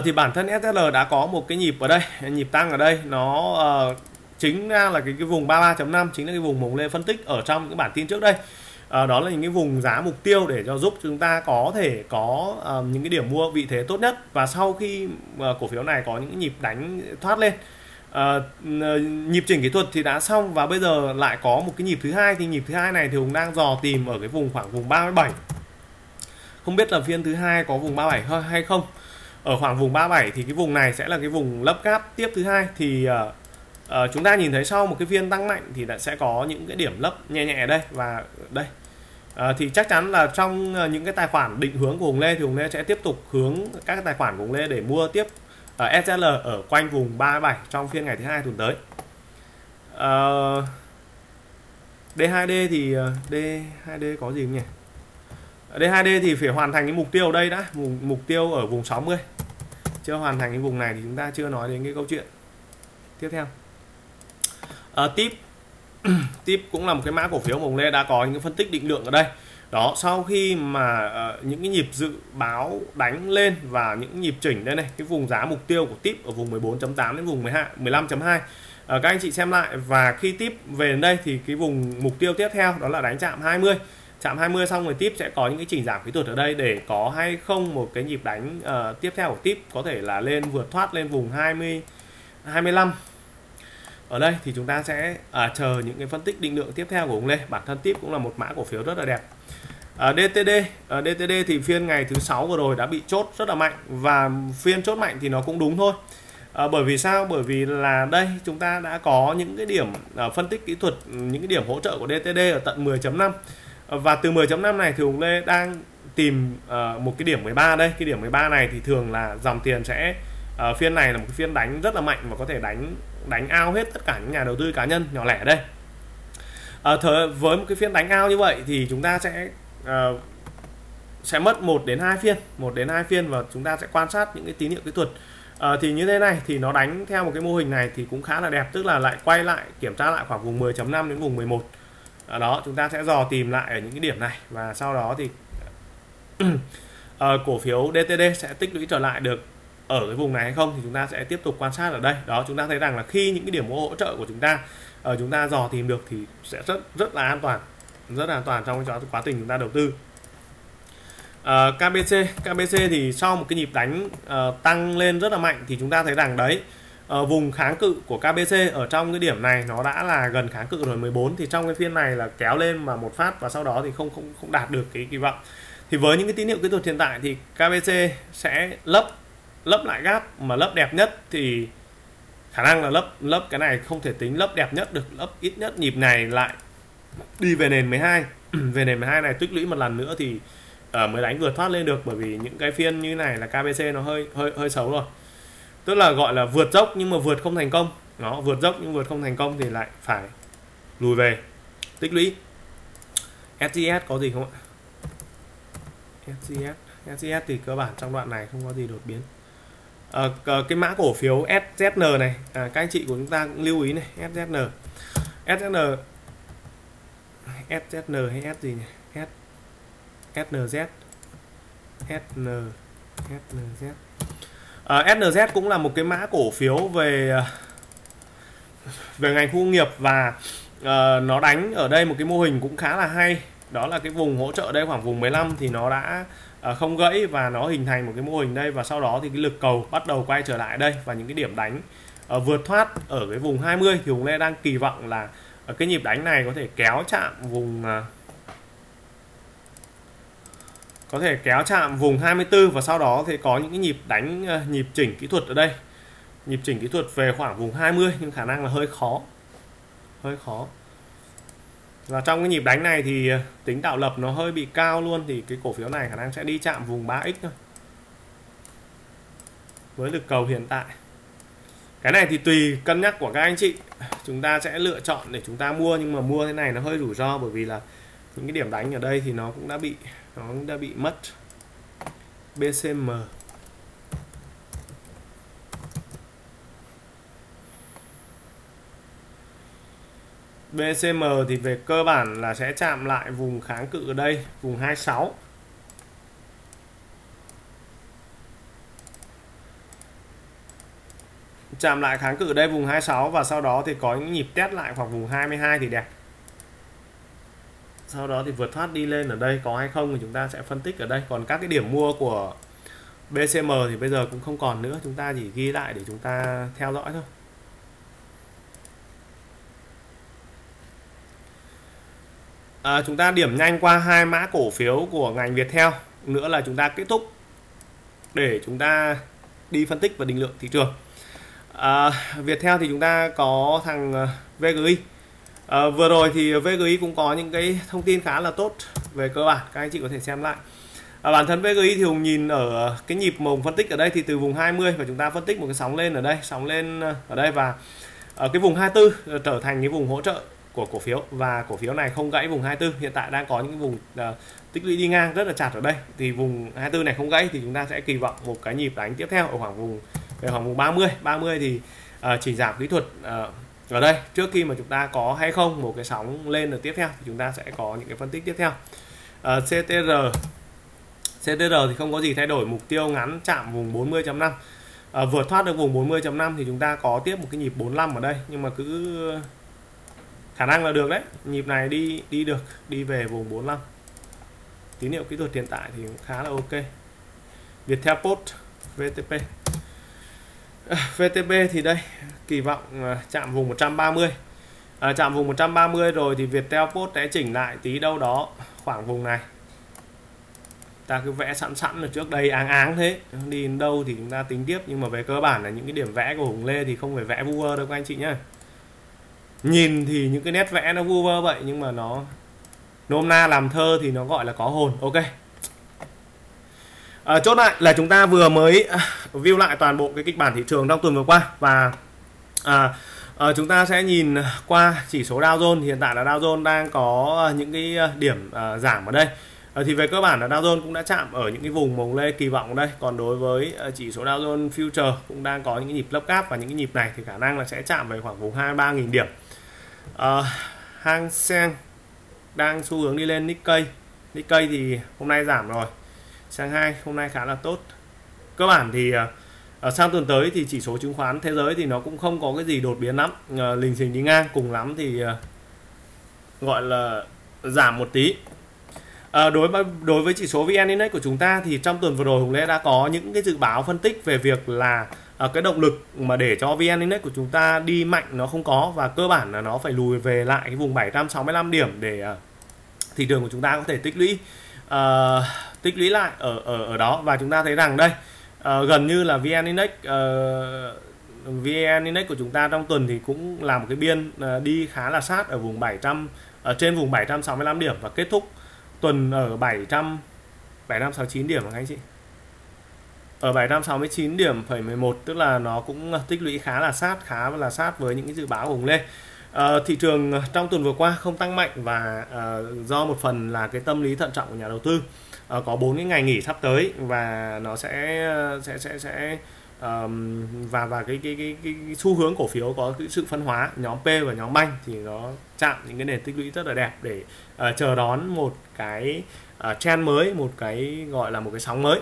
Thì bản thân SSL đã có một cái nhịp ở đây, nhịp tăng ở đây, nó chính ra là cái vùng 33.5 chính là cái vùng Hùng Lê phân tích ở trong những bản tin trước đây. Đó là những cái vùng giá mục tiêu để cho giúp chúng ta có thể có những cái điểm mua vị thế tốt nhất, và sau khi cổ phiếu này có những nhịp đánh thoát lên, nhịp chỉnh kỹ thuật thì đã xong, và bây giờ lại có một cái nhịp thứ hai, thì nhịp thứ hai này thì Hùng đang dò tìm ở cái vùng khoảng vùng 37, không biết là phiên thứ hai có vùng 37 hay không. Ở khoảng vùng 37 thì cái vùng này sẽ là cái vùng lấp gáp tiếp thứ hai, thì Chúng ta nhìn thấy sau một cái phiên tăng mạnh thì đã sẽ có những cái điểm lấp nhẹ nhẹ đây và đây. Thì chắc chắn là trong những cái tài khoản định hướng của Hùng Lê thì Hùng Lê sẽ tiếp tục hướng các cái tài khoản của Hùng Lê để mua tiếp SCR ở quanh vùng 37 trong phiên ngày thứ hai tuần tới. D2D thì D2D có gì không nhỉ? D2D thì phải hoàn thành cái mục tiêu ở đây đã, mục tiêu ở vùng 60. Chưa hoàn thành cái vùng này thì chúng ta chưa nói đến cái câu chuyện. Tiếp theo. Tip cũng là một cái mã cổ phiếu mà Hùng Lê đã có những phân tích định lượng ở đây. Đó, sau khi mà những cái nhịp dự báo đánh lên và những nhịp chỉnh đây này, cái vùng giá mục tiêu của tip ở vùng 14.8 đến vùng 15.2. Các anh chị xem lại, và khi tip về đến đây thì cái vùng mục tiêu tiếp theo đó là đánh chạm 20. Chạm 20 xong rồi tip sẽ có những cái chỉnh giảm kỹ thuật ở đây để có hay không một cái nhịp đánh tiếp theo của tip có thể là lên vượt thoát lên vùng 20 25. Ở đây thì chúng ta sẽ chờ những cái phân tích định lượng tiếp theo của Hùng Lê. Bản thân tip cũng là một mã cổ phiếu rất là đẹp. DTD thì phiên ngày thứ 6 vừa rồi đã bị chốt rất là mạnh, và phiên chốt mạnh thì nó cũng đúng thôi. Bởi vì sao? Bởi vì là đây chúng ta đã có những cái điểm phân tích kỹ thuật, những cái điểm hỗ trợ của DTD ở tận 10.5. Và từ 10.5 này thì Hùng Lê đang tìm một cái điểm 13 đây. Cái điểm 13 này thì thường là dòng tiền sẽ phiên này là một cái phiên đánh rất là mạnh và có thể đánh ao hết tất cả những nhà đầu tư cá nhân nhỏ lẻ đây. Với một cái phiên đánh ao như vậy thì chúng ta sẽ mất 1 đến 2 phiên và chúng ta sẽ quan sát những cái tín hiệu kỹ thuật. Thì như thế này thì nó đánh theo một cái mô hình này thì cũng khá là đẹp, tức là lại quay lại kiểm tra lại khoảng vùng 10.5 đến vùng 11. Đó, chúng ta sẽ dò tìm lại ở những cái điểm này và sau đó thì cổ phiếu DTD sẽ tích lũy trở lại được ở cái vùng này hay không thì chúng ta sẽ tiếp tục quan sát ở đây. Đó, chúng ta thấy rằng là khi những cái điểm hỗ trợ của chúng ta dò tìm được thì sẽ rất là an toàn, trong cái quá trình chúng ta đầu tư. KBC thì sau một cái nhịp đánh tăng lên rất là mạnh thì chúng ta thấy rằng đấy, vùng kháng cự của KBC ở trong cái điểm này nó đã là gần kháng cự rồi, 14, thì trong cái phiên này là kéo lên mà một phát và sau đó thì không đạt được cái kỳ vọng. Thì với những cái tín hiệu kỹ thuật hiện tại thì KBC sẽ lấp lại gap, mà lấp đẹp nhất thì khả năng là lấp cái này không thể tính lấp đẹp nhất được, lấp ít nhất nhịp này lại đi về nền 12. Về nền 12 này tích lũy một lần nữa thì mới đánh vượt thoát lên được, bởi vì những cái phiên như này là KBC nó hơi xấu rồi, tức là gọi là vượt dốc nhưng mà vượt không thành công. Nó vượt dốc nhưng vượt không thành công thì lại phải lùi về tích lũy. SGS có gì không ạ? SGS thì cơ bản trong đoạn này không có gì đột biến. Cái mã cổ phiếu SZN này, các anh chị của chúng ta cũng lưu ý này, SZN hay S gì nhỉ? SNZ. SNZ cũng là một cái mã cổ phiếu về ngành khu công nghiệp, và nó đánh ở đây một cái mô hình cũng khá là hay. Đó là cái vùng hỗ trợ đây khoảng vùng 15 thì nó đã không gãy và nó hình thành một cái mô hình đây, và sau đó thì cái lực cầu bắt đầu quay trở lại đây, và những cái điểm đánh vượt thoát ở cái vùng 20 thì Hùng Lê đang kỳ vọng là cái nhịp đánh này có thể kéo chạm vùng có thể kéo chạm vùng 24 và sau đó thì có những cái nhịp đánh nhịp chỉnh kỹ thuật ở đây. Nhịp chỉnh kỹ thuật về khoảng vùng 20 nhưng khả năng là hơi khó. Và trong cái nhịp đánh này thì tính tạo lập nó hơi bị cao luôn, thì cái cổ phiếu này khả năng sẽ đi chạm vùng 3x thôi. Với lực cầu hiện tại. Cái này thì tùy cân nhắc của các anh chị. Chúng ta sẽ lựa chọn để chúng ta mua, nhưng mà mua thế này nó hơi rủi ro, bởi vì là những cái điểm đánh ở đây thì nó cũng đã bị mất. BCM. BCM thì về cơ bản là sẽ chạm lại vùng kháng cự ở đây, vùng 26. Chạm lại kháng cự ở đây vùng 26 và sau đó thì có những nhịp test lại khoảng vùng 22 thì đẹp. Sau đó thì vượt thoát đi lên ở đây có hay không thì chúng ta sẽ phân tích ở đây. Còn các cái điểm mua của BCM thì bây giờ cũng không còn nữa, chúng ta chỉ ghi lại để chúng ta theo dõi thôi. Chúng ta điểm nhanh qua hai mã cổ phiếu của ngành Viettel nữa là chúng ta kết thúc để chúng ta đi phân tích và định lượng thị trường. Viettel thì chúng ta có thằng VGI. Vừa rồi thì VGI cũng có những cái thông tin khá là tốt về cơ bản, các anh chị có thể xem lại. Bản thân VGI thì Hùng nhìn ở cái nhịp mồng phân tích ở đây thì từ vùng 20 và chúng ta phân tích một cái sóng lên ở đây, và ở cái vùng 24 trở thành cái vùng hỗ trợ của cổ phiếu, và cổ phiếu này không gãy vùng 24, hiện tại đang có những vùng tích lũy đi ngang rất là chặt ở đây, thì vùng 24 này không gãy thì chúng ta sẽ kỳ vọng một cái nhịp đánh tiếp theo ở khoảng vùng 30 thì chỉ giảm kỹ thuật ở đây trước khi mà chúng ta có hay không một cái sóng lên được tiếp theo, thì chúng ta sẽ có những cái phân tích tiếp theo. CTR thì không có gì thay đổi, mục tiêu ngắn chạm vùng 40.5, vượt thoát được vùng 40.5 thì chúng ta có tiếp một cái nhịp 45 ở đây, nhưng mà cứ khả năng là được đấy, nhịp này đi được, đi về vùng 45. Tín hiệu kỹ thuật hiện tại thì khá là ok. Viettel Post VTP. VTP thì đây kỳ vọng chạm vùng 130, chạm vùng 130 rồi thì Viettel Post sẽ chỉnh lại tí đâu đó khoảng vùng này. Ta cứ vẽ sẵn ở trước đây áng thế, đi đến đâu thì chúng ta tính tiếp, nhưng mà về cơ bản là những cái điểm vẽ của Hùng Lê thì không phải vẽ vu vơ đâu các anh chị nhé. Nhìn thì những cái nét vẽ nó vu vơ vậy, nhưng mà nó nôm na làm thơ thì nó gọi là có hồn. Ok, chốt lại là chúng ta vừa mới view lại toàn bộ cái kịch bản thị trường trong tuần vừa qua, và chúng ta sẽ nhìn qua chỉ số Dow Jones. Hiện tại là Dow Jones đang có những cái điểm giảm ở đây, thì về cơ bản là Dow Jones cũng đã chạm ở những cái vùng Hùng Lê kỳ vọng ở đây. Còn đối với chỉ số Dow Jones Future cũng đang có những cái nhịp lấp cáp, và những cái nhịp này thì khả năng là sẽ chạm về khoảng vùng 23.000 điểm. Hang Seng đang xu hướng đi lên, Nikkei thì hôm nay giảm rồi, Shanghai hôm nay khá là tốt. Cơ bản thì sang tuần tới thì chỉ số chứng khoán thế giới thì nó cũng không có cái gì đột biến lắm, lình xình đi ngang, cùng lắm thì gọi là giảm một tí. Đối với chỉ số VN-Index của chúng ta thì trong tuần vừa rồi Hùng Lê đã có những cái dự báo phân tích về việc là cái động lực mà để cho VN-Index của chúng ta đi mạnh nó không có, và cơ bản là nó phải lùi về lại cái vùng 765 điểm để thị trường của chúng ta có thể tích lũy lại ở đó. Và chúng ta thấy rằng đây gần như là VN-Index của chúng ta trong tuần thì cũng làm một cái biên đi khá là sát ở vùng 765 điểm, và kết thúc tuần ở 769 điểm các anh chị, ở 769 điểm phẩy 11, tức là nó cũng tích lũy khá là sát với những cái dự báo của Hùng Lê. Thị trường trong tuần vừa qua không tăng mạnh, và do một phần là cái tâm lý thận trọng của nhà đầu tư, có 4 cái ngày nghỉ sắp tới, và nó và cái xu hướng cổ phiếu có cái sự phân hóa nhóm P và nhóm Banh thì nó chạm những cái nền tích lũy rất là đẹp để chờ đón một cái trend mới, một cái gọi là một cái sóng mới.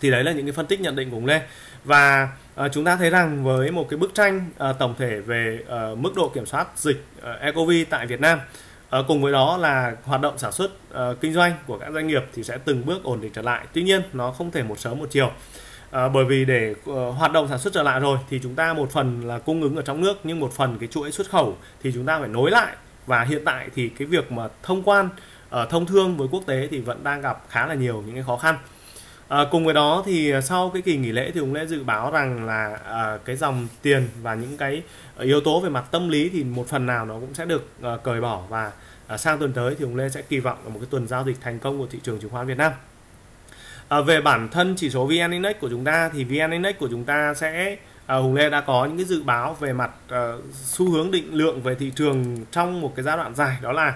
Thì đấy là những cái phân tích nhận định của Hùng Lê, và chúng ta thấy rằng với một cái bức tranh tổng thể về mức độ kiểm soát dịch Covid tại Việt Nam, cùng với đó là hoạt động sản xuất kinh doanh của các doanh nghiệp thì sẽ từng bước ổn định trở lại. Tuy nhiên nó không thể một sớm một chiều, bởi vì để hoạt động sản xuất trở lại rồi thì chúng ta một phần là cung ứng ở trong nước, nhưng một phần cái chuỗi xuất khẩu thì chúng ta phải nối lại, và hiện tại thì cái việc mà thông quan thông thương với quốc tế thì vẫn đang gặp khá là nhiều những cái khó khăn. Cùng với đó thì sau cái kỳ nghỉ lễ thì Hùng Lê dự báo rằng là cái dòng tiền và những cái yếu tố về mặt tâm lý thì một phần nào nó cũng sẽ được cởi bỏ, và sang tuần tới thì Hùng Lê sẽ kỳ vọng là một cái tuần giao dịch thành công của thị trường chứng khoán Việt Nam. Về bản thân chỉ số VN-Index của chúng ta thì VN-Index của chúng ta sẽ Hùng Lê đã có những cái dự báo về mặt xu hướng định lượng về thị trường trong một cái giai đoạn dài, đó là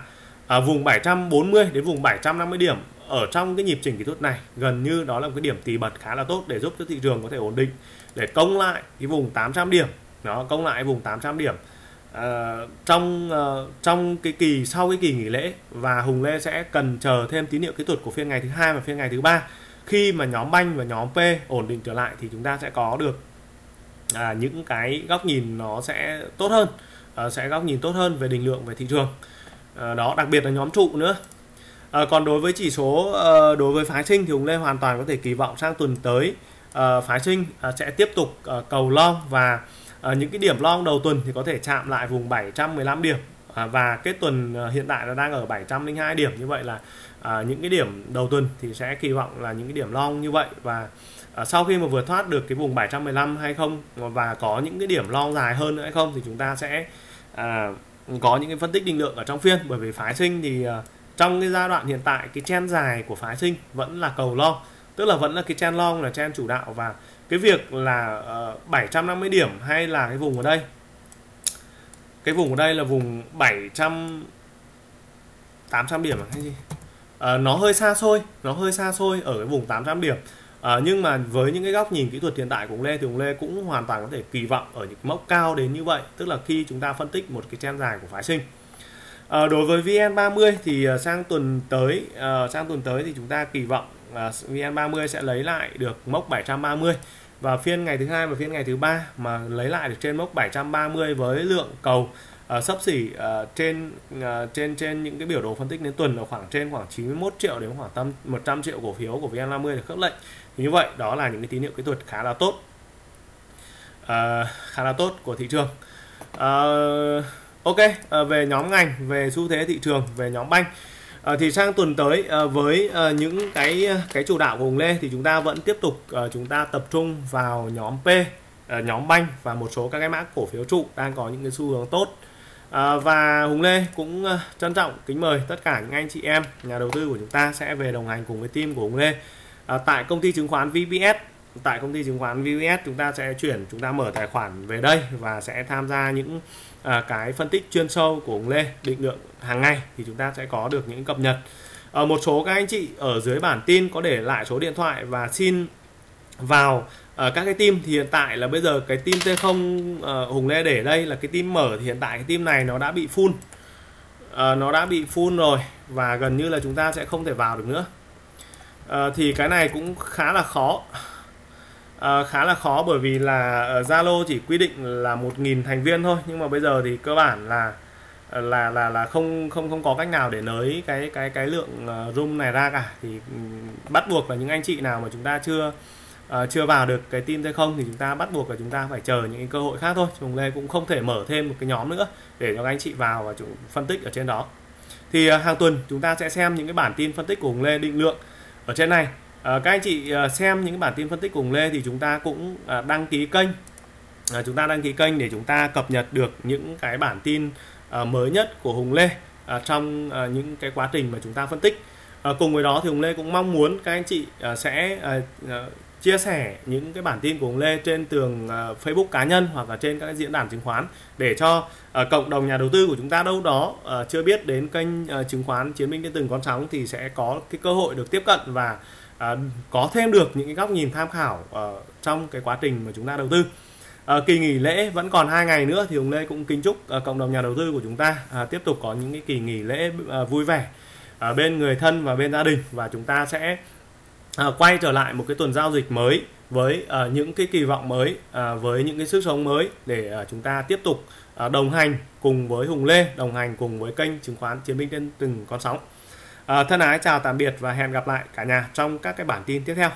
vùng 740 đến vùng 750 điểm. Ở trong cái nhịp chỉnh kỹ thuật này gần như đó là một cái điểm tì bật khá là tốt để giúp cho thị trường có thể ổn định, để công lại cái vùng 800 điểm, nó công lại vùng 800 điểm trong cái kỳ sau cái kỳ nghỉ lễ. Và Hùng Lê sẽ cần chờ thêm tín hiệu kỹ thuật của phiên ngày thứ hai và phiên ngày thứ ba. Khi mà nhóm Banh và nhóm P ổn định trở lại thì chúng ta sẽ có được những cái góc nhìn nó sẽ tốt hơn, về định lượng về thị trường đó, đặc biệt là nhóm trụ nữa. Còn đối với chỉ số đối với phái sinh thì Hùng Lê hoàn toàn có thể kỳ vọng sang tuần tới phái sinh sẽ tiếp tục cầu long, và những cái điểm long đầu tuần thì có thể chạm lại vùng 715 điểm, và kết tuần hiện tại nó đang ở 702 điểm. Như vậy là những cái điểm đầu tuần thì sẽ kỳ vọng là những cái điểm long như vậy, và Sau khi mà vượt thoát được cái vùng 715 hay không và có những cái điểm long dài hơn nữa hay không thì chúng ta sẽ có những cái phân tích định lượng ở trong phiên, bởi vì phái sinh thì trong cái giai đoạn hiện tại cái trend dài của phái sinh vẫn là cầu long, tức là vẫn là cái trend long là trend chủ đạo, và cái việc là 750 điểm hay là cái vùng ở đây, cái vùng ở đây là vùng 800 điểm hay gì, nó hơi xa xôi, ở cái vùng 800 điểm. Nhưng mà với những cái góc nhìn kỹ thuật hiện tại của Hùng Lê thì Hùng Lê cũng hoàn toàn có thể kỳ vọng ở những mốc cao đến như vậy, tức là khi chúng ta phân tích một cái trend dài của phái sinh. Đối với VN30 thì sang tuần tới thì chúng ta kỳ vọng VN30 sẽ lấy lại được mốc 730 và phiên ngày thứ hai và phiên ngày thứ ba mà lấy lại được trên mốc 730 với lượng cầu xấp xỉ trên những cái biểu đồ phân tích đến tuần là khoảng trên khoảng 91 triệu đến khoảng 100 triệu cổ phiếu của VN50 được khớp lệnh. Thì như vậy đó là những cái tín hiệu kỹ thuật khá là tốt của thị trường. Về nhóm ngành, về xu thế thị trường, về nhóm banh thì sang tuần tới với những cái chủ đạo của Hùng Lê thì chúng ta vẫn tiếp tục tập trung vào nhóm P, nhóm banh và một số các cái mã cổ phiếu trụ đang có những cái xu hướng tốt. Và Hùng Lê cũng trân trọng kính mời tất cả những anh chị em nhà đầu tư của chúng ta sẽ về đồng hành cùng với team của Hùng Lê tại công ty chứng khoán VPS. Tại công ty chứng khoán VPS chúng ta sẽ mở tài khoản về đây và sẽ tham gia những cái phân tích chuyên sâu của Hùng Lê định lượng hàng ngày, thì chúng ta sẽ có được những cập nhật. Một số các anh chị ở dưới bản tin có để lại số điện thoại và xin vào các cái team, thì hiện tại là bây giờ cái team T0 Hùng Lê để đây là cái team mở, thì hiện tại cái team này nó đã bị full, rồi và gần như là chúng ta sẽ không thể vào được nữa. Thì cái này cũng khá là khó bởi vì là Zalo chỉ quy định là 1.000 thành viên thôi, nhưng mà bây giờ thì cơ bản là không có cách nào để nới cái lượng room này ra cả, thì bắt buộc là những anh chị nào mà chúng ta chưa vào được cái team T0 thì chúng ta bắt buộc là chúng ta phải chờ những cái cơ hội khác thôi. Hùng Lê cũng không thể mở thêm một cái nhóm nữa để cho các anh chị vào và chúng phân tích ở trên đó. Thì hàng tuần chúng ta sẽ xem những cái bản tin phân tích của Hùng Lê định lượng ở trên này. Các anh chị xem những bản tin phân tích của Hùng Lê thì chúng ta cũng đăng ký kênh, để chúng ta cập nhật được những cái bản tin mới nhất của Hùng Lê trong những cái quá trình mà chúng ta phân tích. Cùng với đó thì Hùng Lê cũng mong muốn các anh chị sẽ chia sẻ những cái bản tin của Hùng Lê trên tường Facebook cá nhân hoặc là trên các diễn đàn chứng khoán để cho cộng đồng nhà đầu tư của chúng ta đâu đó chưa biết đến kênh chứng khoán Chiến binh Điện Tử Con Sóng thì sẽ có cái cơ hội được tiếp cận và có thêm được những cái góc nhìn tham khảo trong cái quá trình mà chúng ta đầu tư. Kỳ nghỉ lễ vẫn còn 2 ngày nữa thì Hùng Lê cũng kính chúc cộng đồng nhà đầu tư của chúng ta tiếp tục có những cái kỳ nghỉ lễ vui vẻ bên người thân và bên gia đình, và chúng ta sẽ quay trở lại một cái tuần giao dịch mới với những cái kỳ vọng mới, với những cái sức sống mới để chúng ta tiếp tục đồng hành cùng với Hùng Lê, đồng hành cùng với kênh chứng khoán Chiến binh Trên Từng Con Sóng. Thân ái chào tạm biệt và hẹn gặp lại cả nhà trong các cái bản tin tiếp theo.